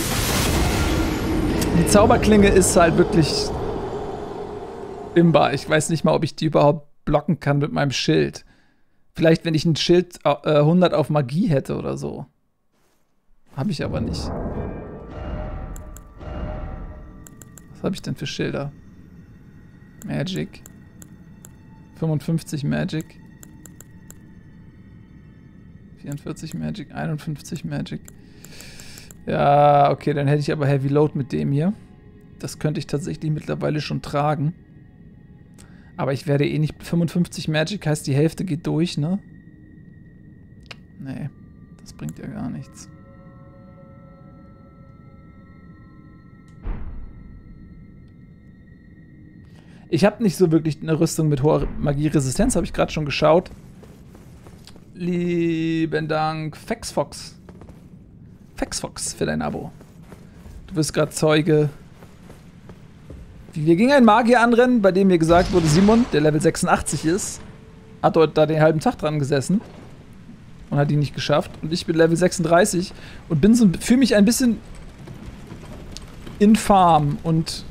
Die Zauberklinge ist halt wirklich imbar. Ich weiß nicht mal, ob ich die überhaupt blocken kann mit meinem Schild. Vielleicht, wenn ich ein Schild äh, hundert auf Magie hätte oder so. Habe ich aber nicht. Was habe ich denn für Schilder? Magic. fünfundfünfzig Magic. vierundvierzig Magic, einundfünfzig Magic. Ja, okay, dann hätte ich aber Heavy Load mit dem hier. Das könnte ich tatsächlich mittlerweile schon tragen. Aber ich werde eh nicht... fünfundfünfzig Magic heißt, die Hälfte geht durch, ne? Nee, das bringt ja gar nichts. Ich habe nicht so wirklich eine Rüstung mit hoher Magieresistenz, habe ich gerade schon geschaut. Lieben Dank, Fexfox. Fexfox für dein Abo. Du bist gerade Zeuge. Wir gingen einen Magier anrennen, bei dem mir gesagt wurde, Simon, der Level sechsundachtzig ist, hat dort da den halben Tag dran gesessen und hat ihn nicht geschafft. Und ich bin Level sechsunddreißig und bin so, fühle mich ein bisschen infam und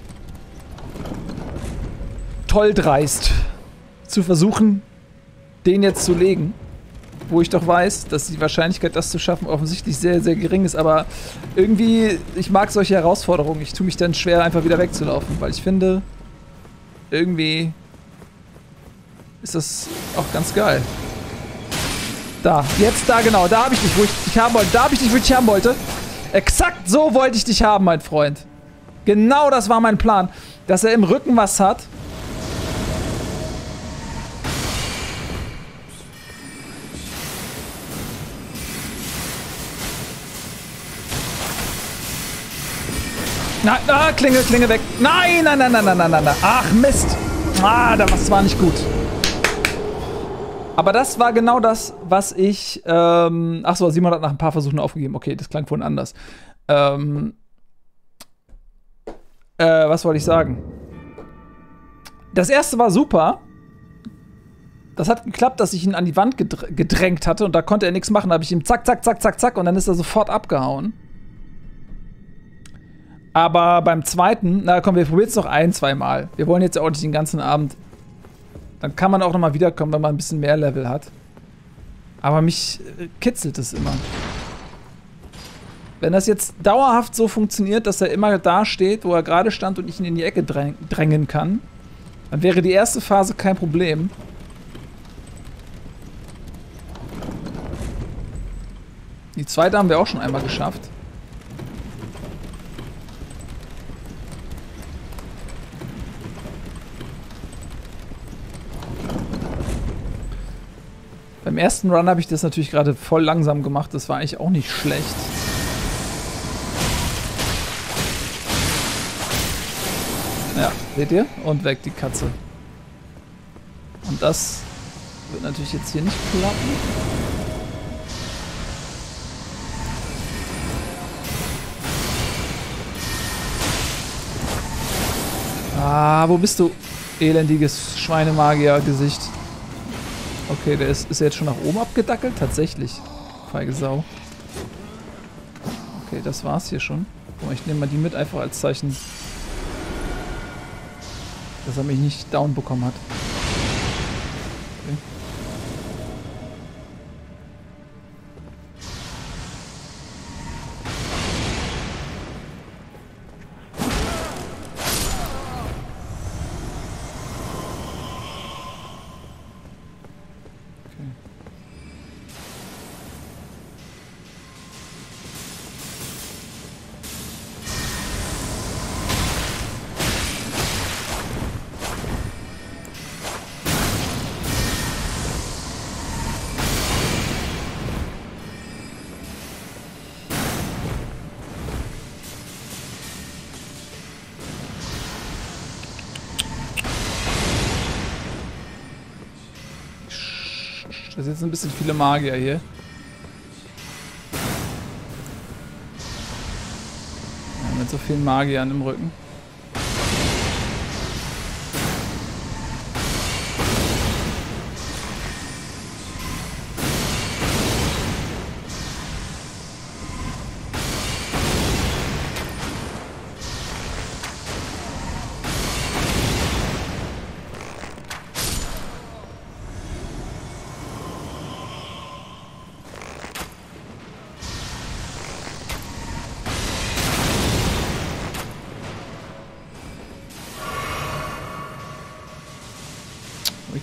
toll dreist zu versuchen, den jetzt zu legen. Wo ich doch weiß, dass die Wahrscheinlichkeit, das zu schaffen, offensichtlich sehr, sehr gering ist. Aber irgendwie, ich mag solche Herausforderungen. Ich tue mich dann schwer, einfach wieder wegzulaufen. Weil ich finde, irgendwie ist das auch ganz geil. Da, jetzt da, genau. Da habe ich dich, wo ich dich haben wollte. Da habe ich dich, wo ich dich haben wollte. Exakt so wollte ich dich haben, mein Freund. Genau das war mein Plan. Dass er im Rücken was hat. Na, ah, Klinge, Klinge weg. Nein, nein, nein, nein, nein, nein, nein. Ach, Mist. Ah, das war nicht gut. Aber das war genau das, was ich... Ähm, ach so, Simon hat nach ein paar Versuchen aufgegeben. Okay, das klang vorhin anders. Ähm, äh, was wollte ich sagen? Das erste war super. Das hat geklappt, dass ich ihn an die Wand gedr- gedrängt hatte und da konnte er nichts machen. Da habe ich ihm zack, zack, zack, zack, zack und dann ist er sofort abgehauen. Aber beim zweiten, na komm, wir probieren es noch ein, zweimal. Wir wollen jetzt auch nicht den ganzen Abend. Dann kann man auch nochmal wiederkommen, wenn man ein bisschen mehr Level hat. Aber mich kitzelt es immer. Wenn das jetzt dauerhaft so funktioniert, dass er immer da steht, wo er gerade stand und ich ihn in die Ecke dräng- drängen kann, dann wäre die erste Phase kein Problem. Die zweite haben wir auch schon einmal geschafft. Beim ersten Run habe ich das natürlich gerade voll langsam gemacht. Das war eigentlich auch nicht schlecht. Ja, seht ihr? Und weg die Katze. Und das wird natürlich jetzt hier nicht klappen. Ah, wo bist du, elendiges Schweinemagier-Gesicht? Okay, der ist, ist er jetzt schon nach oben abgedackelt? Tatsächlich. Feige Sau. Okay, das war's hier schon. Oh, ich nehme mal die mit, einfach als Zeichen, dass er mich nicht down bekommen hat. Okay. Das sind jetzt ein bisschen viele Magier hier. mit so vielen Magiern im Rücken.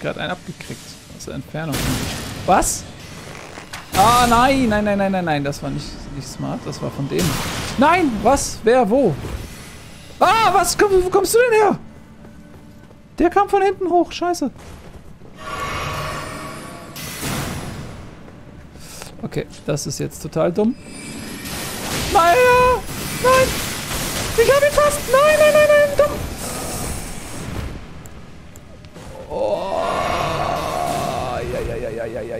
Gerade einen abgekriegt. Aus der Entfernung. Was? Ah, nein, nein, nein, nein, nein, nein. Das war nicht, nicht smart. Das war von dem. Nein! Was? Wer? Wo? Ah, was? Komm, wo kommst du denn her? Der kam von hinten hoch. Scheiße. Okay, das ist jetzt total dumm. Nein! Nein! Ich hab ihn fast! Nein, nein, nein, nein! Dumm!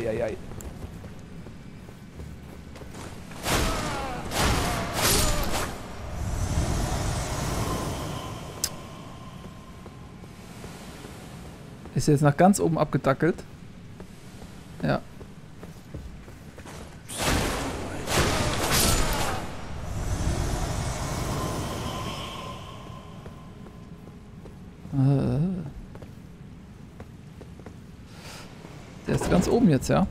Eieieiei. Ist jetzt nach ganz oben abgedackelt. Ja. Der ist ganz oben jetzt, ja.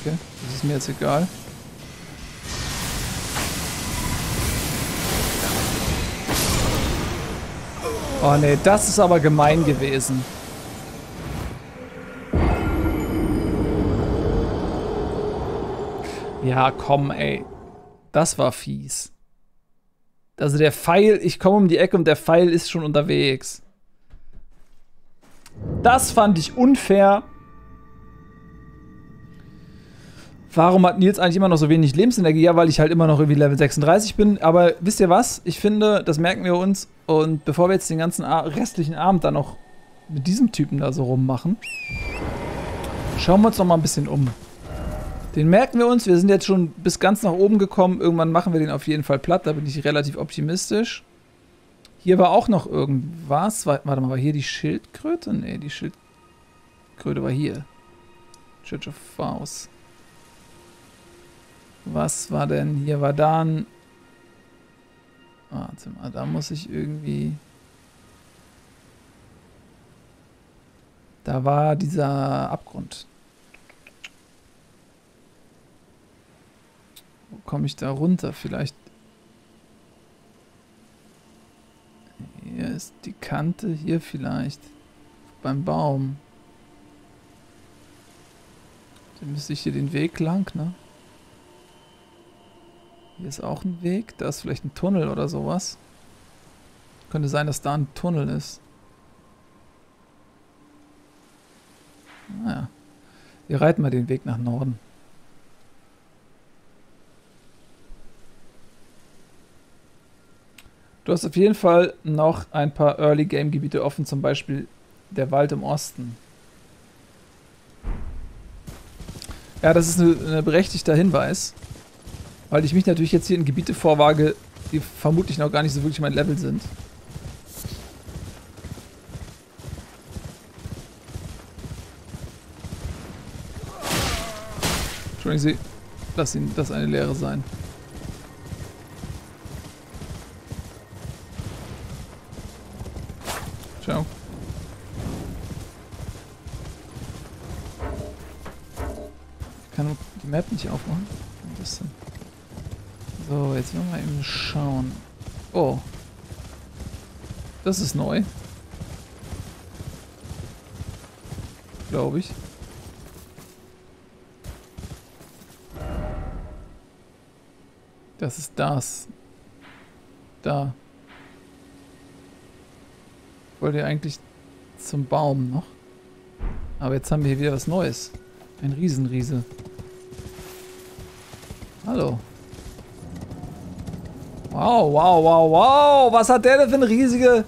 Okay, das ist mir jetzt egal. Oh ne, das ist aber gemein gewesen. Ja, komm, ey. Das war fies. Also der Pfeil, ich komme um die Ecke und der Pfeil ist schon unterwegs. Das fand ich unfair. Warum hat Nils eigentlich immer noch so wenig Lebensenergie? Ja, weil ich halt immer noch irgendwie Level sechsunddreißig bin. Aber wisst ihr was? Ich finde, das merken wir uns. Und bevor wir jetzt den ganzen restlichen Abend dann noch mit diesem Typen da so rummachen, schauen wir uns noch mal ein bisschen um. Den merken wir uns. Wir sind jetzt schon bis ganz nach oben gekommen. Irgendwann machen wir den auf jeden Fall platt. Da bin ich relativ optimistisch. Hier war auch noch irgendwas. Warte mal, war hier die Schildkröte? Nee, die Schildkröte war hier. Church of Vows. Was war denn? Hier war dann... Warte mal, da muss ich irgendwie... Da war dieser Abgrund. Wo komme ich da runter? Vielleicht... Hier ist die Kante, hier vielleicht. Beim Baum. Dann müsste ich hier den Weg lang, ne? Hier ist auch ein Weg. Da ist vielleicht ein Tunnel oder sowas. Könnte sein, dass da ein Tunnel ist. Naja. Wir reiten mal den Weg nach Norden. Du hast auf jeden Fall noch ein paar Early-Game-Gebiete offen. Zum Beispiel der Wald im Osten. Ja, das ist ein berechtigter Hinweis. Weil ich mich natürlich jetzt hier in Gebiete vorwage, die vermutlich noch gar nicht so wirklich mein Level sind. Entschuldigen Sie, lass Ihnen das eine Lehre sein. Ciao. Ich kann die Map nicht aufmachen. Was ist denn? So, jetzt wollen wir mal eben schauen. Oh. Das ist neu. Glaube ich. Das ist das. Da. Ich wollte ja eigentlich zum Baum noch. Aber jetzt haben wir hier wieder was Neues. Ein Riesenriese. Hallo. Wow, wow, wow, wow. Was hat der denn für eine riesige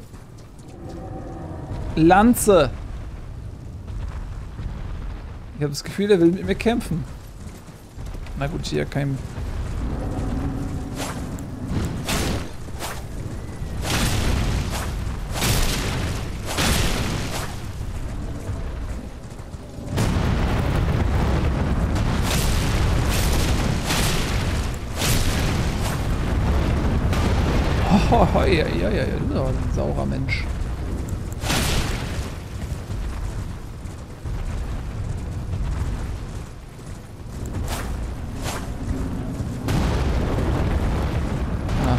Lanze? Ich habe das Gefühl, der will mit mir kämpfen. Na gut, hier kein... Oh, ja, ja, ja, ja, du bist aber ein saurer Mensch. Ah.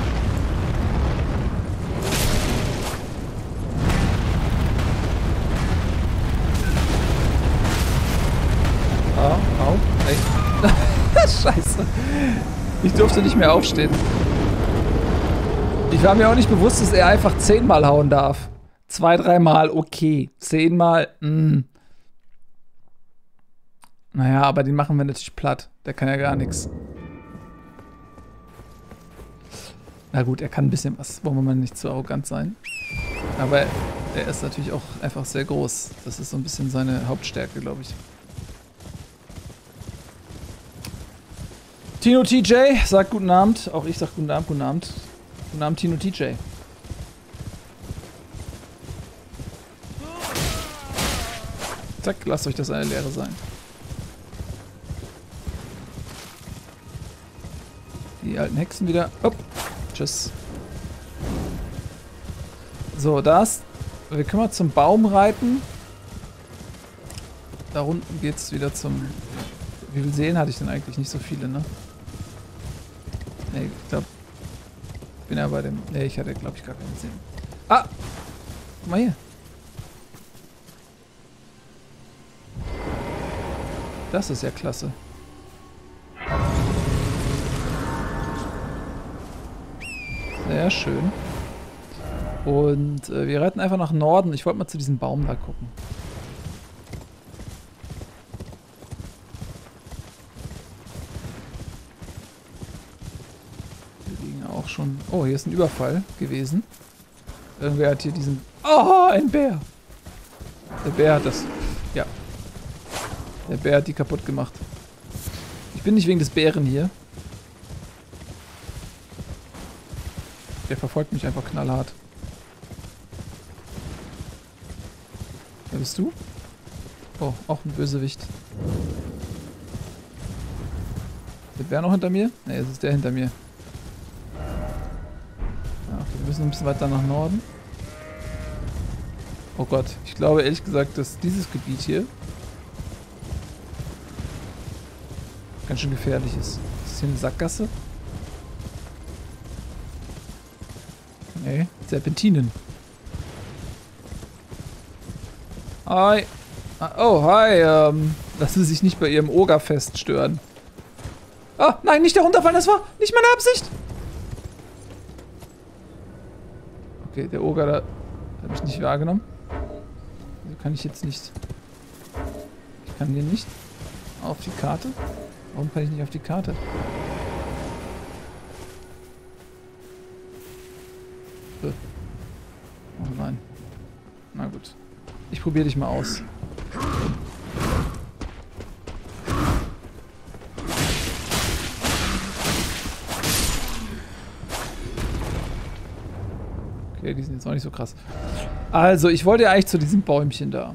Oh, au, ey. Scheiße. Ich durfte nicht mehr aufstehen. Ich war mir auch nicht bewusst, dass er einfach zehnmal hauen darf. Zwei, dreimal, okay. Zehnmal, mh. Naja, aber den machen wir natürlich platt. Der kann ja gar nichts. Na gut, er kann ein bisschen was. Wollen wir mal nicht zu arrogant sein. Aber er ist natürlich auch einfach sehr groß. Das ist so ein bisschen seine Hauptstärke, glaube ich. Tino T J sagt guten Abend. Auch ich sag guten Abend, guten Abend. Guten Abend, Tino T J. Zack, lasst euch das eine Lehre sein. Die alten Hexen wieder. Upp. Tschüss. So, das. Wir können mal zum Baum reiten. Da unten geht's wieder zum... Wie viele Seelen hatte ich denn eigentlich? Nicht so viele, ne? Ne, ich glaube... Bin ja bei dem. Ne, ich hatte, glaube ich, gar keinen Sinn. Ah! Guck mal hier. Das ist ja klasse. Sehr schön. Und äh, wir reiten einfach nach Norden. Ich wollte mal zu diesem Baum da gucken. Schon. Oh, hier ist ein Überfall gewesen. Irgendwer hat hier diesen... Oh, ein Bär! Der Bär hat das... Ja. Der Bär hat die kaputt gemacht. Ich bin nicht wegen des Bären hier. Der verfolgt mich einfach knallhart. Wer bist du? Oh, auch ein Bösewicht. Der Bär noch hinter mir? Ne, es ist der hinter mir. Wir müssen ein bisschen weiter nach Norden. Oh Gott, ich glaube ehrlich gesagt, dass dieses Gebiet hier ganz schön gefährlich ist. Ist hier eine Sackgasse? Nee, Serpentinen. Hi. Oh, hi. Ähm, lassen Sie sich nicht bei Ihrem Ogerfest stören. Ah, nein, nicht herunterfallen, das war nicht meine Absicht. Okay, der Oger da hat mich nicht wahrgenommen. Also kann ich jetzt nicht... Ich kann hier nicht auf die Karte. Warum kann ich nicht auf die Karte? Oh nein. Na gut. Ich probiere dich mal aus. Okay, die sind jetzt noch nicht so krass. Also, ich wollte ja eigentlich zu diesem Bäumchen da.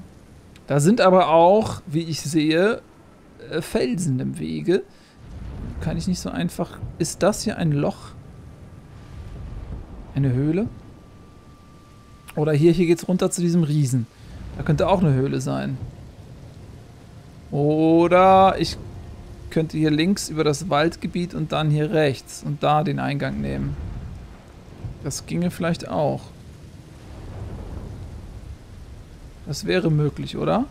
Da sind aber auch, wie ich sehe, Felsen im Wege. Kann ich nicht so einfach... Ist das hier ein Loch? Eine Höhle? Oder hier, hier geht's runter zu diesem Riesen. Da könnte auch eine Höhle sein. Oder ich könnte hier links über das Waldgebiet und dann hier rechts und da den Eingang nehmen. Das ginge vielleicht auch. Das wäre möglich, oder?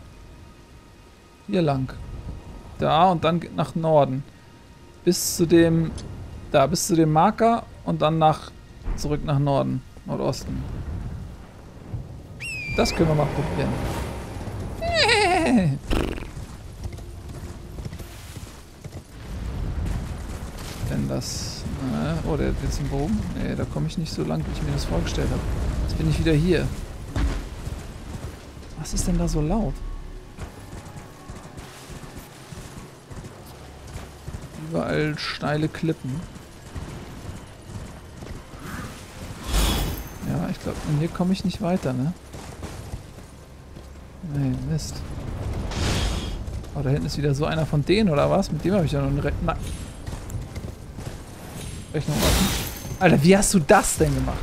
Hier lang. Da und dann nach Norden. Bis zu dem... Da, bis zu dem Marker und dann nach... Zurück nach Norden. Nordosten. Das können wir mal probieren. Nee. denn das? Oh, der hat jetzt einen Bogen. Nee, da komme ich nicht so lang, wie ich mir das vorgestellt habe. Jetzt bin ich wieder hier. Was ist denn da so laut? Überall steile Klippen. Ja, ich glaube, hier komme ich nicht weiter, ne? Nein, Mist. Oh, da hinten ist wieder so einer von denen, oder was? Mit dem habe ich ja noch eine Re Na Rechnung offen. Alter, wie hast du das denn gemacht?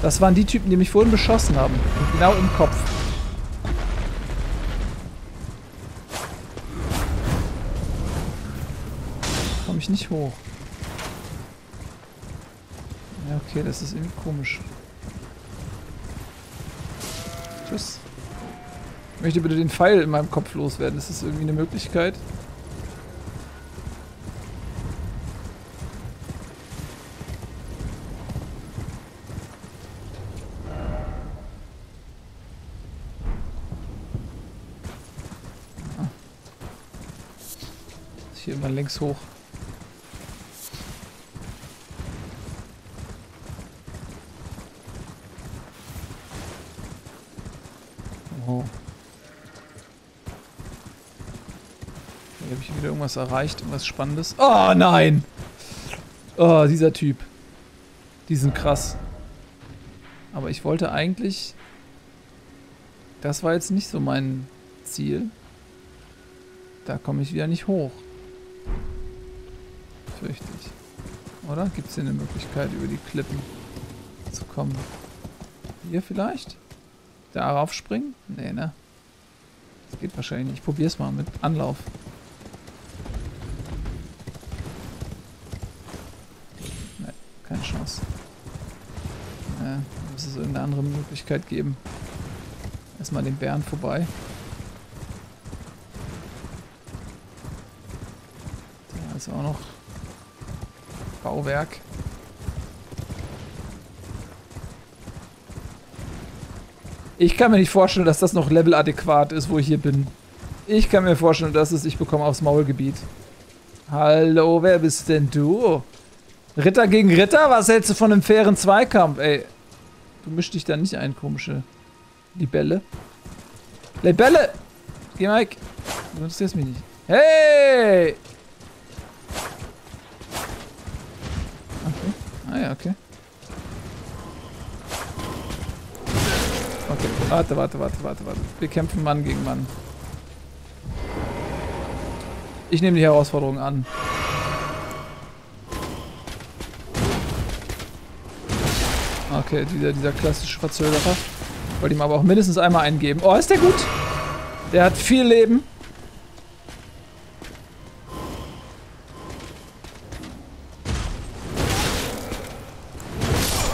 Das waren die Typen, die mich vorhin beschossen haben. Und genau im Kopf. Komme ich nicht hoch. Ja, okay, das ist irgendwie komisch. Tschüss. Ich möchte bitte den Pfeil in meinem Kopf loswerden. Ist das irgendwie eine Möglichkeit? Ah. Ist hier immer links hoch. Oh. Habe ich wieder irgendwas erreicht, irgendwas Spannendes? Oh nein! Oh, dieser Typ. Die sind krass. Aber ich wollte eigentlich... Das war jetzt nicht so mein Ziel. Da komme ich wieder nicht hoch. Fürchte ich. Oder? Gibt es hier eine Möglichkeit, über die Klippen zu kommen? Hier vielleicht? Darauf springen? Nee, ne? Das geht wahrscheinlich nicht. Ich probiere es mal mit Anlauf. Keine Chance. Ja, muss es irgendeine andere Möglichkeit geben. Erstmal den Bären vorbei. Da ist auch noch Bauwerk. Ich kann mir nicht vorstellen, dass das noch leveladäquat ist, wo ich hier bin. Ich kann mir vorstellen, dass es ich bekomme aufs Maulgebiet. Hallo, wer bist denn du? Ritter gegen Ritter? Was hältst du von einem fairen Zweikampf? Ey, du mischst dich da nicht ein, komische Libelle. Libelle! Geh mal weg. Du interessierst mich nicht. Hey! Okay. Ah ja, okay. Okay, warte, warte, warte, warte, warte. Wir kämpfen Mann gegen Mann. Ich nehme die Herausforderung an. Okay, dieser, dieser klassische Verzögerer. Wollte ihm aber auch mindestens einmal eingeben. Oh, ist der gut? Der hat viel Leben.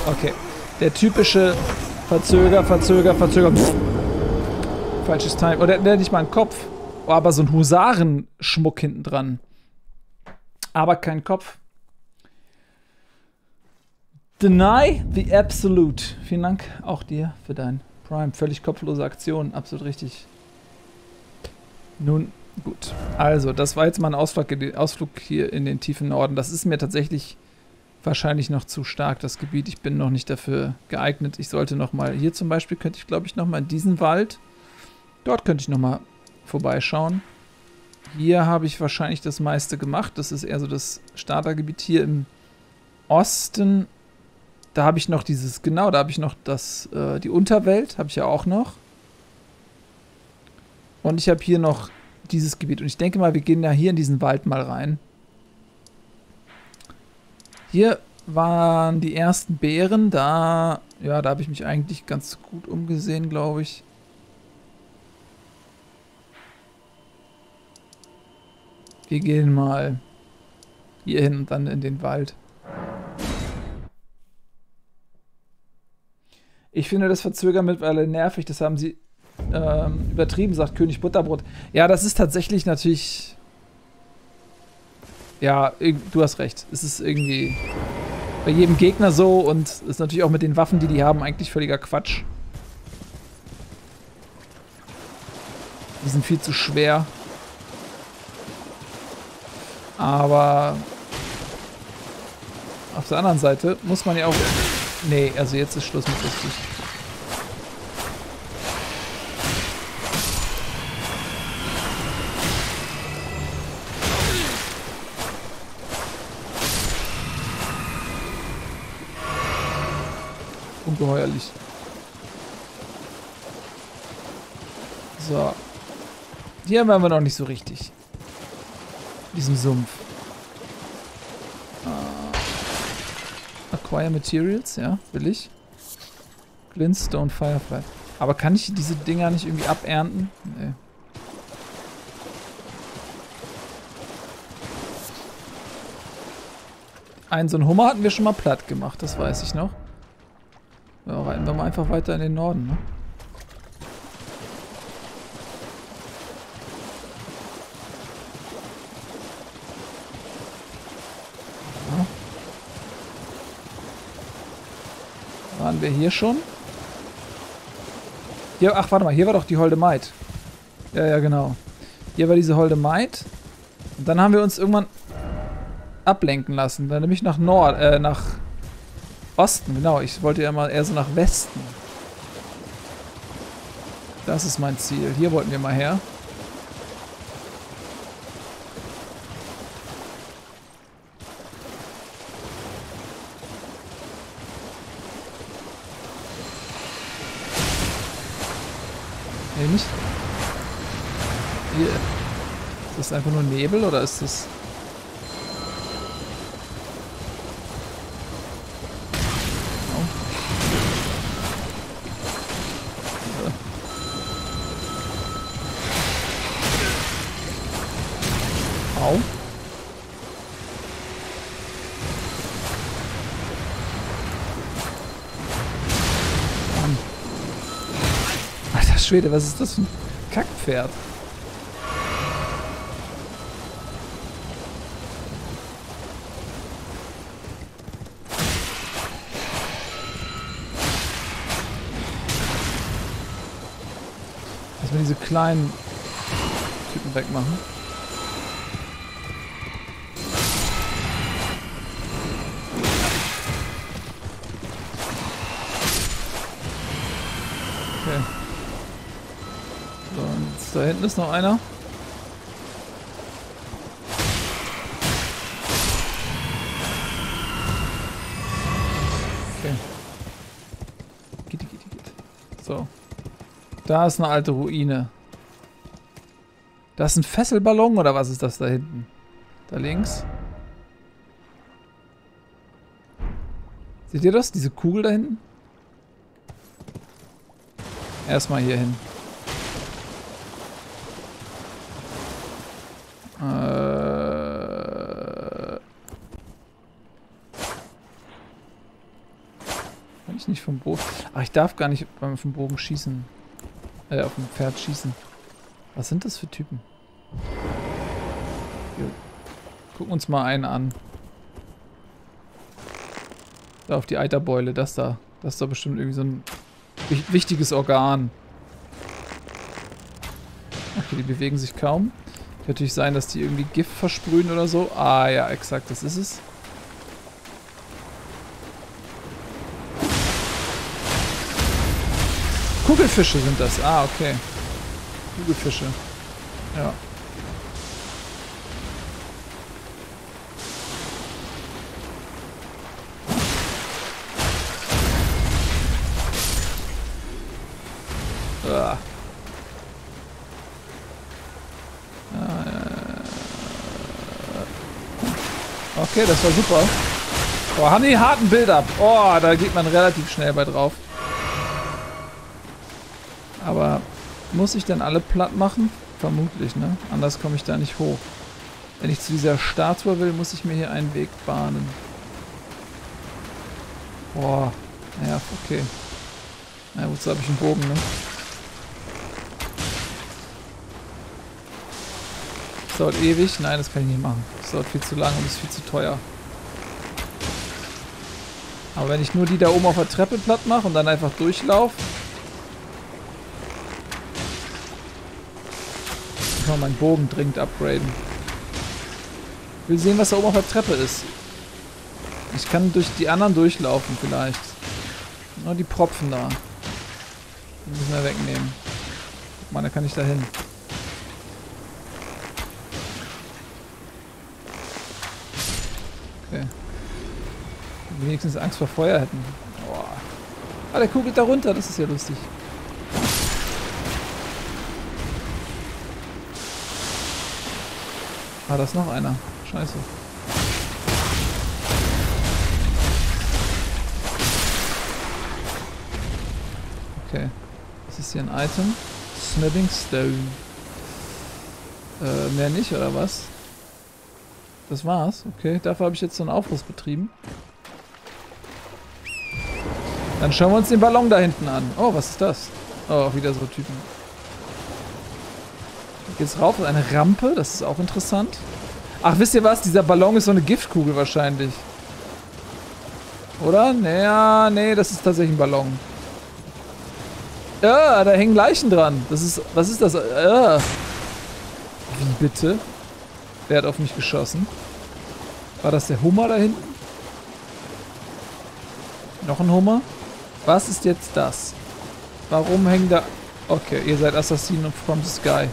Okay. Der typische Verzöger, Verzöger, Verzöger. Pff. Falsches Timing. Oder oh, der hat nicht mal einen Kopf. Oh, aber so ein Husarenschmuck hinten dran. Aber kein Kopf. Deny the Absolute. Vielen Dank auch dir für dein Prime. Völlig kopflose Aktion. Absolut richtig. Nun, gut. Also, das war jetzt mal ein Ausflug, Ausflug hier in den tiefen Norden. Das ist mir tatsächlich wahrscheinlich noch zu stark, das Gebiet. Ich bin noch nicht dafür geeignet. Ich sollte noch mal... Hier zum Beispiel könnte ich, glaube ich, noch mal in diesen Wald. Dort könnte ich noch mal vorbeischauen. Hier habe ich wahrscheinlich das meiste gemacht. Das ist eher so das Startergebiet hier im Osten. Da habe ich noch dieses, genau, da habe ich noch das, äh, die Unterwelt, habe ich ja auch noch. Und ich habe hier noch dieses Gebiet. Und ich denke mal, wir gehen da hier in diesen Wald mal rein. Hier waren die ersten Bären, da, ja, da habe ich mich eigentlich ganz gut umgesehen, glaube ich. Wir gehen mal hier hin und dann in den Wald. Ich finde das Verzögern mittlerweile nervig, das haben sie ähm, übertrieben, sagt König Butterbrot. Ja, das ist tatsächlich natürlich... Ja, du hast recht. Es ist irgendwie bei jedem Gegner so und ist natürlich auch mit den Waffen, die die haben, eigentlich völliger Quatsch. Die sind viel zu schwer. Aber Auf der anderen Seite muss man ja auch... Nee, also jetzt ist Schluss mit lustig. Ungeheuerlich. So. Hier waren wir noch nicht so richtig. Diesen Sumpf. Uh, acquire Materials, ja, will ich. Glintstone Firefly. Aber kann ich diese Dinger nicht irgendwie abernten? Nee. Einen so einen Hummer hatten wir schon mal platt gemacht, das weiß ich noch. Ja, reiten wir mal einfach weiter in den Norden, ne? Waren wir hier schon? Hier, ach, warte mal, hier war doch die Holde Maid. Ja, ja, genau. Hier war diese Holde Maid. Und dann haben wir uns irgendwann ablenken lassen. Dann nämlich nach Nord, äh, nach Osten. Genau, ich wollte ja mal eher so nach Westen. Das ist mein Ziel. Hier wollten wir mal her. Nicht. Hier. Ist das einfach nur Nebel oder ist das... Oh. Ja. Au. Schwede, was ist das für ein Kackpferd? Lass mal diese kleinen Typen wegmachen. Da hinten ist noch einer. Okay. Geht, geht, geht. So. Da ist eine alte Ruine. Das ist ein Fesselballon oder was ist das da hinten? Da links. Seht ihr das? Diese Kugel da hinten? Erstmal hier hin. Kann ich nicht vom Bogen... Ach, ich darf gar nicht vom Bogen schießen. Äh, auf dem Pferd schießen. Was sind das für Typen? Wir gucken uns mal einen an. Da auf die Eiterbeule, das da. Das ist doch bestimmt irgendwie so ein wichtiges Organ. Okay, die bewegen sich kaum. Natürlich sein, dass die irgendwie Gift versprühen oder so. Ah ja, exakt, das ist es. Kugelfische sind das. Ah, okay. Kugelfische. Ja. Ah. Okay, das war super. Oh, haben die einen harten Build-Up. Oh, da geht man relativ schnell bei drauf. Aber muss ich denn alle platt machen? Vermutlich, ne? Anders komme ich da nicht hoch. Wenn ich zu dieser Statue will, muss ich mir hier einen Weg bahnen. Boah. Ja, okay. Na gut, so habe ich einen Bogen, ne? Das dauert ewig. Nein, das kann ich nicht machen. Das dauert viel zu lang und ist viel zu teuer. Aber wenn ich nur die da oben auf der Treppe platt mache und dann einfach durchlaufe. Ich kann meinen Bogen dringend upgraden. Ich will sehen, was da oben auf der Treppe ist. Ich kann durch die anderen durchlaufen vielleicht. Nur die Propfen da. Die müssen wir wegnehmen. Mann, da kann ich da hin. Okay. Wenigstens Angst vor Feuer hätten. Boah. Ah, der kugelt da runter, das ist ja lustig. Ah, da ist noch einer. Scheiße. Okay. Was ist hier ein Item? Smithing Stone. Äh, mehr nicht, oder was? Das war's. Okay, dafür habe ich jetzt so einen Aufruf betrieben. Dann schauen wir uns den Ballon da hinten an. Oh, was ist das? Oh, auch wieder so Typen. Geht's rauf? Eine Rampe? Das ist auch interessant. Ach, wisst ihr was? Dieser Ballon ist so eine Giftkugel wahrscheinlich. Oder? Naja, nee, das ist tatsächlich ein Ballon. Ah, da hängen Leichen dran. Das ist, was ist das? Ah. Wie bitte? Wer hat auf mich geschossen? War das der Hummer da hinten? Noch ein Hummer? Was ist jetzt das? Warum hängen da... Okay, ihr seid Assassinen from the Sky.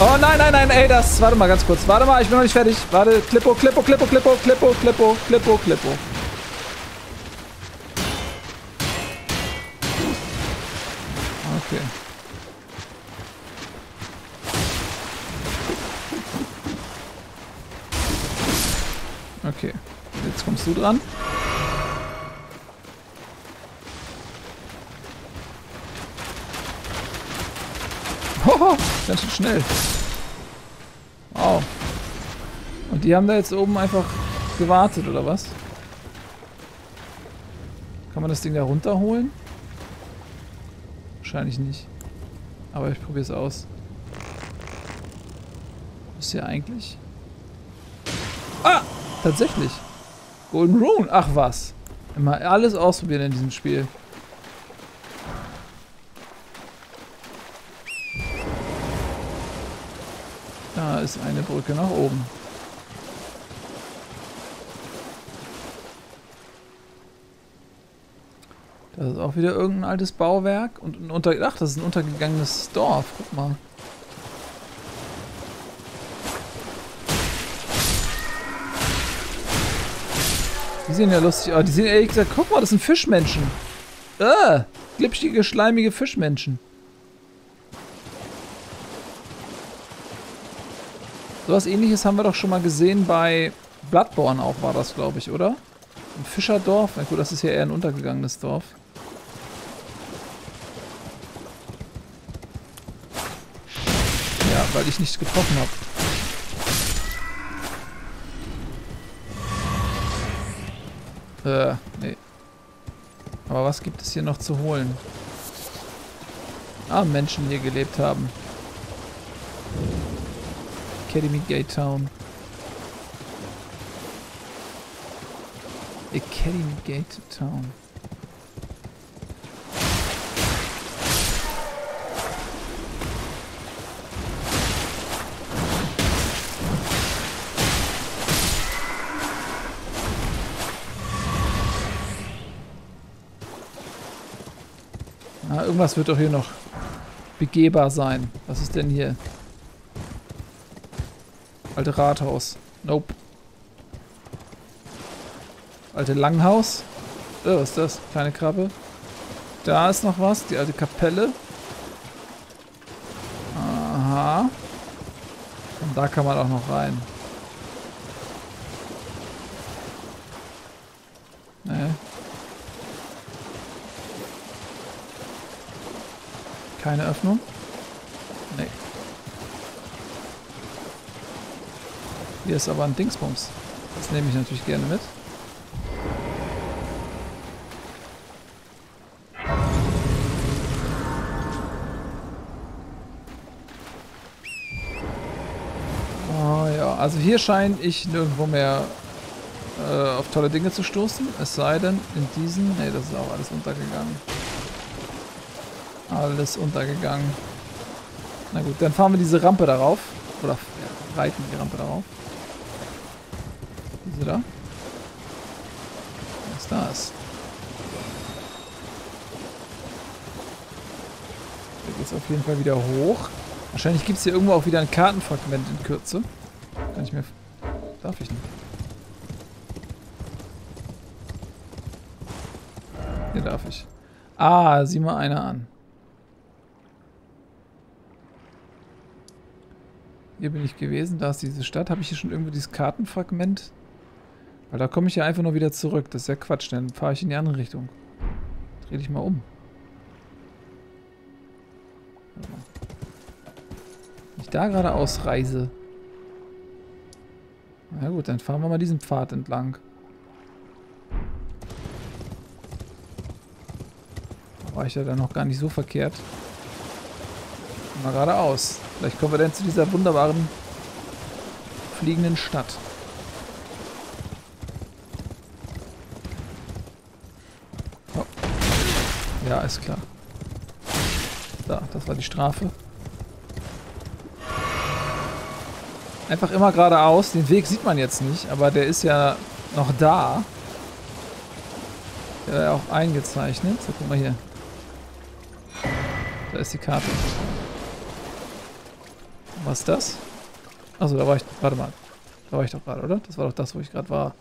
Oh nein, nein, nein, ey, das, warte mal ganz kurz, warte mal, ich bin noch nicht fertig, warte, Klippo, Klippo, Klippo, Klippo, Klippo, Klippo, Klippo, Klippo. Okay. Okay, jetzt kommst du dran. Hoho, ganz schön schnell. Wow. Und die haben da jetzt oben einfach gewartet, oder was? Kann man das Ding da runterholen? Wahrscheinlich nicht. Aber ich probiere es aus. Was ist hier eigentlich? Ah! Tatsächlich. Golden Rune. Ach was. Immer alles ausprobieren in diesem Spiel. Da ist eine Brücke nach oben. Das ist auch wieder irgendein altes Bauwerk und ein unter... Ach, das ist ein untergegangenes Dorf. Guck mal. Die sehen ja lustig aus. Die sehen ehrlich gesagt... Guck mal, das sind Fischmenschen. Ah, glitschige, schleimige Fischmenschen. Sowas Ähnliches haben wir doch schon mal gesehen bei Bloodborne auch, war das, glaube ich, oder? Ein Fischerdorf. Na gut, das ist ja eher ein untergegangenes Dorf. Ja, weil ich nichts getroffen habe. Äh, nee. Aber was gibt es hier noch zu holen? Ah, Menschen, die hier gelebt haben. Academy Gate Town. Academy Gate Town. Ah, irgendwas wird doch hier noch begehbar sein. Was ist denn hier? Alte Rathaus. Nope. Alte Langhaus. Oh, was ist das? Kleine Krabbe. Da ist noch was. Die alte Kapelle. Aha. Und da kann man auch noch rein. Nee. Keine Öffnung. Nee. Hier ist aber ein Dingsbums. Das nehme ich natürlich gerne mit. Oh ja, also hier scheint ich nirgendwo mehr äh, auf tolle Dinge zu stoßen. Es sei denn, in diesen... Ne, das ist auch alles untergegangen. Alles untergegangen. Na gut, dann fahren wir diese Rampe darauf. Oder reiten die Rampe darauf. Diese da. Was ist das? Da geht es auf jeden Fall wieder hoch. Wahrscheinlich gibt es hier irgendwo auch wieder ein Kartenfragment in Kürze. Kann ich mir... Darf ich nicht. Hier darf ich. Ah, sieh mal einer an. Hier bin ich gewesen, da ist diese Stadt. Habe ich hier schon irgendwo dieses Kartenfragment? Weil da komme ich ja einfach nur wieder zurück. Das ist ja Quatsch, dann fahre ich in die andere Richtung. Dreh dich mal um. Wenn ich da gerade ausreise. Na gut, dann fahren wir mal diesen Pfad entlang. Da war ich ja dann noch gar nicht so verkehrt. Mal geradeaus. Vielleicht kommen wir dann zu dieser wunderbaren fliegenden Stadt. Oh. Ja, ist klar. Da, das war die Strafe. Einfach immer geradeaus. Den Weg sieht man jetzt nicht, aber der ist ja noch da. Der war ja auch eingezeichnet. So, guck mal hier. Da ist die Karte. Was ist das? Achso, da war ich... Warte mal. Da war ich doch gerade, oder? Das war doch das, wo ich gerade war.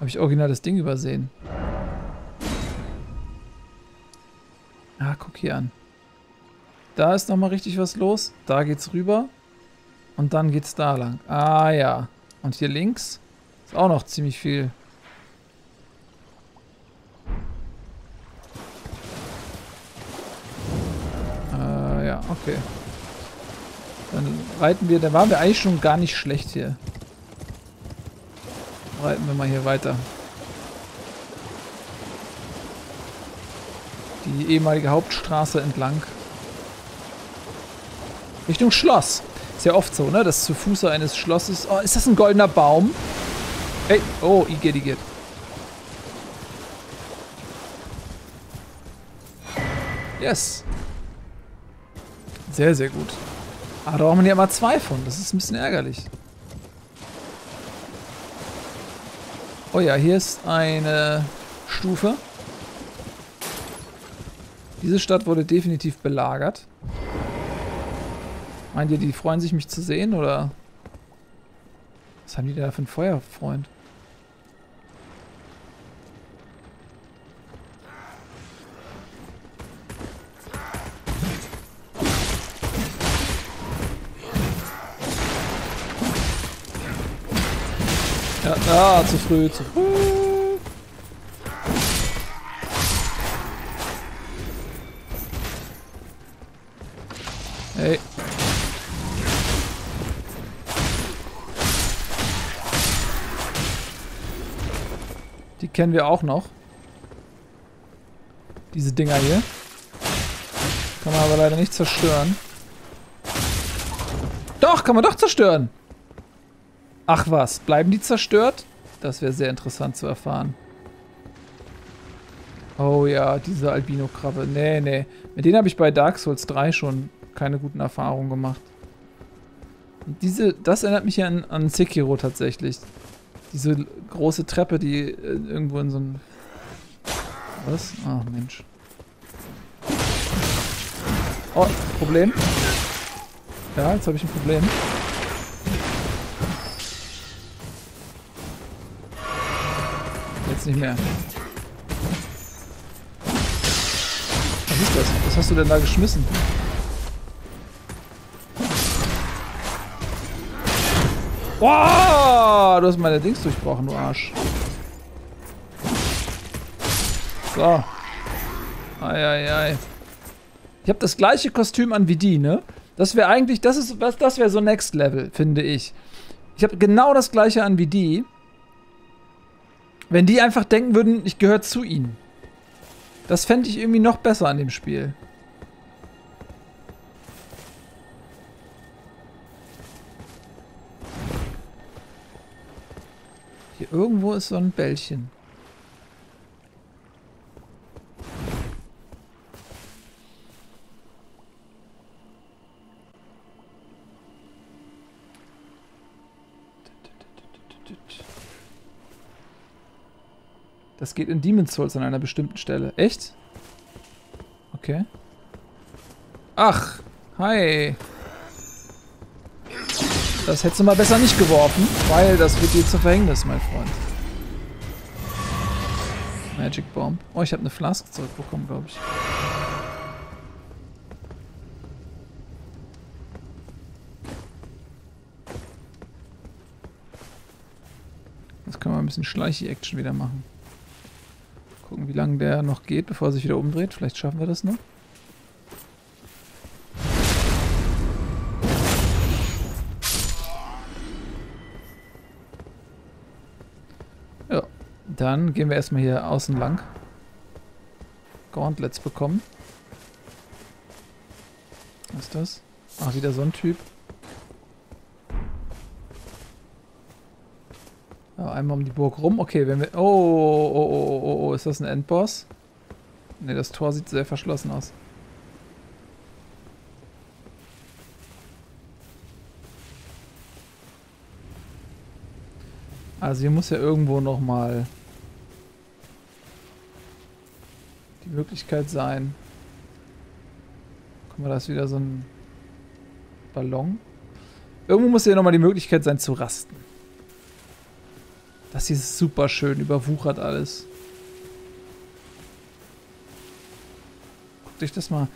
Habe ich original das Ding übersehen. Ah, guck hier an. Da ist nochmal richtig was los. Da geht's rüber. Und dann geht's da lang. Ah, ja. Und hier links ist auch noch ziemlich viel. Äh, ja, okay. Dann reiten wir, da waren wir eigentlich schon gar nicht schlecht hier. Reiten wir mal hier weiter. Die ehemalige Hauptstraße entlang. Richtung Schloss. Ist ja oft so, ne? Das zu Fuße eines Schlosses... Oh, ist das ein goldener Baum? Hey, oh, igitt, igitt. Yes. Sehr, sehr gut. Ah, da braucht man ja mal zwei von. Das ist ein bisschen ärgerlich. Oh ja, hier ist eine Stufe. Diese Stadt wurde definitiv belagert. Meint ihr, die freuen sich, mich zu sehen, oder? Was haben die da für einen Feuerfreund? Ah, zu früh, zu früh. Hey. Die kennen wir auch noch. Diese Dinger hier. Kann man aber leider nicht zerstören. Doch, kann man doch zerstören. Ach was, bleiben die zerstört? Das wäre sehr interessant zu erfahren. Oh ja, diese Albino-Krabbe. Nee, nee. Mit denen habe ich bei Dark Souls drei schon keine guten Erfahrungen gemacht. Und diese, das erinnert mich ja an, an Sekiro tatsächlich. Diese große Treppe, die irgendwo in so einem... Was? Ach Mensch. Oh, Problem. Ja, jetzt habe ich ein Problem. Nicht mehr. Was ist das? Was hast du denn da geschmissen? Wow! Du hast meine Dings durchbrochen, du Arsch. So. Eieiei. Ich habe das gleiche Kostüm an wie die, ne? Das wäre eigentlich, das ist, das wäre so Next Level, finde ich. Ich habe genau das gleiche an wie die. Wenn die einfach denken würden, ich gehöre zu ihnen. Das fände ich irgendwie noch besser an dem Spiel. Hier irgendwo ist so ein Bällchen. Das geht in Demon's Souls an einer bestimmten Stelle. Echt? Okay. Ach, hi. Das hättest du mal besser nicht geworfen, weil das wird dir zu Verhängnis, mein Freund. Magic Bomb. Oh, ich habe eine Flask zurückbekommen, glaube ich. Jetzt können wir ein bisschen Schleichi-Action wieder machen. Gucken, wie lange der noch geht, bevor er sich wieder umdreht. Vielleicht schaffen wir das noch. Dann gehen wir erstmal hier außen lang. Gauntlets bekommen. Was ist das? Ach, wieder so ein Typ. Ja, einmal um die Burg rum. Okay, wenn wir... Oh, oh, oh, oh, oh, ist das ein Endboss? Ne, das Tor sieht sehr verschlossen aus. Also hier muss ja irgendwo nochmal... Möglichkeit sein. Guck mal, da ist wieder so ein Ballon. Irgendwo muss ja nochmal die Möglichkeit sein zu rasten. Das hier ist super schön, überwuchert alles. Guckt euch das mal.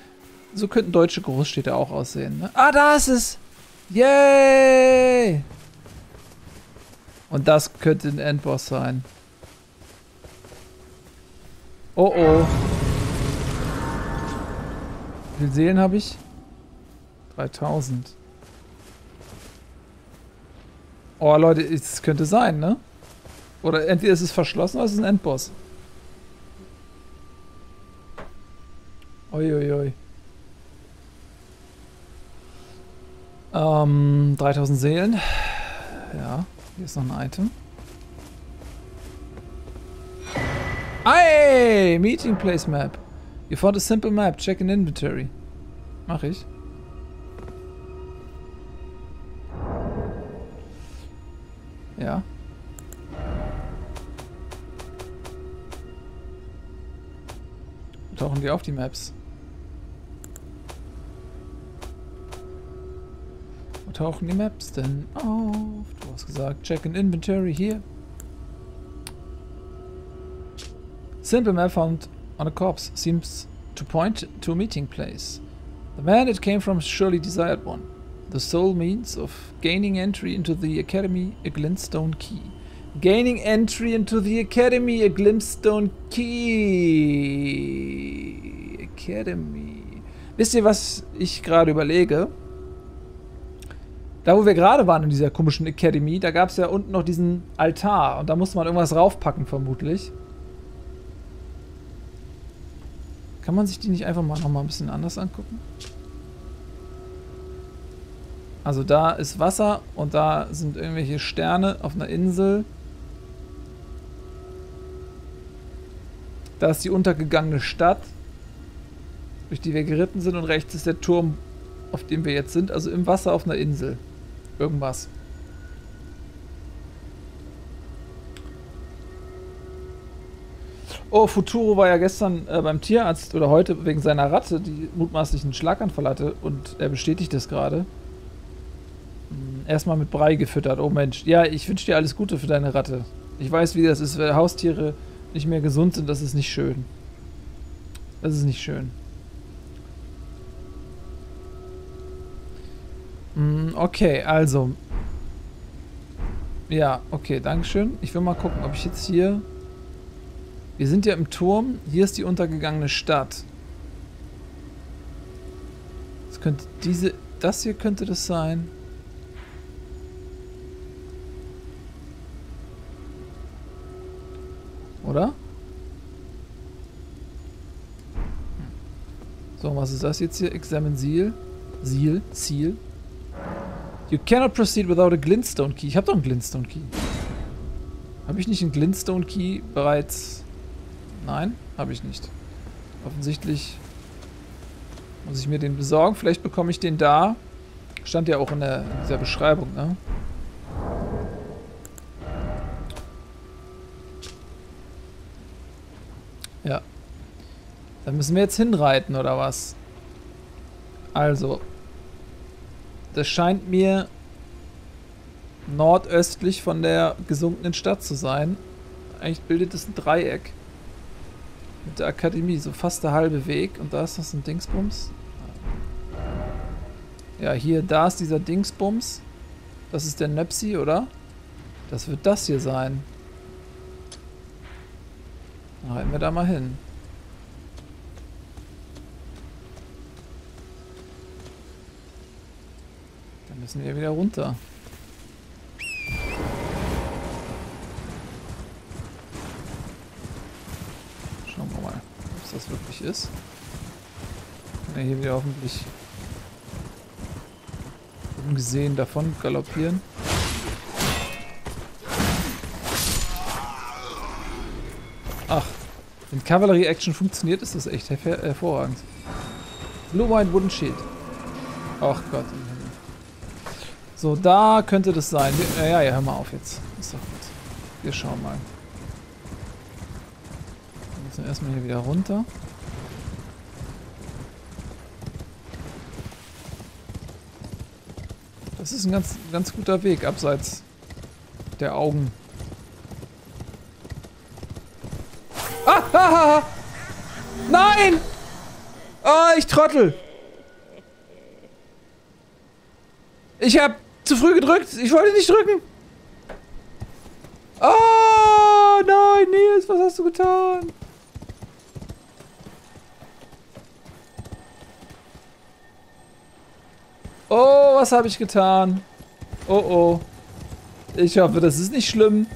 So könnten deutsche Großstädte auch aussehen. Ne? Ah, da ist es! Yay! Und das könnte ein Endboss sein. Oh oh. Wie viele Seelen habe ich? dreitausend. Oh Leute, es könnte sein, ne? Oder entweder ist es verschlossen oder es ist ein Endboss. Uiuiui. Ähm, dreitausend Seelen. Ja, hier ist noch ein Item. Hey, Meeting Place Map. You found a simple map, check an inventory. Mach ich. Ja. Tauchen die auf, die Maps? Wo tauchen die Maps denn auf? Du hast gesagt, check an inventory hier. Simple map found on a corpse seems to point to a meeting place. The man it came from surely desired one. The sole means of gaining entry into the academy, a Glintstone Key. Gaining entry into the academy, a Glintstone Key. Academy. Wisst ihr, was ich gerade überlege? Da, wo wir gerade waren in dieser komischen Academy, da gab es ja unten noch diesen Altar. Und da musste man irgendwas raufpacken, vermutlich. Kann man sich die nicht einfach mal noch mal ein bisschen anders angucken? Also da ist Wasser und da sind irgendwelche Sterne auf einer Insel. Da ist die untergegangene Stadt, durch die wir geritten sind, und rechts ist der Turm, auf dem wir jetzt sind, also im Wasser auf einer Insel. Irgendwas. Oh, Futuro war ja gestern äh, beim Tierarzt oder heute wegen seiner Ratte, die mutmaßlich einen Schlaganfall hatte, und er bestätigt das gerade. Erstmal mit Brei gefüttert. Oh Mensch. Ja, ich wünsche dir alles Gute für deine Ratte. Ich weiß, wie das ist, wenn Haustiere nicht mehr gesund sind. Das ist nicht schön. Das ist nicht schön. Mm, okay, also. Ja, okay, Dankeschön. Ich will mal gucken, ob ich jetzt hier... Wir sind ja im Turm. Hier ist die untergegangene Stadt. Das könnte diese... Das hier könnte das sein. Oder? So, was ist das jetzt hier? Examine Seal. Seal. Seal. You cannot proceed without a Glintstone Key. Ich habe doch einen Glintstone Key. Habe ich nicht einen Glintstone Key bereits... Nein, habe ich nicht. Offensichtlich muss ich mir den besorgen. Vielleicht bekomme ich den da. Stand ja auch in, der, in dieser Beschreibung, ne? Ja. Da müssen wir jetzt hinreiten, oder was? Also. Das scheint mir nordöstlich von der gesunkenen Stadt zu sein. Eigentlich bildet es ein Dreieck. Mit der Akademie, so fast der halbe Weg. Und da ist noch so ein Dingsbums. Ja, hier, da ist dieser Dingsbums. Das ist der Nöpsi, oder? Das wird das hier sein. Dann reiten wir da mal hin. Dann müssen wir wieder runter. Schauen wir mal, ob es das wirklich ist. Kann er hier wieder hoffentlich ungesehen davon galoppieren. Ach, wenn Kavallerie-Action funktioniert, ist das echt her hervorragend. Blue White Wooden Shield. Ach Gott. So, da könnte das sein. Ja, ja, ja, hör mal auf jetzt. Ist doch gut. Wir schauen mal. Wir müssen erstmal hier wieder runter. Das ist ein ganz, ganz guter Weg, abseits der Augen. Ah, nein! Oh, ich Trottel! Ich hab zu früh gedrückt. Ich wollte nicht drücken. Oh, nein, Nils, was hast du getan? Oh, was habe ich getan? Oh, oh. Ich hoffe, das ist nicht schlimm.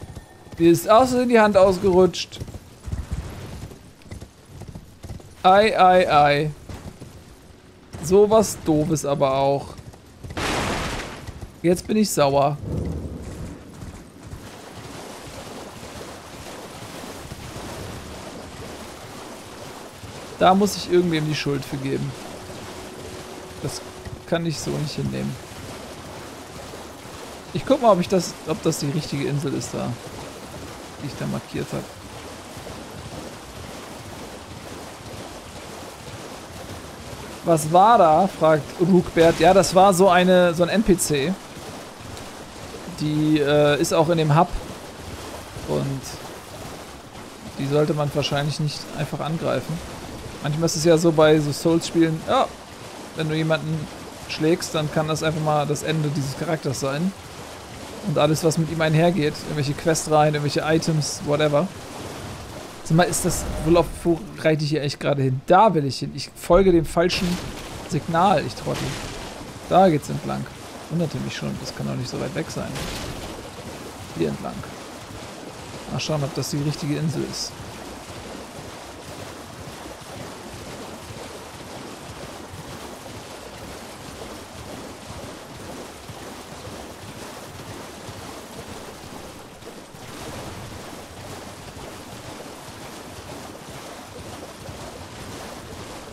Mir ist außerdem die Hand ausgerutscht. Ei, ei, ei. So was Doofes aber auch. Jetzt bin ich sauer. Da muss ich irgendwem die Schuld für geben. Das kann ich so nicht hinnehmen. Ich guck mal, ob ich das, ob das die richtige Insel ist da, die ich da markiert habe. Was war da? Fragt Rugbert. Ja, das war so eine, so ein N P C. Die äh, ist auch in dem Hub und die sollte man wahrscheinlich nicht einfach angreifen. Manchmal ist es ja so bei so Souls-Spielen, ja, wenn du jemanden schlägst, dann kann das einfach mal das Ende dieses Charakters sein. Und alles, was mit ihm einhergeht, irgendwelche Quests rein, irgendwelche Items, whatever. Mal, ist das, wo, wo reite ich hier echt gerade hin? Da will ich hin. Ich folge dem falschen Signal, ich Trottel. Da geht's entlang. Wunderte mich schon, das kann doch nicht so weit weg sein. Hier entlang. Mal schauen, ob das die richtige Insel ist.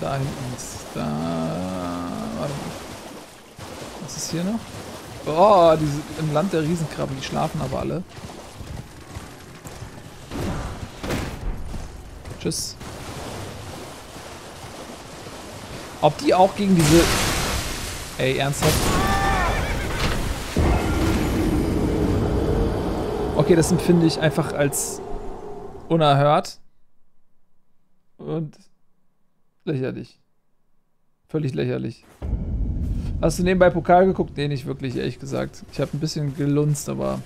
Da hinten ist da. Warte mal. Was ist hier noch? Oh, diese im Land der Riesenkrabben, die schlafen aber alle. Tschüss. Ob die auch gegen diese. Ey, ernsthaft? Okay, das empfinde ich einfach als unerhört. Und. Lächerlich. Völlig lächerlich. Hast du nebenbei Pokal geguckt? Nee, nicht wirklich, ehrlich gesagt. Ich habe ein bisschen gelunzt, aber...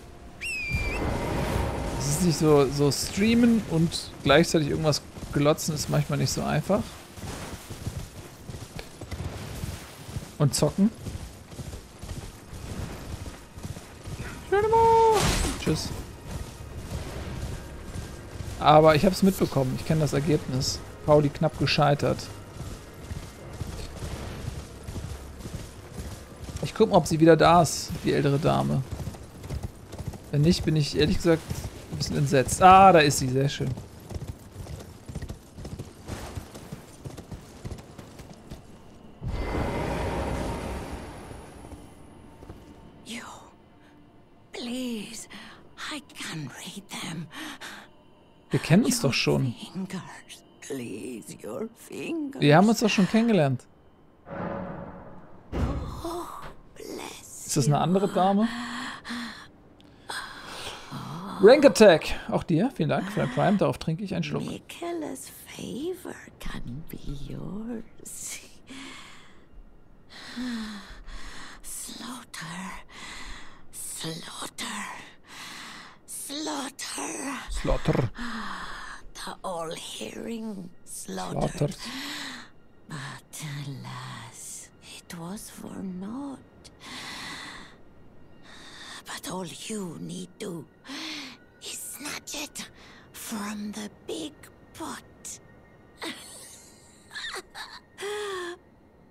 Es ist nicht so... So streamen und gleichzeitig irgendwas glotzen ist manchmal nicht so einfach. Und zocken. Tschüss. Aber ich habe es mitbekommen. Ich kenne das Ergebnis. Pauli knapp gescheitert. Ich gucke mal, ob sie wieder da ist, die ältere Dame. Wenn nicht, bin ich ehrlich gesagt ein bisschen entsetzt. Ah, da ist sie, sehr schön. You, please, I can read them. Wir kennen uns doch schon. Wir haben uns doch schon kennengelernt. Ist das eine andere Dame? Rank Attack! Auch dir, vielen Dank für dein Prime, darauf trinke ich einen Schluck. Miquellas favor can be yours. Slaughter, slaughter, slaughter, slaughter. The all-hearing slaughter. Slaughter. But alas, it was for naught. But all you need to is snatch it from the big pot.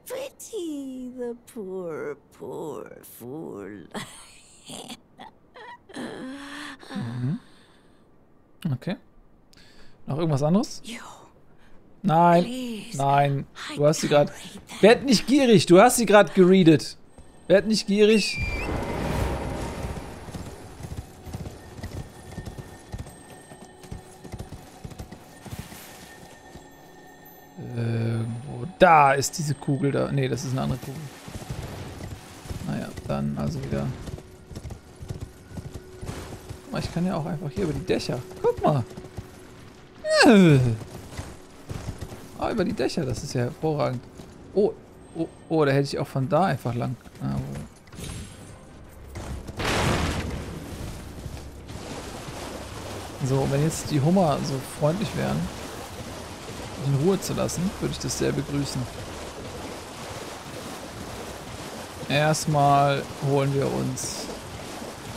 Pity the poor, poor fool. Mhm. Okay. Noch irgendwas anderes? Nein, Please. nein. Du hast sie gerade... Werd nicht gierig, du hast sie gerade gereadet. Werd nicht gierig. Da ist diese Kugel da. Ne, das ist eine andere Kugel. Naja, dann also wieder. Guck mal, ich kann ja auch einfach hier über die Dächer. Guck mal. Äh. Ah, über die Dächer. Das ist ja hervorragend. Oh, oh, oh, da hätte ich auch von da einfach lang. Ah, oh. So, wenn jetzt die Hummer so freundlich wären, in Ruhe zu lassen, würde ich das sehr begrüßen. Erstmal holen wir uns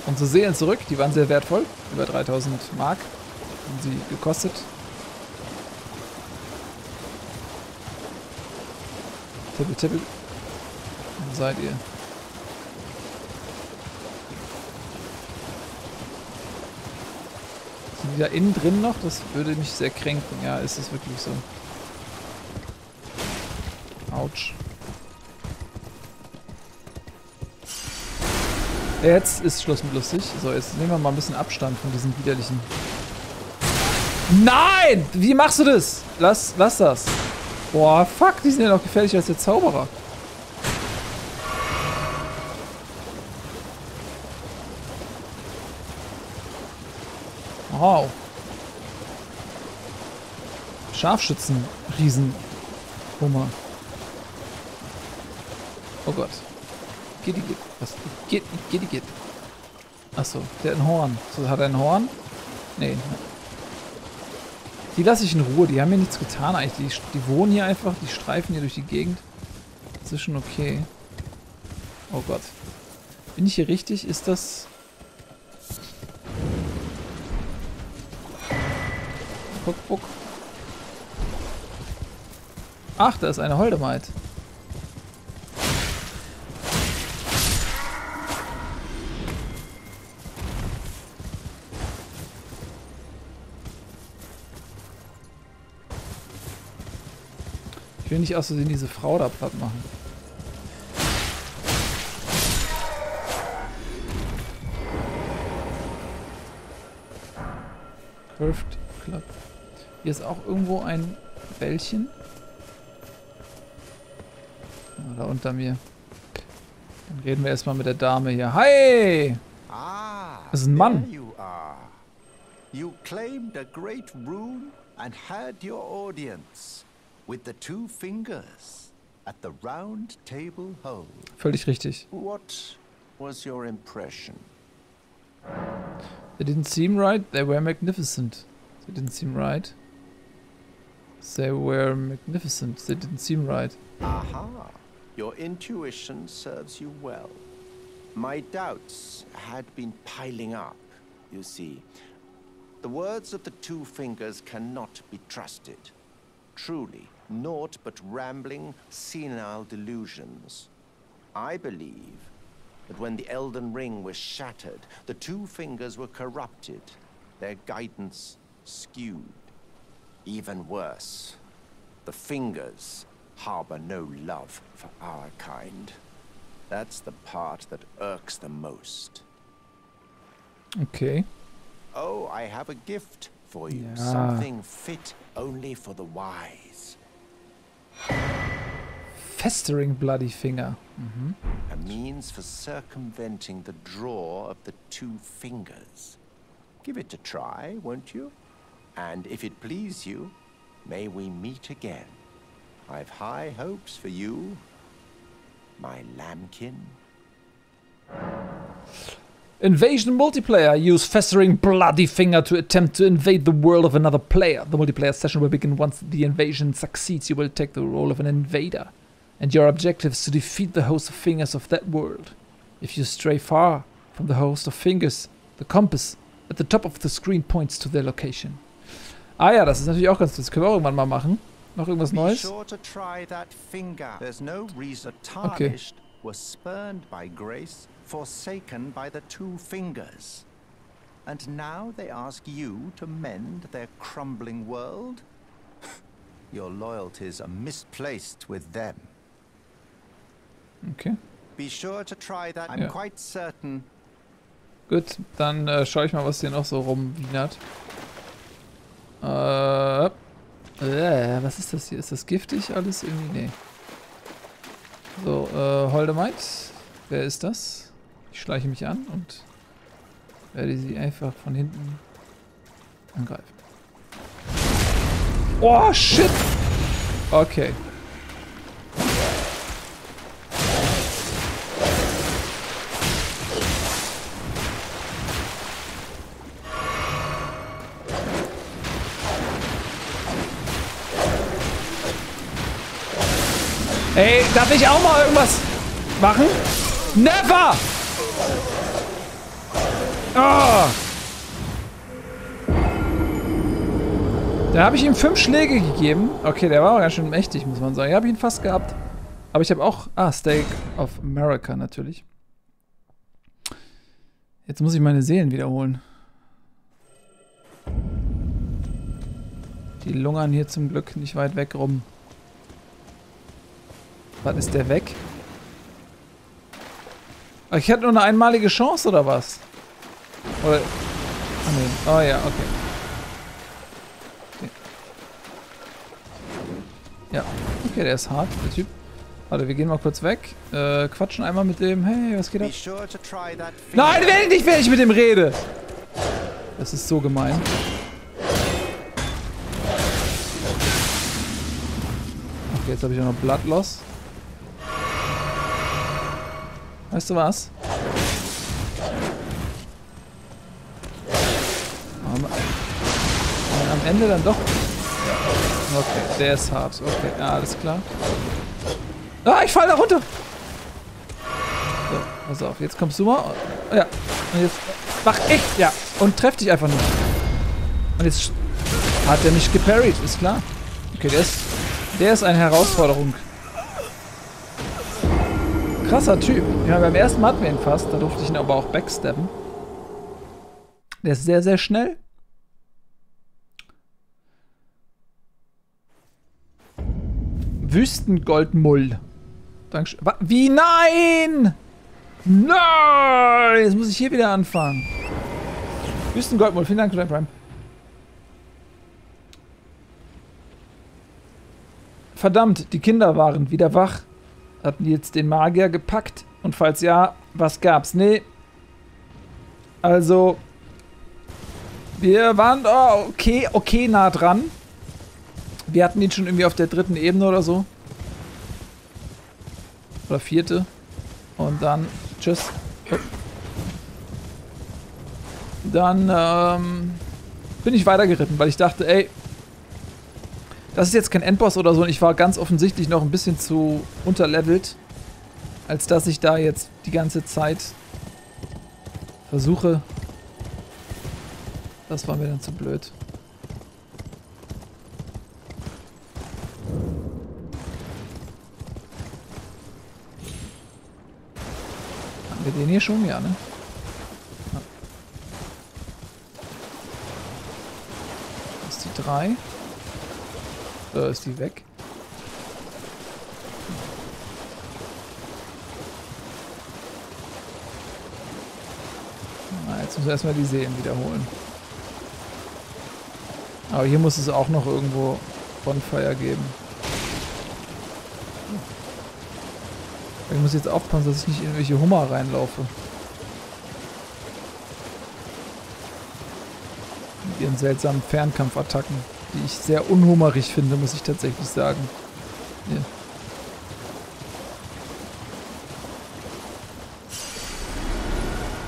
unsere Seelen zurück, die waren sehr wertvoll, über dreitausend Mark haben sie gekostet. Tippel, tippel. Wo seid ihr? Sind die da innen drin noch? Das würde mich sehr kränken. Ja, ist es wirklich so. Autsch. Jetzt ist Schluss mit lustig. So, jetzt nehmen wir mal ein bisschen Abstand von diesen widerlichen... Nein! Wie machst du das? Lass, lass das. Boah, fuck, die sind ja noch gefährlicher als der Zauberer. Wow. Scharfschützen, Riesenhummer. Oh Gott. Geht die geht. Was? Geht die geht. Achso, der hat ein Horn. So, hat er ein Horn? Nee. Die lasse ich in Ruhe. Die haben mir nichts getan eigentlich. Die, die wohnen hier einfach. Die streifen hier durch die Gegend. Das ist schon okay. Oh Gott. Bin ich hier richtig? Ist das... Cookbook. Ach, da ist eine Holdemite. Ich will nicht aus Versehen diese Frau da platt machen. Drift Club. Hier ist auch irgendwo ein Bällchen. Ah, da unter mir. Dann reden wir erstmal mit der Dame hier. Hi! Ah, das ist ein Mann. You are. You claimed a great rune and had your audience with the two fingers at the round table hole. Völlig richtig. What was your impression? They didn't seem right, they were magnificent. They didn't seem right. They were magnificent. They didn't seem right. Aha. Your intuition serves you well. My doubts had been piling up, you see. The words of the two fingers cannot be trusted. Truly, naught but rambling, senile delusions. I believe that when the Elden Ring was shattered, the two fingers were corrupted, their guidance skewed. Even worse, the fingers harbor no love for our kind. That's the part that irks the most. Okay. Oh, I have a gift for you. Ja. Something fit only for the wise. Festering Bloody Finger. Mhm. A means for circumventing the draw of the two fingers. Give it a try, won't you? And if it please you, may we meet again. I've high hopes for you, my lambkin. Invasion multiplayer. Use Festering Bloody Finger to attempt to invade the world of another player. The multiplayer session will begin once the invasion succeeds. You will take the role of an invader. And your objective is to defeat the host of fingers of that world. If you stray far from the host of fingers, the compass at the top of the screen points to their location. Ah ja, das ist natürlich auch ganz gut. Das können wir auch irgendwann mal machen. Noch irgendwas Neues? Okay. Was spurned by grace, forsaken by the two fingers. And now they ask you to mend their crumbling world? Your loyalties are misplaced with them. Okay. Be sure to try that. I'm ja. quite certain. Gut, dann äh, schaue ich mal, was hier noch so rumwienert. Äh, äh, was ist das hier? Ist das giftig alles? Irgendwie, nee. So, äh, Holdemite. Wer ist das? Ich schleiche mich an und werde sie einfach von hinten angreifen. Oh, shit! Okay. Ey, darf ich auch mal irgendwas machen? Never! Oh. Da habe ich ihm fünf Schläge gegeben. Okay, der war auch ganz schön mächtig, muss man sagen. Da habe ich ihn fast gehabt. Aber ich habe auch... Ah, Steak of America natürlich. Jetzt muss ich meine Seelen wiederholen. Die lungern hier zum Glück nicht weit weg rum. Wann ist der weg? Ich hatte nur eine einmalige Chance, oder was? Oder... Oh, nee. Oh ja, okay. Okay. Ja, okay, der ist hart, der Typ. Warte, wir gehen mal kurz weg. Äh, quatschen einmal mit dem... Hey, was geht ab? Nein, wenn ich, wenn ich mit dem rede! Das ist so gemein. Okay, jetzt habe ich auch noch Blood Loss. Weißt du was? Am, am Ende dann doch. Okay, der ist hart. Okay, ja, alles klar. Ah, ich falle da runter! So, pass auf, jetzt kommst du mal. Oh, ja, und jetzt mach ich! Ja, und treff dich einfach nicht. Und jetzt hat er mich geparried, ist klar. Okay, der ist, der ist eine Herausforderung. Krasser Typ. Ja, beim ersten Mal hatten wir ihn fast, da durfte ich ihn aber auch backsteppen. Der ist sehr, sehr schnell. Wüstengoldmull. Dankeschön. Wie? Nein! Nein! Jetzt muss ich hier wieder anfangen. Wüstengoldmull, vielen Dank für dein Prime. Verdammt, die Kinder waren wieder wach. Hatten die jetzt den Magier gepackt? Und falls ja, was gab's? Nee. Also. Wir waren. Oh, okay, okay, nah dran. Wir hatten ihn schon irgendwie auf der dritten Ebene oder so. Oder vierte. Und dann. Tschüss. Dann, ähm. bin ich weitergeritten, weil ich dachte, ey. Das ist jetzt kein Endboss oder so und ich war ganz offensichtlich noch ein bisschen zu unterlevelt, als dass ich da jetzt die ganze Zeit versuche. Das war mir dann zu blöd. Haben wir den hier schon? Ja, ne? Ah. Das ist die drei. Da ist die weg. Na, jetzt müssen wir erstmal die Seelen wiederholen. Aber hier muss es auch noch irgendwo Bonfire geben. Ich muss jetzt aufpassen, dass ich nicht in irgendwelche Hummer reinlaufe. Mit ihren seltsamen Fernkampfattacken, die ich sehr unhummerig finde, muss ich tatsächlich sagen. Hier.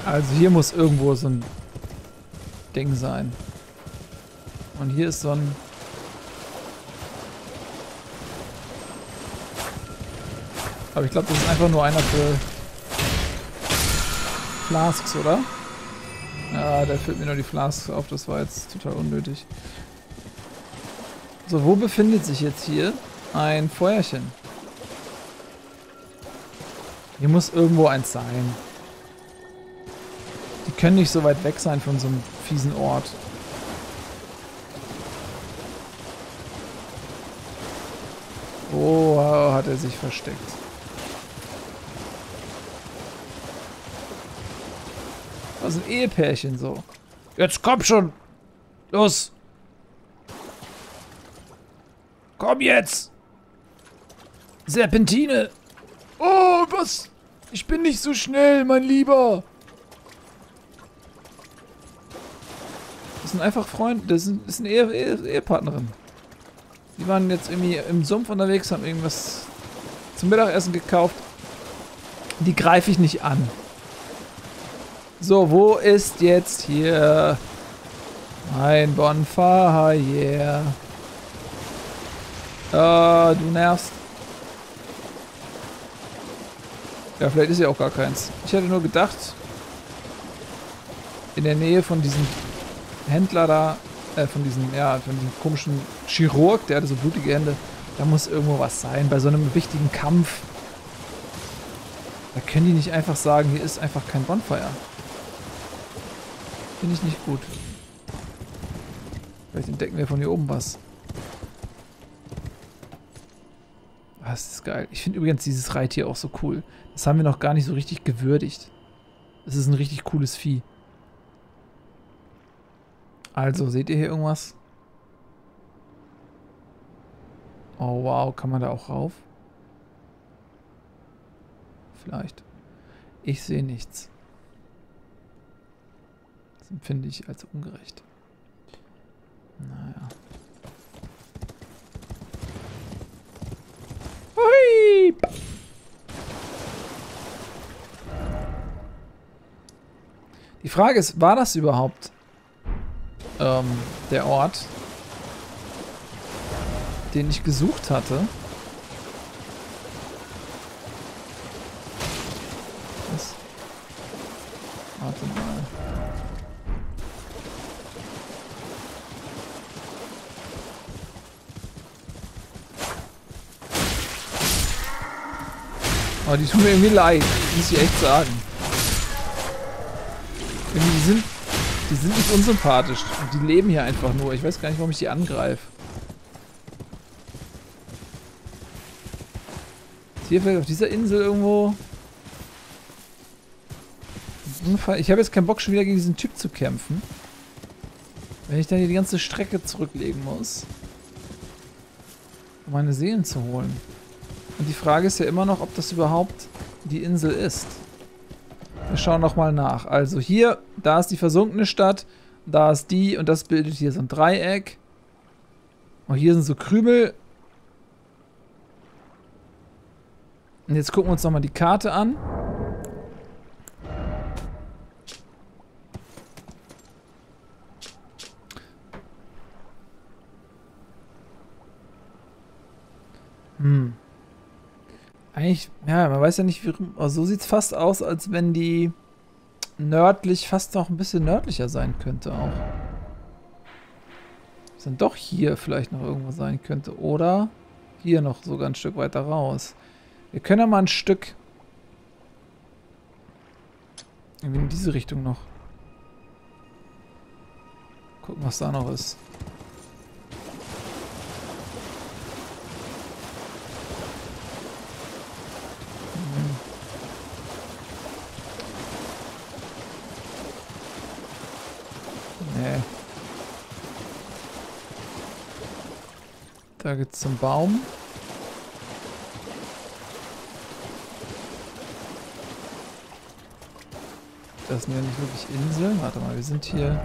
Also hier muss irgendwo so ein Ding sein. Und hier ist so ein... Aber ich glaube, das ist einfach nur einer für Flasks, oder? Ja, da füllt mir nur die Flasks auf, das war jetzt total unnötig. So, wo befindet sich jetzt hier ein Feuerchen? Hier muss irgendwo eins sein. Die können nicht so weit weg sein von so einem fiesen Ort. Oh, hat er sich versteckt. Das ist ein Ehepärchen so. Jetzt komm schon! Los! Komm jetzt! Serpentine! Oh, was? Ich bin nicht so schnell, mein Lieber! Das sind einfach Freunde. Das ist, das ist eine Ehe, Ehe, Ehepartnerin. Die waren jetzt irgendwie im Sumpf unterwegs, haben irgendwas zum Mittagessen gekauft. Die greife ich nicht an. So, wo ist jetzt hier mein Bonfire? Yeah. Äh, du nervst. Ja, vielleicht ist ja auch gar keins. Ich hätte nur gedacht, in der Nähe von diesem Händler da, äh, von diesem, ja, von diesem komischen Chirurg, der hatte so blutige Hände, da muss irgendwo was sein, bei so einem wichtigen Kampf. Da können die nicht einfach sagen, hier ist einfach kein Bonfire. Finde ich nicht gut. Vielleicht entdecken wir von hier oben was. Das ist geil. Ich finde übrigens dieses Reittier auch so cool. Das haben wir noch gar nicht so richtig gewürdigt. Das ist ein richtig cooles Vieh. Also, seht ihr hier irgendwas? Oh wow, kann man da auch rauf? Vielleicht. Ich sehe nichts. Empfinde ich als ungerecht. Naja. Hui! Die Frage ist, war das überhaupt ähm, der Ort, den ich gesucht hatte? Was? Warte mal. Aber die tun mir irgendwie leid, muss ich echt sagen. Die sind, die sind nicht unsympathisch. Und die leben hier einfach nur. Ich weiß gar nicht, warum ich die angreife. Ist hier vielleicht auf dieser Insel irgendwo... Ich habe jetzt keinen Bock, schon wieder gegen diesen Typ zu kämpfen. Wenn ich dann hier die ganze Strecke zurücklegen muss. Um meine Seelen zu holen. Und die Frage ist ja immer noch, ob das überhaupt die Insel ist. Wir schauen nochmal nach. Also hier, da ist die versunkene Stadt, da ist die und das bildet hier so ein Dreieck. Und hier sind so Krümel. Und jetzt gucken wir uns nochmal die Karte an. Hm. Eigentlich, ja, man weiß ja nicht, wie, also so sieht es fast aus, als wenn die nördlich, fast noch ein bisschen nördlicher sein könnte auch. Was dann doch hier vielleicht noch irgendwo sein könnte, oder hier noch sogar ein Stück weiter raus. Wir können ja mal ein Stück in diese Richtung noch. Gucken, was da noch ist. Da geht's zum Baum. Das sind ja nicht wirklich Inseln. Warte mal, wir sind hier.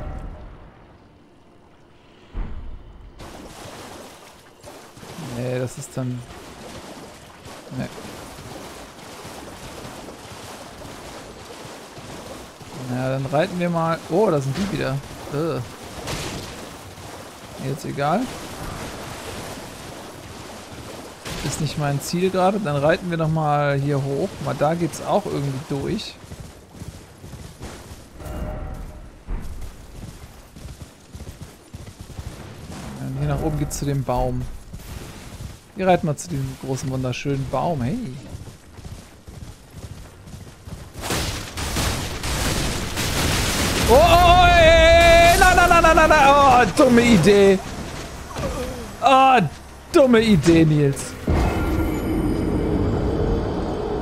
Nee, das ist dann. Nee. Na, dann reiten wir mal. Oh, da sind die wieder. Ugh. Jetzt egal. Ist nicht mein Ziel gerade. Dann reiten wir nochmal hier hoch. Mal da geht's auch irgendwie durch. Hier nach oben geht's zu dem Baum. Wir reiten mal zu diesem großen, wunderschönen Baum. Hey. Oh, oh, ey, na, na, na, na, na, oh, dumme Idee. Oh, dumme Idee, Nils.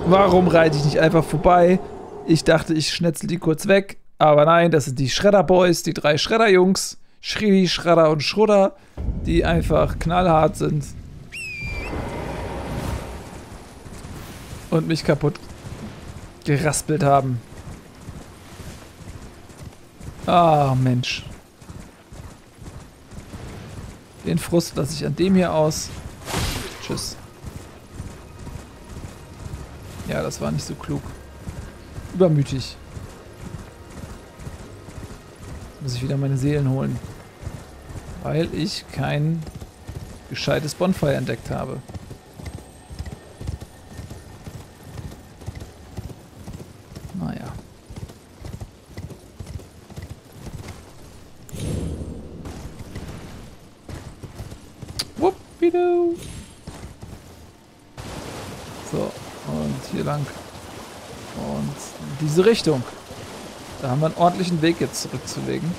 Warum reite ich nicht einfach vorbei? Ich dachte, ich schnetzel die kurz weg. Aber nein, das sind die Schredder-Boys, die drei Schredder-Jungs. Schreddi, Schredder und Schrudder, die einfach knallhart sind. Und mich kaputt geraspelt haben. Ah, Mensch. Den Frust lasse ich an dem hier aus. Tschüss. Ja, das war nicht so klug. Übermütig. Jetzt muss ich wieder meine Seelen holen. Weil ich kein gescheites Bonfire entdeckt habe. Diese Richtung. Da haben wir einen ordentlichen Weg jetzt zurückzulegen.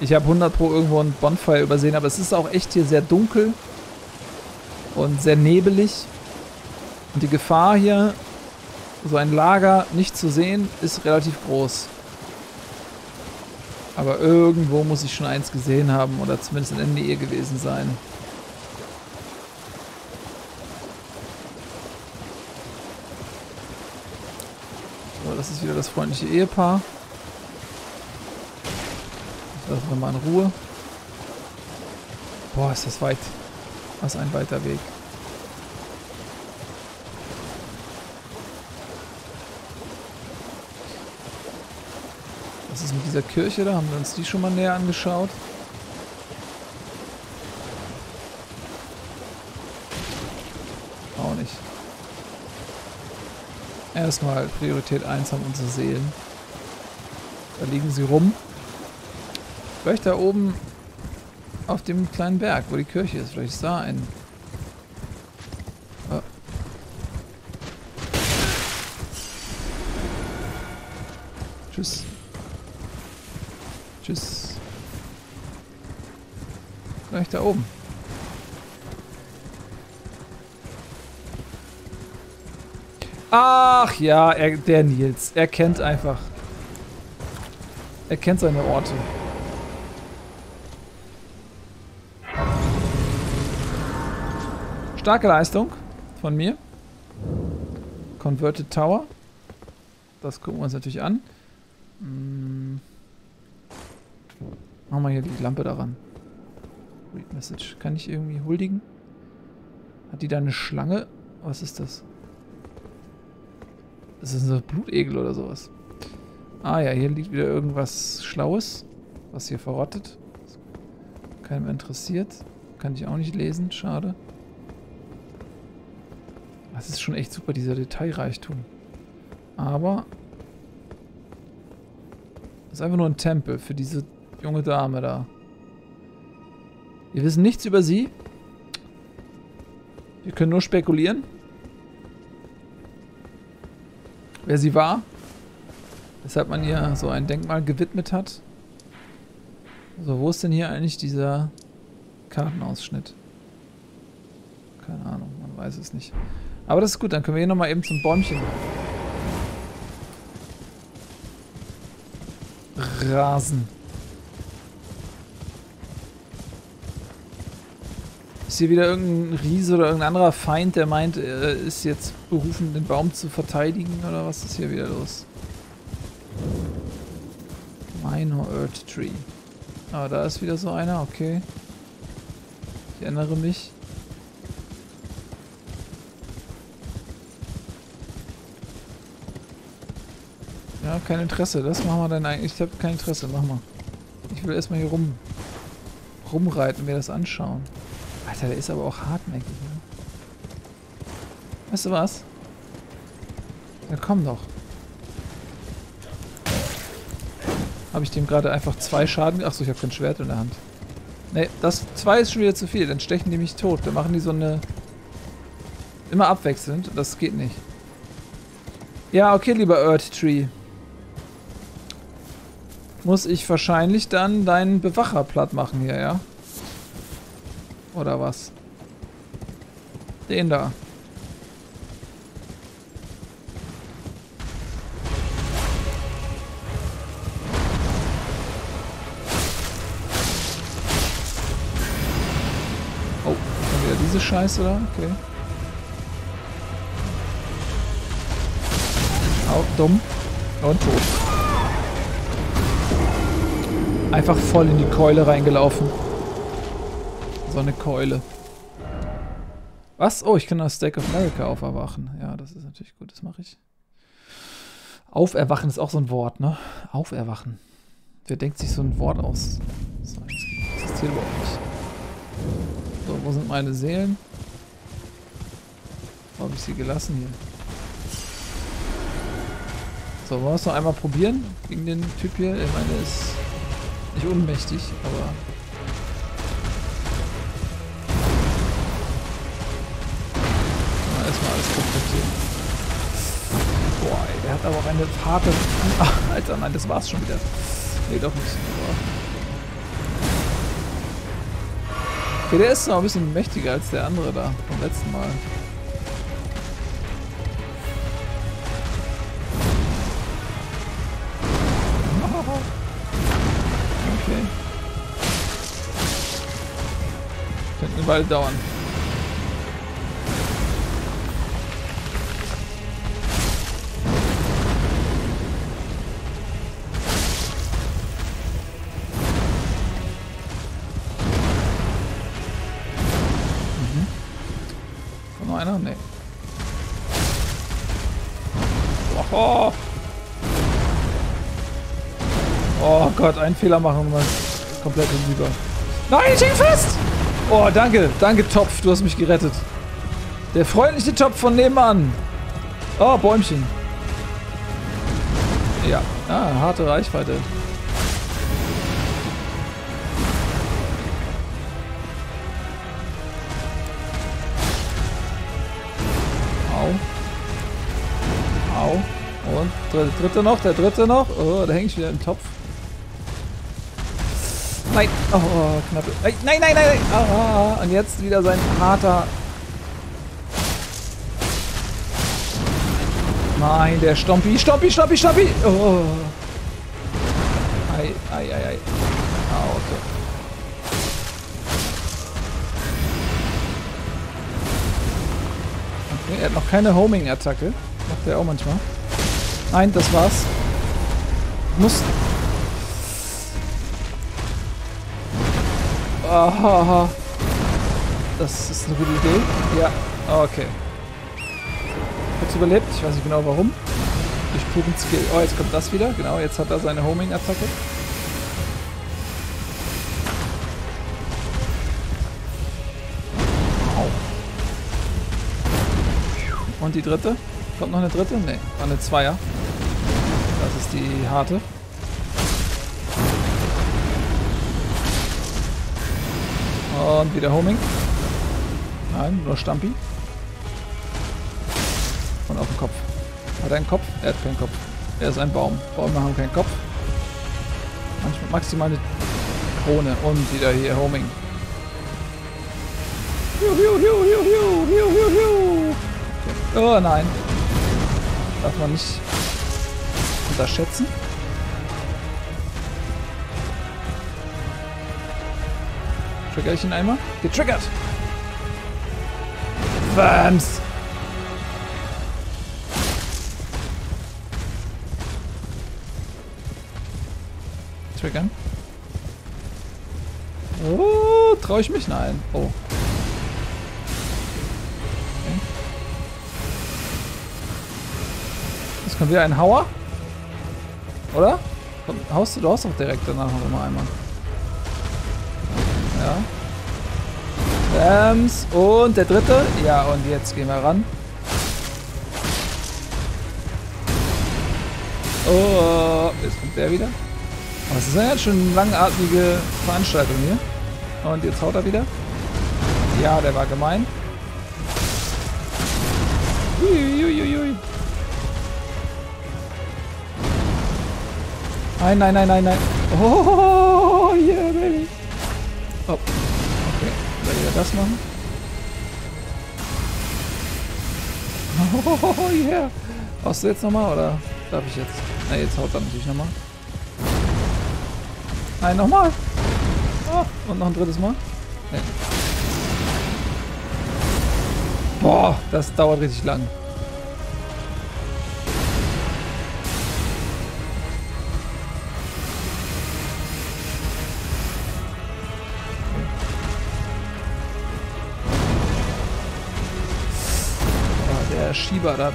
Ich habe hundert Pro irgendwo ein Bonfire übersehen, aber es ist auch echt hier sehr dunkel und sehr nebelig. Und die Gefahr hier, so ein Lager nicht zu sehen, ist relativ groß. Aber irgendwo muss ich schon eins gesehen haben oder zumindest in der Nähe gewesen sein. Das ist wieder das freundliche Ehepaar. Das lassen wir mal in Ruhe. Boah, ist das weit. Was ein weiter Weg. Was ist mit dieser Kirche da? Haben wir uns die schon mal näher angeschaut? Auch nicht. Erstmal Priorität eins haben unsere Seelen. Da liegen sie rum. Vielleicht da oben auf dem kleinen Berg, wo die Kirche ist. Vielleicht ist da ein... Oh. Tschüss. Tschüss. Vielleicht da oben. Ach ja, er, der Nils. Er kennt einfach. Er kennt seine Orte. Starke Leistung von mir. Converted Tower. Das gucken wir uns natürlich an. Hm. Machen wir hier die Lampe daran. Read Message. Kann ich irgendwie huldigen? Hat die da eine Schlange? Was ist das? Das ist ein Blutegel oder sowas. Ah ja, hier liegt wieder irgendwas Schlaues, was hier verrottet. Keinem interessiert. Kann ich auch nicht lesen, schade. Das ist schon echt super, dieser Detailreichtum. Aber... das ist einfach nur ein Tempel für diese junge Dame da. Wir wissen nichts über sie. Wir können nur spekulieren. Wer sie war, weshalb man ihr so ein Denkmal gewidmet hat. So, also wo ist denn hier eigentlich dieser Kartenausschnitt? Keine Ahnung, man weiß es nicht. Aber das ist gut, dann können wir hier nochmal eben zum Bäumchen rasen. Ist hier wieder irgendein Riese oder irgendein anderer Feind, der meint, er ist jetzt berufen, den Baum zu verteidigen, oder was ist hier wieder los? Minor Erdtree. Ah, da ist wieder so einer, okay. Ich erinnere mich. Ja, kein Interesse, das machen wir dann eigentlich. Ich habe kein Interesse, mach mal. Ich will erstmal hier rum rumreiten, mir das anschauen. Alter, der ist aber auch hartnäckig, ne? Weißt du was? Dann komm doch. Habe ich dem gerade einfach zwei Schaden... Achso, ich habe kein Schwert in der Hand. Ne, das zwei ist schon wieder zu viel. Dann stechen die mich tot. Dann machen die so eine... Immer abwechselnd. Das geht nicht. Ja, okay, lieber Erdtree. Muss ich wahrscheinlich dann deinen Bewacher platt machen hier, ja? Oder was? Den da. Oh, dann wieder diese Scheiße da? Okay. Au, dumm. Und tot. Einfach voll in die Keule reingelaufen. So eine Keule. Was? Oh, ich kann das Steak of America auferwachen. Ja, das ist natürlich gut, das mache ich. Auferwachen ist auch so ein Wort, ne? Auferwachen. Wer denkt sich so ein Wort aus? Das existiert überhaupt nicht. So, wo sind meine Seelen? Wo habe ich sie gelassen hier? So, wollen wir es noch einmal probieren? Gegen den Typ hier? Ich meine, er ist nicht ohnmächtig, aber... Boah, ey, der hat aber auch eine harte... Ach, Alter, nein, das war's schon wieder. Nee, doch nicht. Boah. Okay, der ist noch ein bisschen mächtiger als der andere da vom letzten Mal. Okay. Könnte eine Weile dauern. Gott, einen Fehler machen und mal komplett hinüber. Nein, ich hänge fest! Oh, danke, danke Topf, du hast mich gerettet. Der freundliche Topf von nebenan. Oh, Bäumchen. Ja, ah, harte Reichweite. Au. Au. Und der dritte noch, der dritte noch. Oh, da hänge ich wieder im Topf. Nein, oh, knapp. Nein, nein, nein, nein. Ah, und jetzt wieder sein harter... Nein, der Stompi, Stompi, Stompi, Stompi. Oh. Ei, ei, ei, ei. Ah, okay. Okay, er hat noch keine Homing-Attacke. Macht er auch manchmal. Nein, das war's. Muss... Aha. Das ist eine gute Idee. Ja, okay. Kurz überlebt. Ich weiß nicht genau warum. Durch puren Skill. Oh, jetzt kommt das wieder. Genau, jetzt hat er seine Homing-Attacke. Wow. Und die dritte? Kommt noch eine dritte? Ne, war eine Zweier. Das ist die harte. Und wieder Homing. Nein, nur Stampi. Und auf den Kopf. Hat er einen Kopf? Er hat keinen Kopf. Er ist ein Baum. Bäume haben keinen Kopf. Manchmal maximal eine Krone. Und wieder hier Homing. Oh nein. Darf man nicht unterschätzen. Trigger ich ihn einmal? Getriggert! Wurms! Triggern. Oh, traue ich mich? Nein. Oh. Okay. Jetzt kommt wieder ein Hauer. Oder? Komm, haust du, du haust doch direkt danach noch mal einmal. Ja. Bams. Und der dritte. Ja, und jetzt gehen wir ran. Oh, jetzt kommt der wieder. Aber es ist ja jetzt schon eine langatmige Veranstaltung hier. Und jetzt haut er wieder. Ja, der war gemein. Uiuiuiui. Nein, nein, nein, nein, nein. Oh, yeah, baby. Oh. Okay, soll ich das machen? Oh, yeah. Brauchst du jetzt nochmal oder darf ich jetzt? Na, jetzt haut er natürlich nochmal. Nein, nochmal. Oh, und noch ein drittes Mal. Nee. Boah, das dauert richtig lang. Oh, der Schieber da.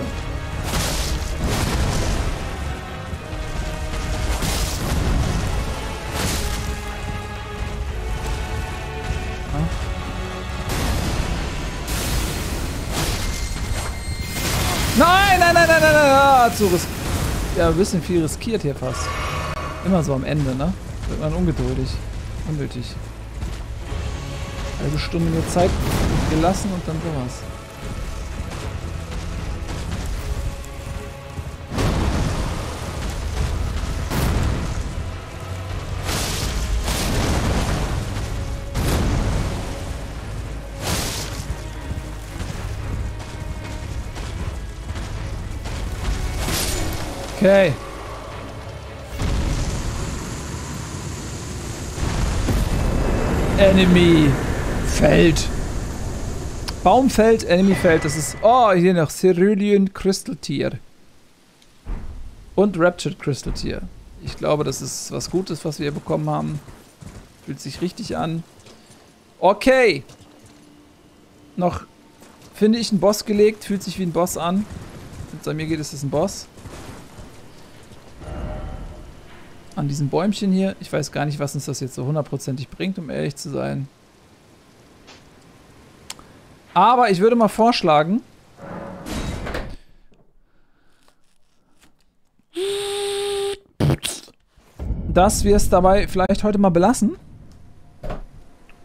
So ja, ein bisschen viel riskiert hier fast. Immer so am Ende, ne? Wird man ungeduldig. Unnötig. Halbe Stunde nur Zeit gelassen und dann sowas. Okay. Enemy Feld. Baumfeld, Enemy Feld. Das ist. Oh, hier noch Cerulean Crystal Tier. Und Raptured Crystal Tier. Ich glaube, das ist was Gutes, was wir bekommen haben. Fühlt sich richtig an. Okay. Noch finde ich einen Boss gelegt. Fühlt sich wie ein Boss an. Wenn es an mir geht, ist es ein Boss. An diesem Bäumchen hier. Ich weiß gar nicht, was uns das jetzt so hundertprozentig bringt, um ehrlich zu sein. Aber ich würde mal vorschlagen... dass wir es dabei vielleicht heute mal belassen.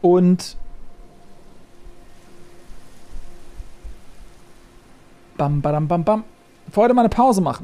Und... Bam, badam, bam, bam. Für heute mal eine Pause machen.